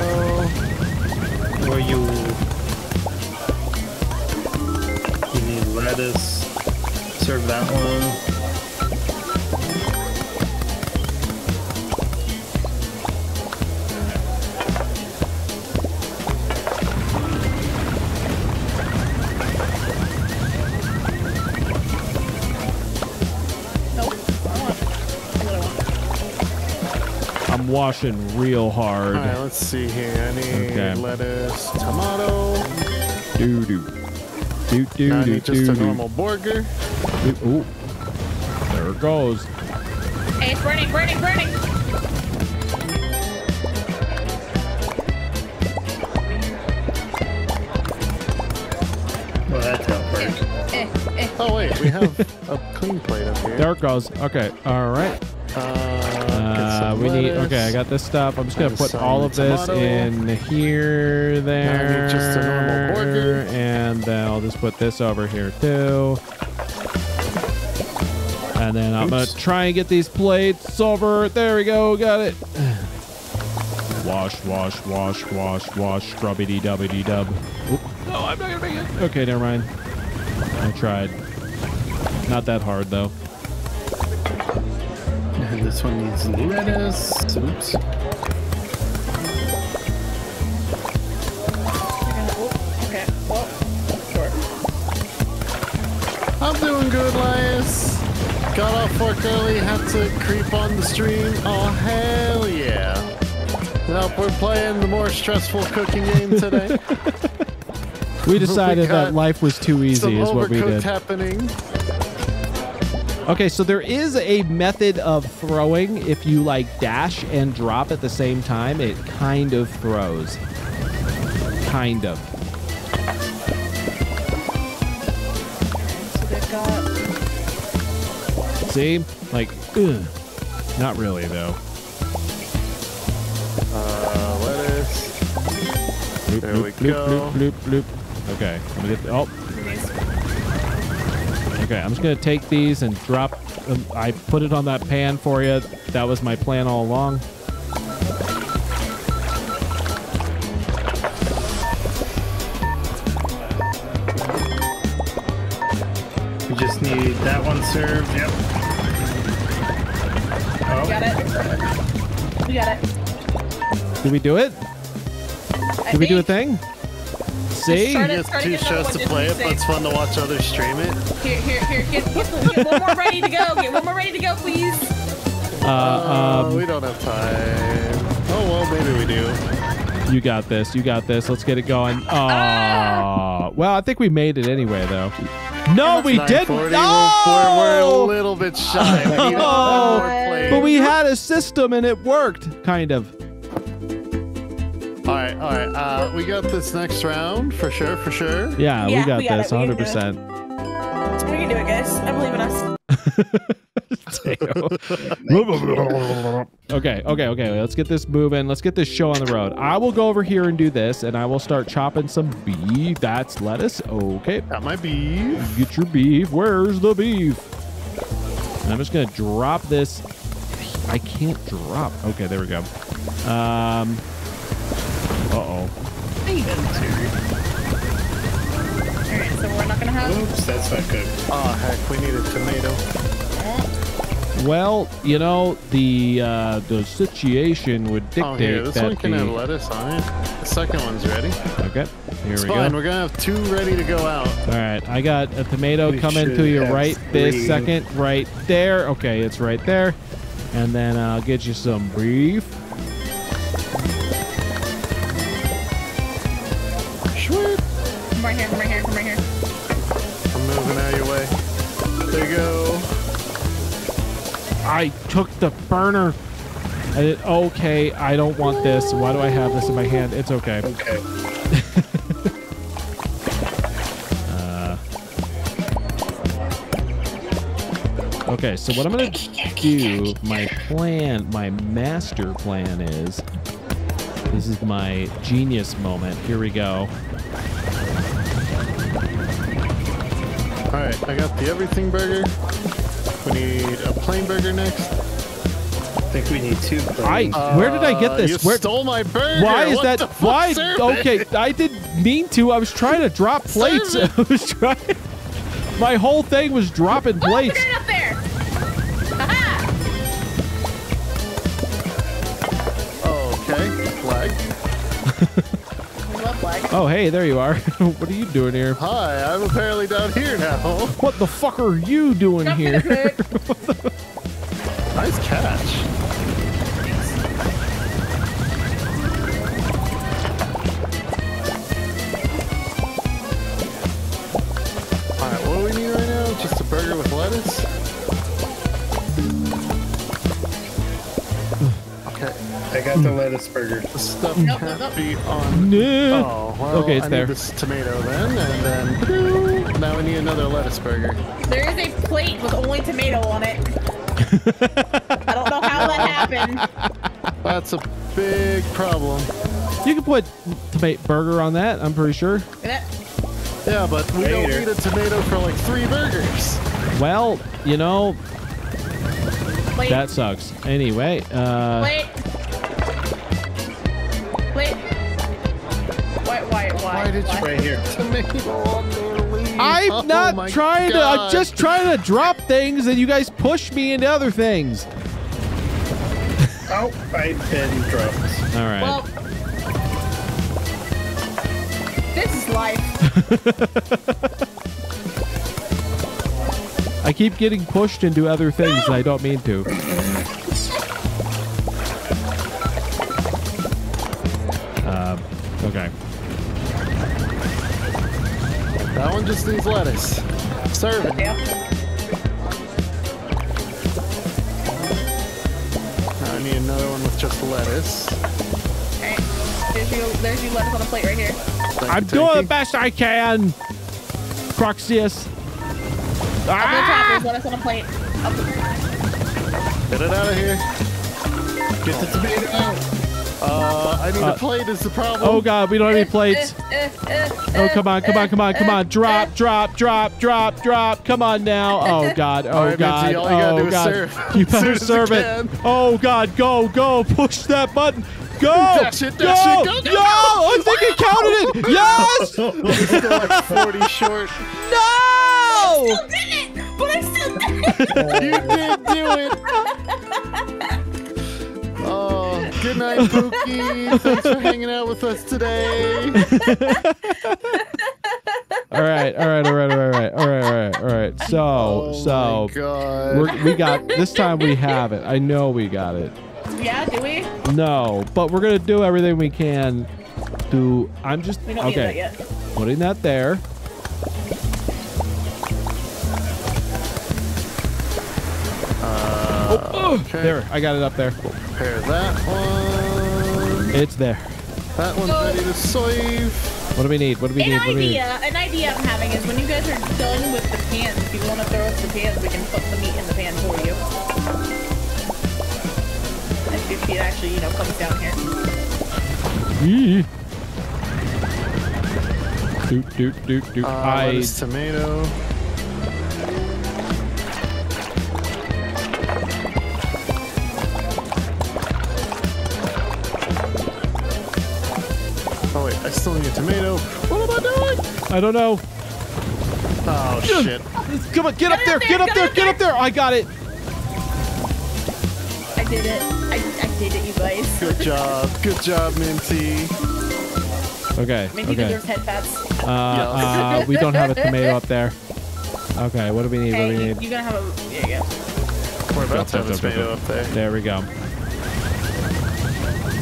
Where you need lettuce. Serve that one. Nope. I want another one. I'm washing real hard. All right, let's see here. I need lettuce, tomato. Just a normal burger. Ooh. There it goes. Hey, it's burning. Well, that's not burnt. Oh, wait. We have a clean plate up here. There it goes. Okay. All right. We need. Okay, I got this stuff. I'm just gonna put all of this in here, there, just a normal burger, and then I'll just put this over here too. And then I'm gonna try and get these plates over. There we go. Got it. Wash. Scrubby-dee-dubby-dee-dub. No, I'm not gonna make it. Okay, never mind. I tried. Not that hard though. And this one needs lettuce. Oops. Okay. Well, sure. I'm doing good, Lias. Got off work early, had to creep on the stream. Oh, hell yeah. Nope, we're playing the more stressful cooking game today. We decided that life was too easy is what we did. Happening. Okay, so there is a method of throwing. If you like dash and drop at the same time, it kind of throws. Kind of. See? Like, ugh. Not really, though. Lettuce. Bloop, there bloop, we bloop, go. Bloop, bloop, bloop. Okay. I'm gonna get the, oh. Okay, I'm just going to take these and drop. I put it on that pan for you. That was my plan all along. We just need that one served. Yep. Oh. We got it. We got it. Did we do it? Did we do a thing? See? It's two shows to play it, but it's fun to watch others stream it. Here. Get one more ready to go. Get one more ready to go, please. We don't have time. Oh, well, maybe we do. You got this. You got this. Let's get it going. Oh. Well, I think we made it anyway, though. No, we didn't. No! We're a little bit shy. Oh, but we had a system, and it worked, kind of. All right. We got this next round for sure. Yeah, we got this, 100%. We can do it, guys. I believe in us. Okay. Let's get this moving. Let's get this show on the road. I will go over here and do this, and I will start chopping some beef. That's lettuce. Okay. Got my beef. Get your beef. Where's the beef? And I'm just going to drop this. I can't drop. Okay, there we go. Uh-oh. Alright, so we're not gonna have... Oops, that's not good. Oh, heck, we need a tomato. Well, you know, the situation would dictate that this one can have lettuce on it. The second one's ready. Okay, here we go. Fine, we're gonna have two ready to go out. Alright, I got a tomato coming to you right this second, right there. Okay, it's right there. And then I'll get you some beef. Come right here. I'm moving out of your way. There you go. I took the burner. Okay, I don't want this. Why do I have this in my hand? It's okay. Okay. Okay, so what I'm going to do, my plan, my master plan is, this is my genius moment. Here we go. Alright, I got the everything burger. We need a plain burger next. I think we need two plain. Where did I get this? You stole my burger! Why is that? Why? Okay, I didn't mean to. I was trying to drop plates. I was trying. My whole thing was dropping plates. Get up there! Okay, flag. Oh, hey, there you are. What are you doing here? Hi, I'm apparently down here now. What the fuck are you doing here? Nice catch. All right, what do we need right now? Just a burger with lettuce? I got the lettuce burger. The stuff can't be on. No. Oh, well, okay, it's I need this tomato then, and then now we need another lettuce burger. There is a plate with only tomato on it. I don't know how that happened. That's a big problem. You can put tomato burger on that. I'm pretty sure. Yeah, but we don't need a tomato for like 3 burgers. Well, you know, plate. That sucks. Anyway, plate. Why did you right here? I'm not trying to. I'm just trying to drop things, and you guys push me into other things. Oh, I've been dropped. All right. Well, this is life. I keep getting pushed into other things, and I don't mean to. Okay. That one just needs lettuce. Serve it. I need another one with just lettuce. Alright. There's your lettuce on the plate right here. I'm doing the best I can. Proxius. Ah! Up the top, there's lettuce on the plate. Get it out of here. Get the tomato out. I need a plate is the problem. Oh god, we don't have any plates. Oh come on, come on, come on, come on. Drop, drop, drop, drop, drop. Come on now. Oh god, oh god, oh god. You better serve it. Oh god, go, go, push that button. Go! Dash it, dash go! It, go, go, go! I think it counted it! Yes! It's still like 40 short. No! I still did it! But I still did it! You did do it! Oh, good night, Pookie. Thanks for hanging out with us today. Alright, alright, alright, alright, alright, alright, alright. So, oh so. We got, this time we have it. I know we got it. Yeah, do we? No, but we're gonna do everything we can to. I'm just we don't okay. That yet. Putting that there. Okay. There, I got it up there. Prepare that one. It's there. That one's ready to save. What do we need? What do we need? An idea I'm having is when you guys are done with the pans, if you want to throw us the pans, we can put the meat in the pan for you. If it actually, you know, comes down here. Doot, doot, doot, doot. Lettuce, tomato. Oh, wait, I still need a tomato. What am I doing? I don't know. Oh, shit. Come on, get up there, get up there, get up there. I got it. I did it. I did it, you guys. Good job. Good job, Minty. Okay. Minty deserves head pats. We don't have a tomato up there. Okay, what do we need? Hey, what do we need? You're going to have a... Yeah, yeah. We're about to have a tomato up there. There we go.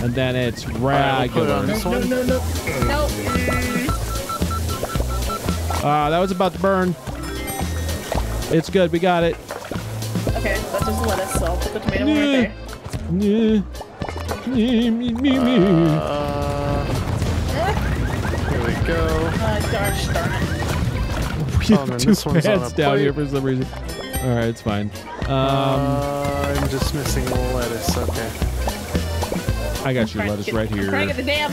And then it's regular. Right, we'll no, no, no. Nope. That was about to burn. It's good. We got it. Okay, that's just lettuce, so I'll put the tomato one right there. Here we go. Gosh darn it. We have two pans down here for some reason. Alright, it's fine. I'm just missing lettuce, okay. I got your lettuce right here. I'm trying to get the damn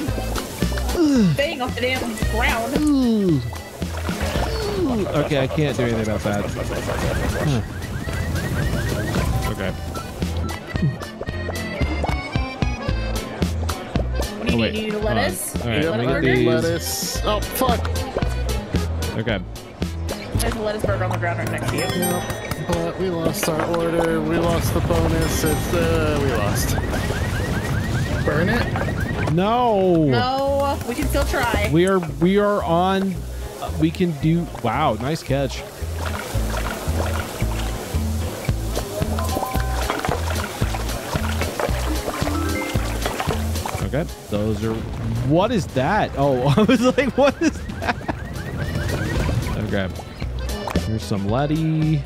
thing off the damn ground. Okay, I can't do anything about that. Okay. Oh, wait. You need lettuce. All right, let me get lettuce. Oh, fuck. Okay. There's a lettuce burger on the ground right next to you. Yep. But we lost our order. We lost the bonus. It's, we lost. Burn it? No. No. We can still try. We are on. We can do. Wow. Nice catch. Okay, those are. What is that? Oh, I was like, what is that? Okay, here's some letty.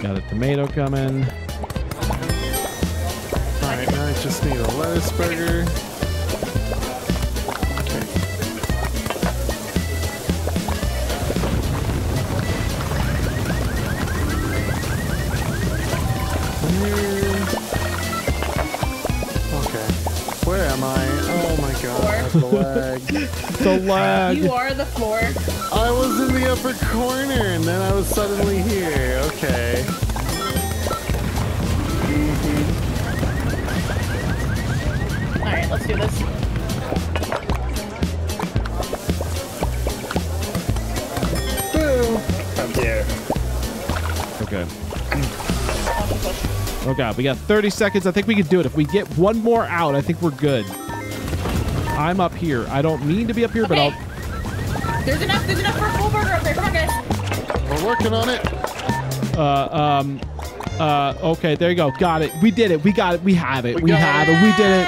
Got a tomato coming. All right, now I just need a lettuce burger. The lag. The lag. You are the floor. I was in the upper corner and then I was suddenly here. Okay. Mm-hmm. All right, let's do this. Boom. Up there. Okay. Oh god, we got 30 seconds. I think we can do it. If we get one more out, I think we're good. I'm up here. I don't mean to be up here, okay. But I'll... there's enough for a full burger up there. Come on, guys. We're working on it. Okay, there you go. Got it. We did it. We got it. We have it. We have it. We did it.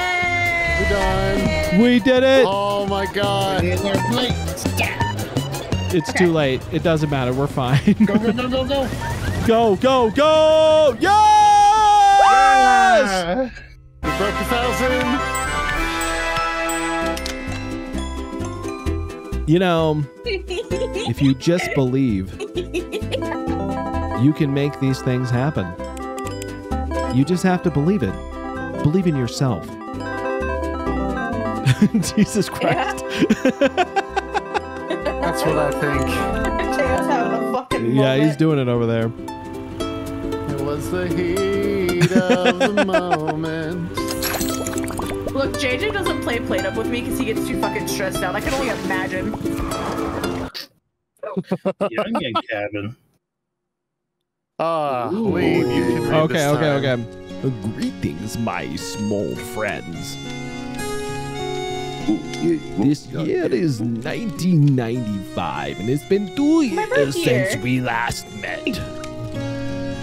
We're done. We did it! Oh my god. It's too late. It doesn't matter. We're fine. Go, go, go, go, go. Go, go, go! Yes! We broke 1,000. You know, if you just believe, you can make these things happen. You just have to believe it. Believe in yourself. Jesus Christ. Yeah. That's what I think. Cheo's having a fucking moment. He's doing it over there. It was the heat of the moment. Look, JJ doesn't play Plate Up with me because he gets too fucking stressed out. I can only imagine. Young cabin. Ah, leave. Okay. Greetings, my small friends. This year is 1995, and it's been 2 years since we last met.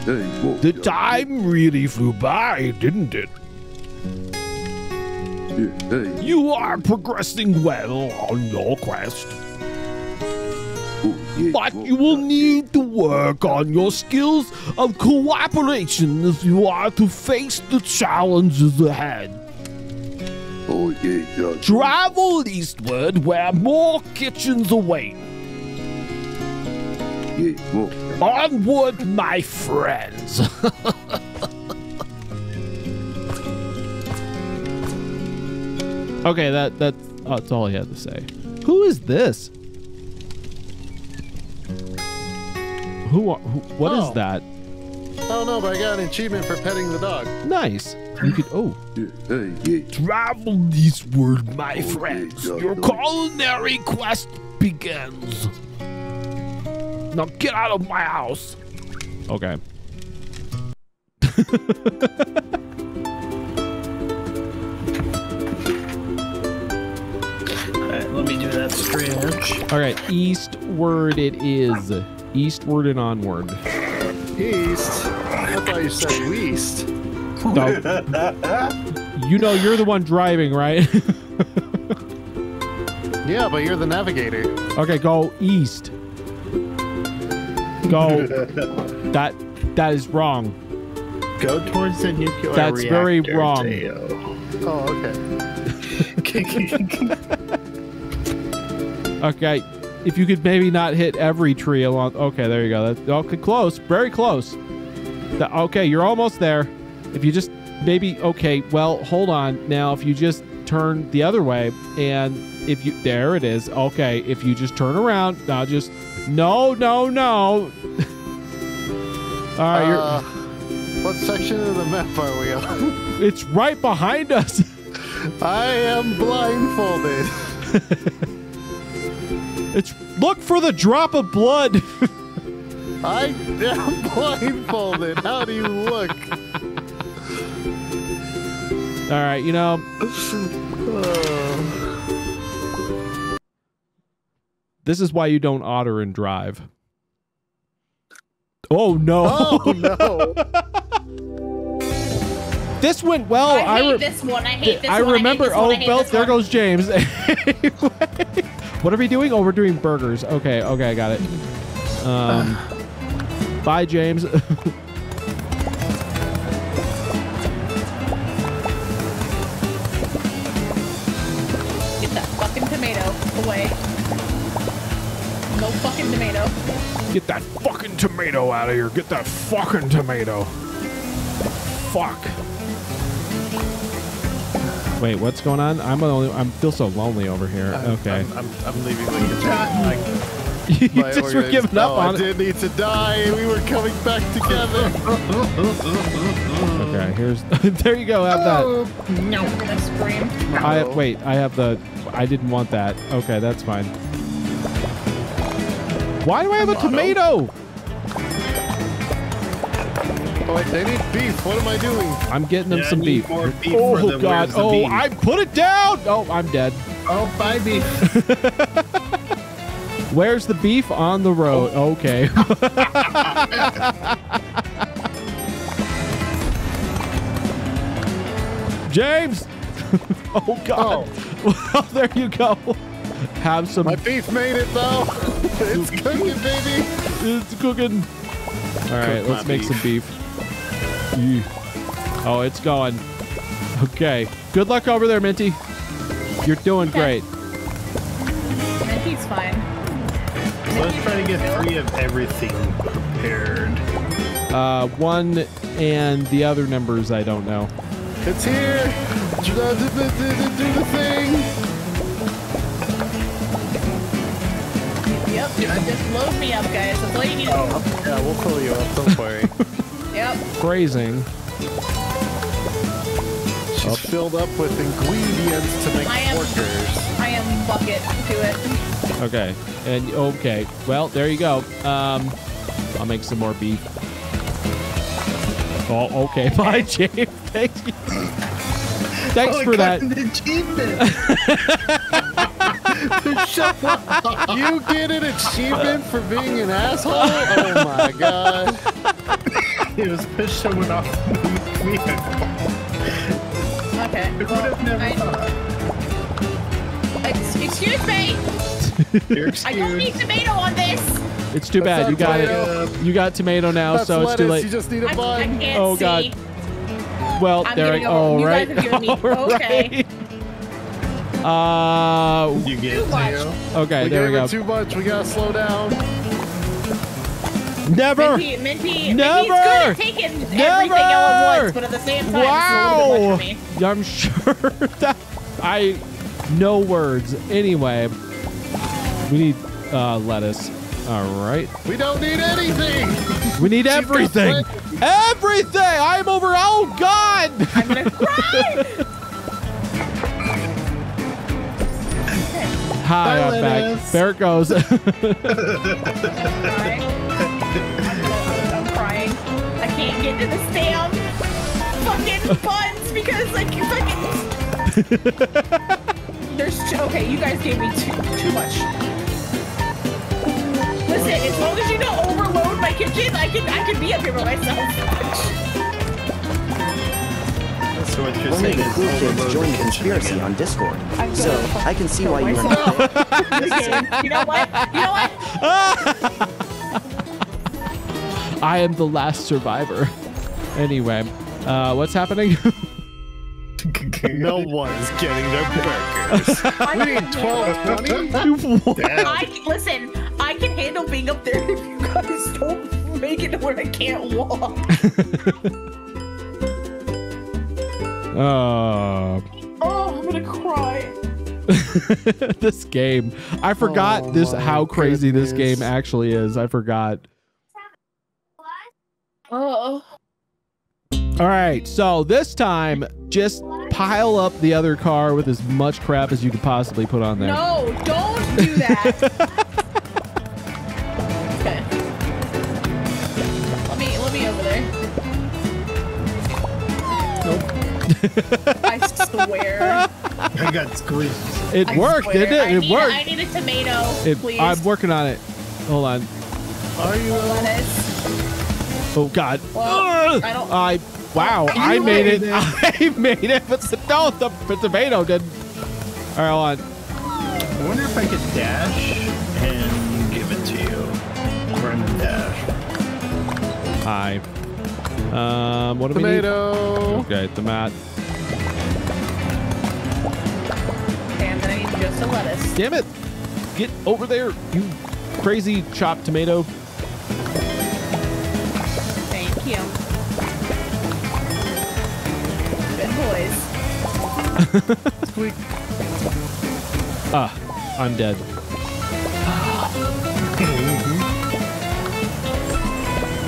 The time really flew by, didn't it? You are progressing well on your quest, but you will need to work on your skills of cooperation if you are to face the challenges ahead. Travel eastward where more kitchens await. Onward, my friends. Okay, that's all he had to say. Who is this? What is that? I don't know, but I got an achievement for petting the dog. Nice. You could, travel eastward, my friends. Your culinary quest begins. Now get out of my house. Okay. All right, let me do that straight edge. All right, eastward it is. Eastward and onward. East? I thought you said west. No. You know you're the one driving, right? Yeah, but you're the navigator. Okay, go east. Go. That is wrong. Go towards the nuclear reactor. That's very wrong. Oh, okay. Okay, if you could maybe not hit every tree along. Okay, there you go. That's okay, close, very close. Okay, you're almost there. If you just maybe, okay, well, hold on. Now, if you just turn the other way and if you, there it is. Okay, if you just turn around, now just, no. All right, you're... What section of the map are we on? It's right behind us. I am blindfolded. It's, look for the drop of blood. I am blindfolded. How do you look? All right, you know. This is why you don't otter and drive. Oh, no. Oh, no. This went well. I hate this one. I hate this one. I remember. Oh, well, there goes James. Anyway, what are we doing? Oh, we're doing burgers. Okay, I got it. Bye, James. Get that fucking tomato out of here. Get that fucking tomato. Fuck. Wait, what's going on? I'm feel so lonely over here. Okay. I'm leaving. You just were giving up on it. I did need to die. We were coming back together. Okay, here's. There you go. Have that. No. I have the. I didn't want that. Okay, that's fine. Why do I have a tomato? Oh, wait, they need beef. What am I doing? I'm getting them some beef. More beef. Oh, God. Oh, I put it down. Oh, I'm dead. Oh, bye, beef. Where's the beef on the road? Oh. Okay. James. Oh, God. Oh. Well, there you go. Have some. My beef made it though. It's cooking, baby. It's cooking. All right, let's make some beef. Oh, it's going. Okay. Good luck over there, Minty. You're doing great. Minty's fine. So let's try to get three of everything prepared. One and the other numbers I don't know. It's here. Do the thing. Yep. Just load me up, guys. That's all you need. Oh, yeah, we'll fill you up. Don't worry. Yep. Grazing. She's filled up with ingredients to make porkers. I am bucket to it. Okay. And okay. Well, there you go. I'll make some more beef. Oh, okay. Bye, James. Thank you. Thanks for that. An achievement. Shut up. You get an achievement for being an asshole? Oh my god. It was pissed someone off the vehicle. Okay. It would have never thought. Excuse me. You're excused. I don't need tomato on this. It's too bad. You got it. You got tomato now, so it's too late. You just need a bun. I can't see. God. Well, there I go. All right. Okay. You get it. Okay, there we go. Too much. We gotta slow down. Never. Minty. Never. Taking everything all at once, but at the same time, wow. It's a little bit much for me. I'm sure that I no words. Anyway, we need lettuce. All right. We don't need anything. We need everything. Everything. I'm over. Oh, God. I'm going to cry. Hi, I'm back. There it goes. I'm crying. I can't get to this damn fucking buns because I can't fucking... There's... Okay, you guys gave me too much. Listen, as long as you don't overload my kitchen, I can be up here by myself. That's what you're saying. Kids join the conspiracy on Discord, so I can see why you were not. You know what? You know what? I am the last survivor. Anyway, what's happening? No one's getting their burgers. We need 1220. Listen, I can handle being up there if you guys don't make it to where I can't walk. Oh, I'm gonna cry. This game. I forgot how crazy this game actually is. I forgot. All right, so this time, just pile up the other car with as much crap as you could possibly put on there. No, don't do that. Okay. Let me over there. Nope. I swear. I got squeezed. It worked, didn't it? It worked. I need a tomato, please. I'm working on it. Hold on. Are you honest? Oh God! Well, I made it! I made it! But no, the tomato didn't. All right, hold on. I wonder if I could dash and give it to you. Random dash. Hi. What do we need? Tomato. Okay, tomato. Damn, then I need just the lettuce. Damn it! Get over there, you crazy chopped tomato. Thank you. Good boys. Squeak. Ah, I'm dead.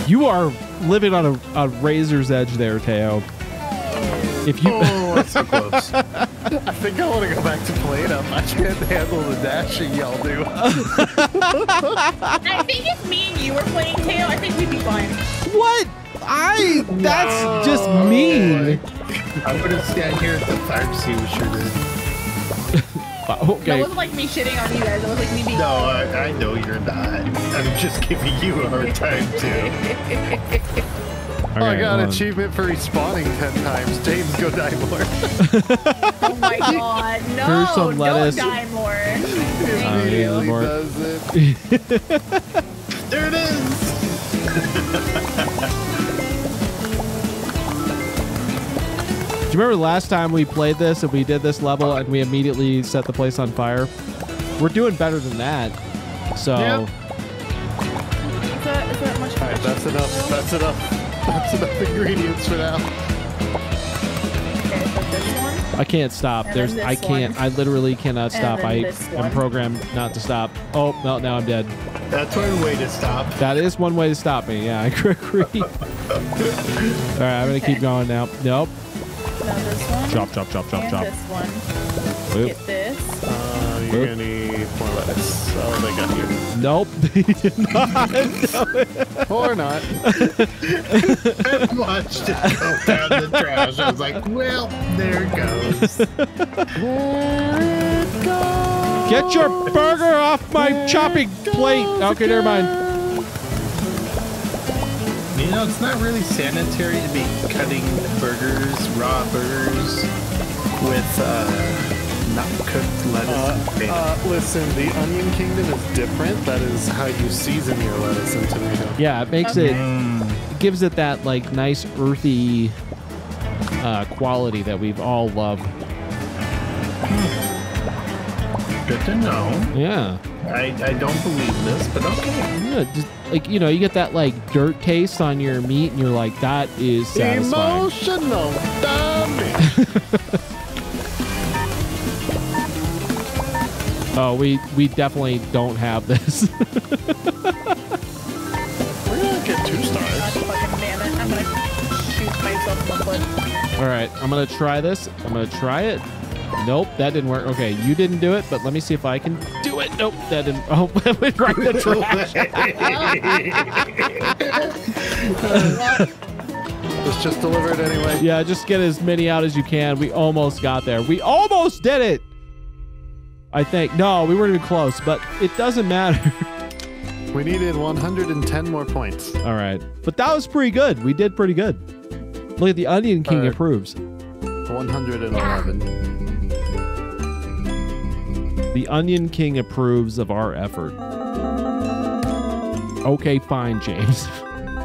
You are living on a razor's edge there, Teo. If you... Oh, that's so close. I think I want to go back to Plate Up. I can't handle the dashing y'all do. I think if me and you were playing Teo, I think we'd be fine. What? That's just mean. I'm gonna stand here at the fire and see what you did. Okay. That wasn't like me shitting on you guys. That was like me being. No, I know you're not. I'm just giving you a hard time too. Okay, I got an achievement for respawning 10 times. James, go die more. Oh my god, no! Some lettuce. Don't die more. It really does it. There it is. Do you remember last time we played this and we did this level and we immediately set the place on fire? We're doing better than that. So. Yep. Is that much? All right, that's enough. That's enough. That's enough ingredients for now. Okay, so this one? I can't stop. I literally cannot stop. I am programmed not to stop. Oh, no, now I'm dead. That's one way to stop. That is one way to stop me. Yeah, I agree. All right, I'm going to keep going now. Nope. Now this one. Chop. This one. Get this. You're going to need more lettuce. Oh, they got you. Nope. They did not. No. Or not. I watched it go down the trash. I was like, well, there it goes. There it goes. Get your burger off my chopping plate. Okay, never mind. You know, it's not really sanitary to be cutting burgers, raw burgers, with... not cooked lettuce. Listen, the onion kingdom is different. That is how you season your lettuce and tomato. Yeah, it makes it gives it that like nice earthy quality that we've all loved. Good to know. Yeah. I don't believe this, but okay. Yeah, just, like, you know, you get that like dirt taste on your meat, and you're like, that is satisfying. Emotional damage. Oh, we definitely don't have this. We're gonna get 2 stars. I'm gonna shoot myself in the foot. All right, I'm gonna try this. I'm gonna try it. Nope, that didn't work. Okay, you didn't do it, but let me see if I can do it. Nope, that didn't. Oh, that went right in the trash. It's just delivered anyway. Yeah, just get as many out as you can. We almost got there. We almost did it. I think. No, we weren't even close, but it doesn't matter. We needed 110 more points. All right. But that was pretty good. We did pretty good. Look at the Onion King approves. 111. The Onion King approves of our effort. Okay, fine, James.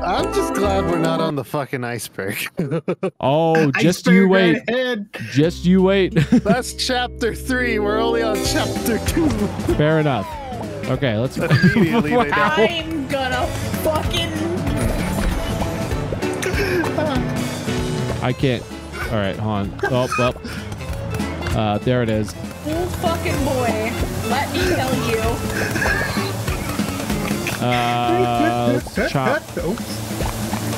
I'm just glad we're not on the fucking iceberg. Oh, just iceberg you wait. Just you wait. That's chapter 3. We're only on chapter 2. Fair enough. Okay, let's immediately lay down. I'm gonna fucking. I can't. All right, hon. Oh, well. There it is. Oh, fucking boy. Let me tell you. Chop. Oops.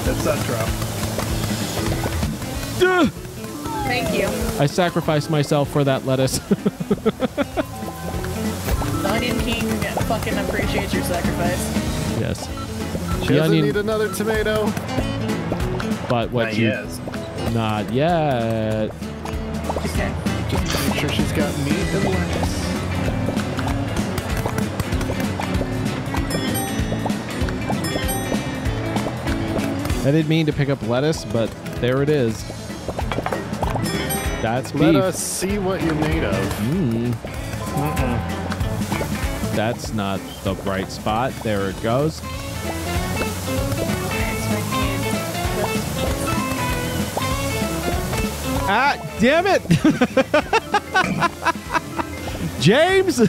That's not drop. Thank you. I sacrificed myself for that lettuce. The Onion King fucking appreciates your sacrifice. Yes. She doesn't need another tomato. But what not you... Yet. Not yet. Okay. Just make sure she's got meat and lettuce. I didn't mean to pick up lettuce, but there it is. That's beef. Let us see what you're made of. That's not the bright spot. There it goes. Ah, damn it! James!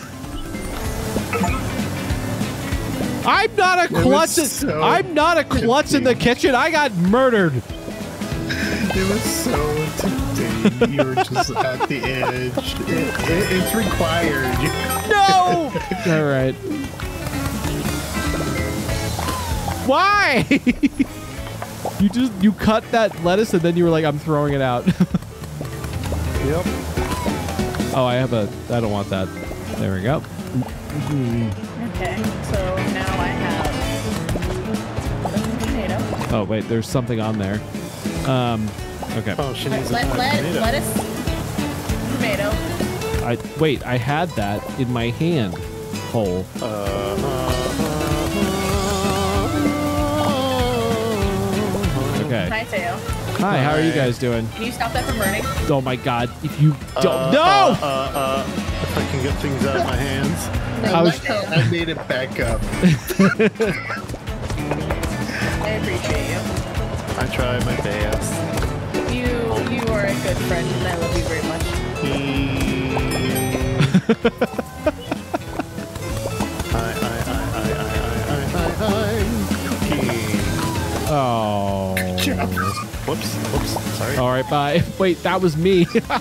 I'm not a klutz. I'm not a klutz in the kitchen. I got murdered. It was so intimidating. You were just at the edge. It's required. No. All right. Why? You cut that lettuce and then you were like, I'm throwing it out. Yep. Oh, I don't want that. There we go. Okay, so now I have a tomato. Oh, wait, there's something on there. Okay. Oh, she needs lettuce, tomato. I had that in my hand whole. Okay, Okay. Hi, Teo. Hi, how are you guys doing? Can you stop that from burning? Oh my god, if you don't... no! If I can get things out of my hands. No, I made it back up. I appreciate you. I try my best. You are a good friend and I love you very much. Oh. Whoops. Sorry. All right, bye. Wait, that was me. I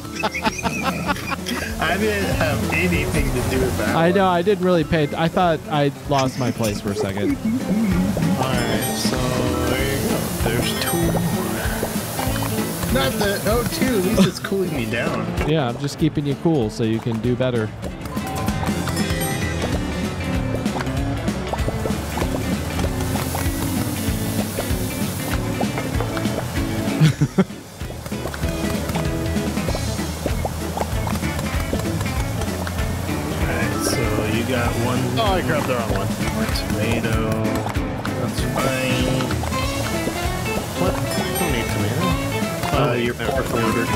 didn't have anything to do with that. I know. I didn't really pay. I thought I lost my place for a second. All right, so there you go. There's two more. Not the O2. At least it's cooling me down. Yeah, I'm just keeping you cool so you can do better. I grabbed the wrong one. Tomato. That's fine. What? I don't need tomato. You're overflavored.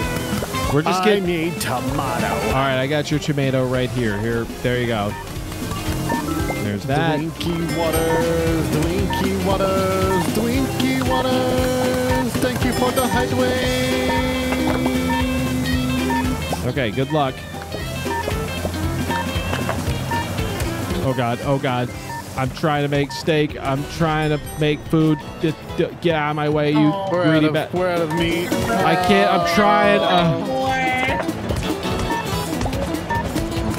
We're just getting. I need tomato. All right, I got your tomato right here. Here, there you go. There's that. Dwinky waters, dwinky waters, dwinky waters. Thank you for the hideaway. Okay, good luck. Oh god, oh god. I'm trying to make steak. I'm trying to make food. Get out of my way, you greedy bat. We're out of meat. I can't, I'm trying.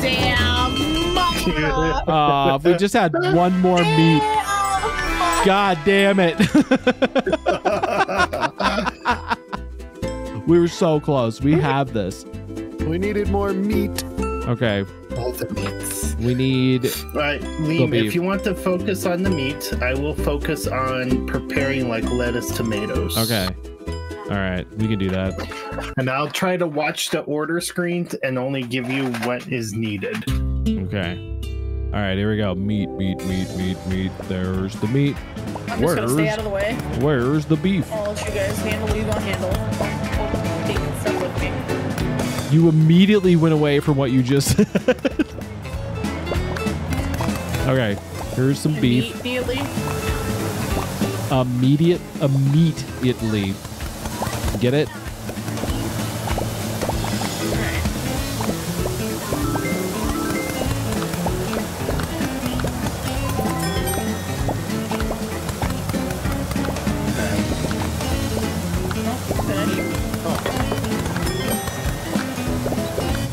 Damn. If we just had one more meat. God damn it. We were so close. We have this. We needed more meat. Okay. All the meats. We need... Right, Liam, if you want to focus on the meat, I will focus on preparing, like, lettuce, tomatoes. Okay. All right. We can do that. And I'll try to watch the order screen and only give you what is needed. Okay. All right. Here we go. Meat. There's the meat. I'm just going to stay out of the way. Where's the beef? I'll let you guys handle you don't handle. Taking stuff with me. You immediately went away from what you just said. Okay, here's some beef. Immediately. Get it?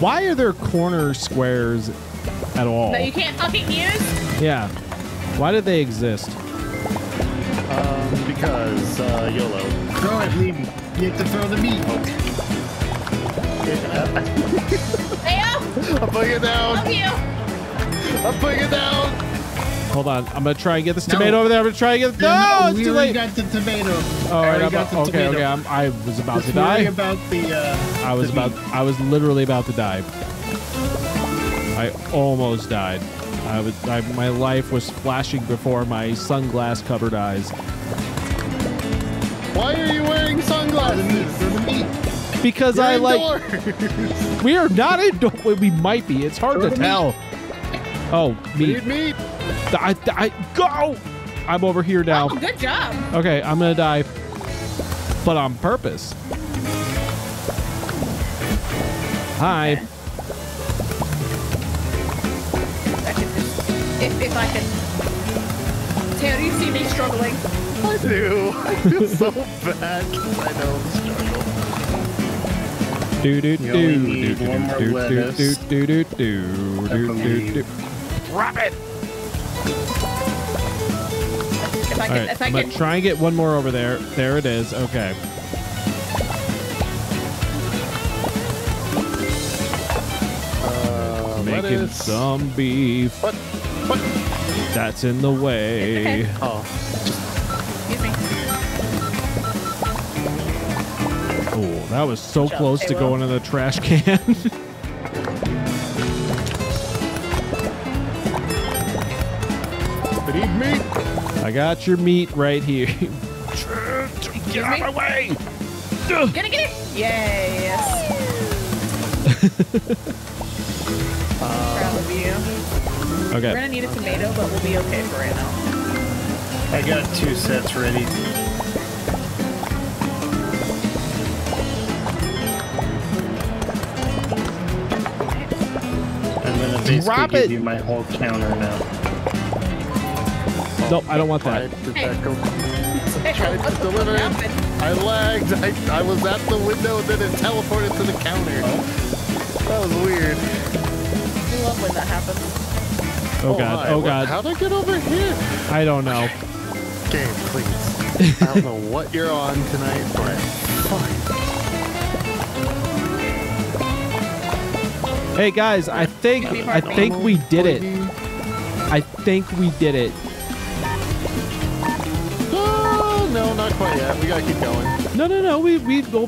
Why are there corner squares at all? That you can't fucking use? Yeah. Why do they exist? Because YOLO. Throw it, leave. You have to throw the meat. I'll put it down. I'll put it down. Hold on. I'm going to try and get this tomato over there. I'm going to try and get this. No, it's too late. We got the tomato. All right. Okay. I was about to die. I was literally about to die. I almost died. My life was flashing before my sunglass covered eyes. Why are you wearing sunglasses? For the meat. Because I like. We are not indoors. We might be. It's hard to tell. Oh, meat. Meat. Go! I'm over here now. Oh, good job. Okay, I'm gonna die, but on purpose. Hi. Okay. If I can. Teo, do you see me struggling? I do. I feel so bad because I know I'm struggling. Wrap it. I'm going to try and get one more over there. There it is. Okay. Making some beef. What? That's in the way. Okay. Oh. Excuse me. Oh, that was so close to going in the trash can. I got your meat right here. Get out of my way! Gonna get it? Yes. Proud of you. Okay. We're gonna need a tomato, but we'll be okay for right now. I got two sets ready. I'm gonna basically give you my whole counter now. Nope, I don't want that. I lagged. I was at the window and then it teleported to the counter. That was weird. I love when that happens. Oh god, oh god. How'd I get over here? I don't know. Game, please. I don't know what you're on tonight, but fuck. Hey guys, I think we did it. I think we did it. No, not quite yet. We gotta keep going. No, no, no. We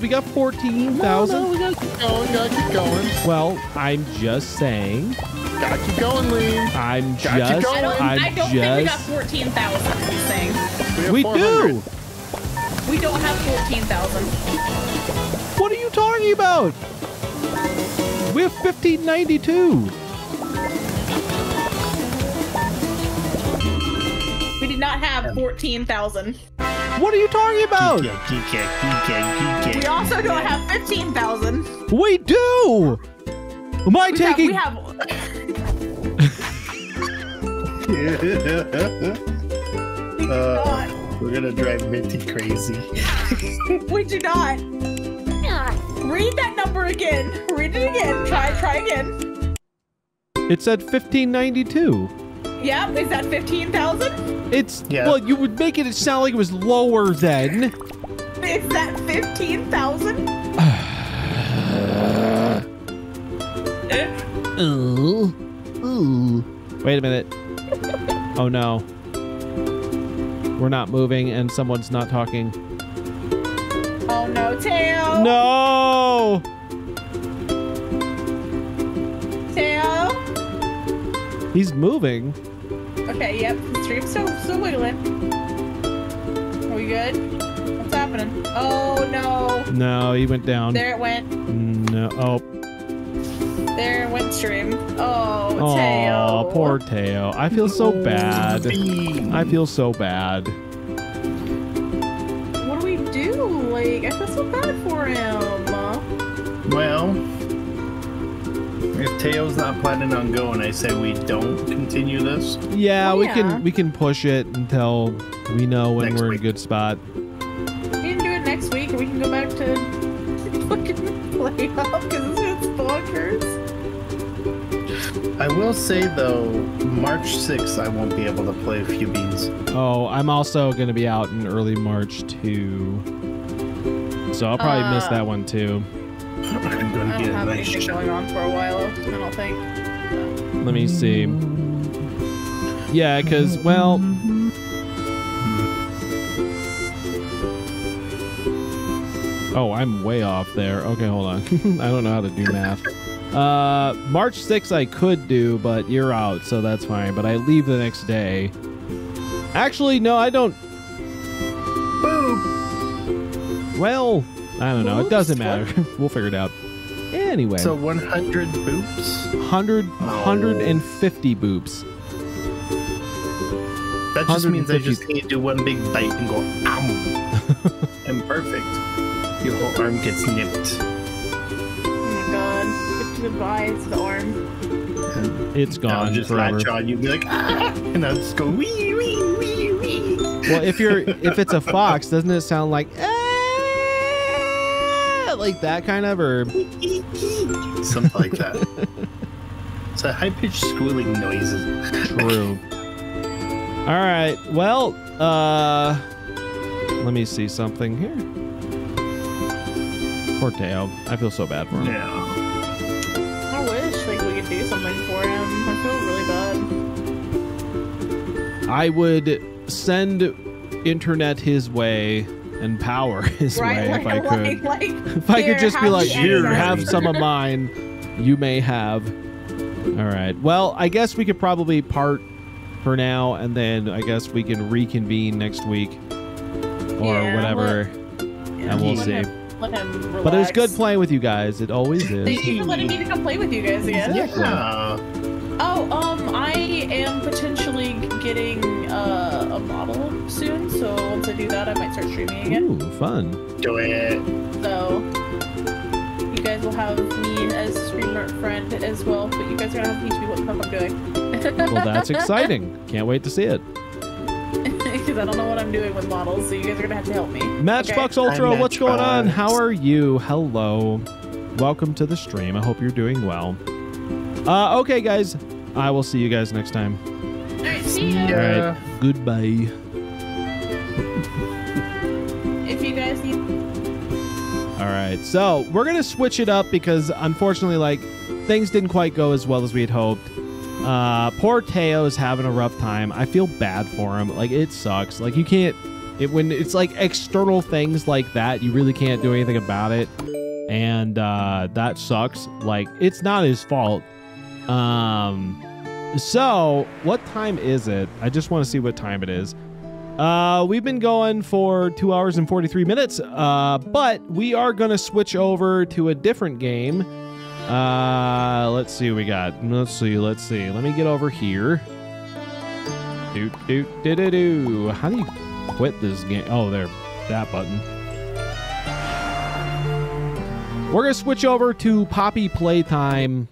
got 14,000. No, we gotta keep going. Gotta keep going. Well, I'm just saying. Gotta keep going, Lee. I'm gotta just. Keep going. I don't think we got 14,000. I'm saying. We do. We don't have 14,000. What are you talking about? We have 1,592. We did not have 14,000. What are you talking about? We also don't have 15,000. We do. Am I taking? We do not. We're gonna drive Minty crazy. We do not. Read that number again. Read it again. Try again. It said 1592. Yep. Is that 15,000? It's, yeah. Well, you would make it sound like it was lower then. Is that 15,000? Wait a minute. Oh no. We're not moving and someone's not talking. Oh no, Tail. No. Tail. He's moving. Okay, yep, the stream's still wiggling. Are we good? What's happening? Oh, no. No, he went down. There it went. No, oh. There it went stream. Oh, Teo. Oh, poor Teo. I feel so bad. I feel so bad. What do we do? Like, I feel so bad for him. Well, if Teo's not planning on going, I say we don't continue this. Yeah, well, we can push it until we know when next we're in a good spot. We can do it next week, or we can go back to fucking Play Up because it's bonkers. I will say though, March 6th, I won't be able to play a few beans. Oh, I'm also gonna be out in early March too, so I'll probably miss that one too. I'm gonna I don't have anything going on for a while, I don't think. So. Let me see. Yeah, because, well... Oh, I'm way off there. Okay, hold on. I don't know how to do math. March 6th I could do, but you're out, so that's fine. But I leave the next day. Actually, no, I don't... Boop! Well... I don't know. It doesn't matter. We'll figure it out. Anyway. So 100 boops? 150 boops. That just means I just need to do one big bite and go, ow. I'm perfect. Your whole arm gets nipped. Oh my god. Goodbye to the arm. It's gone. I'll just latch on. You'll be like, ah. And I'll just go, wee, wee, wee, wee. Well, if it's a fox, doesn't it sound like, eh? Like that kind of, or something like that. It's a high-pitched squealing noise. True. All right. Well, let me see something here. Poor Teo. I feel so bad for him. Yeah. I wish like we could do something for him. I feel really bad. I would send internet his way. And power his way, if I could. If I could just be like, here, have some of mine. You may have. All right. Well, I guess we could probably part for now, and then I guess we can reconvene next week or whatever. And we'll see. Let him but it was good playing with you guys. It always is. Thank you for letting me come play with you guys again. Yeah. Oh, I am potentially getting a model soon, so once I do that, I might start streaming again. Ooh, fun. Do it. So, you guys will have me as a streamer friend as well, but you guys are going to have to teach me what the fuck I'm doing. Well, that's exciting. Can't wait to see it. Because I don't know what I'm doing with models, so you guys are going to have to help me. Matchbox Ultra, what's going on? How are you? Hello. Welcome to the stream. I hope you're doing well. Okay, guys. I will see you guys next time. All right, see you. All right, goodbye. If you guys need... All right, so we're going to switch it up because, unfortunately, like, things didn't quite go as well as we had hoped. Poor Teo is having a rough time. I feel bad for him. Like, it sucks. Like, you can't... When it's, like, external things like that, you really can't do anything about it. And that sucks. Like, it's not his fault. So what time is it? I just want to see what time it is. We've been going for 2 hours and 43 minutes, but we are going to switch over to a different game. Let's see what we got. Let's see. Let me get over here. Do. How do you quit this game? Oh, there, that button. We're going to switch over to Poppy Playtime.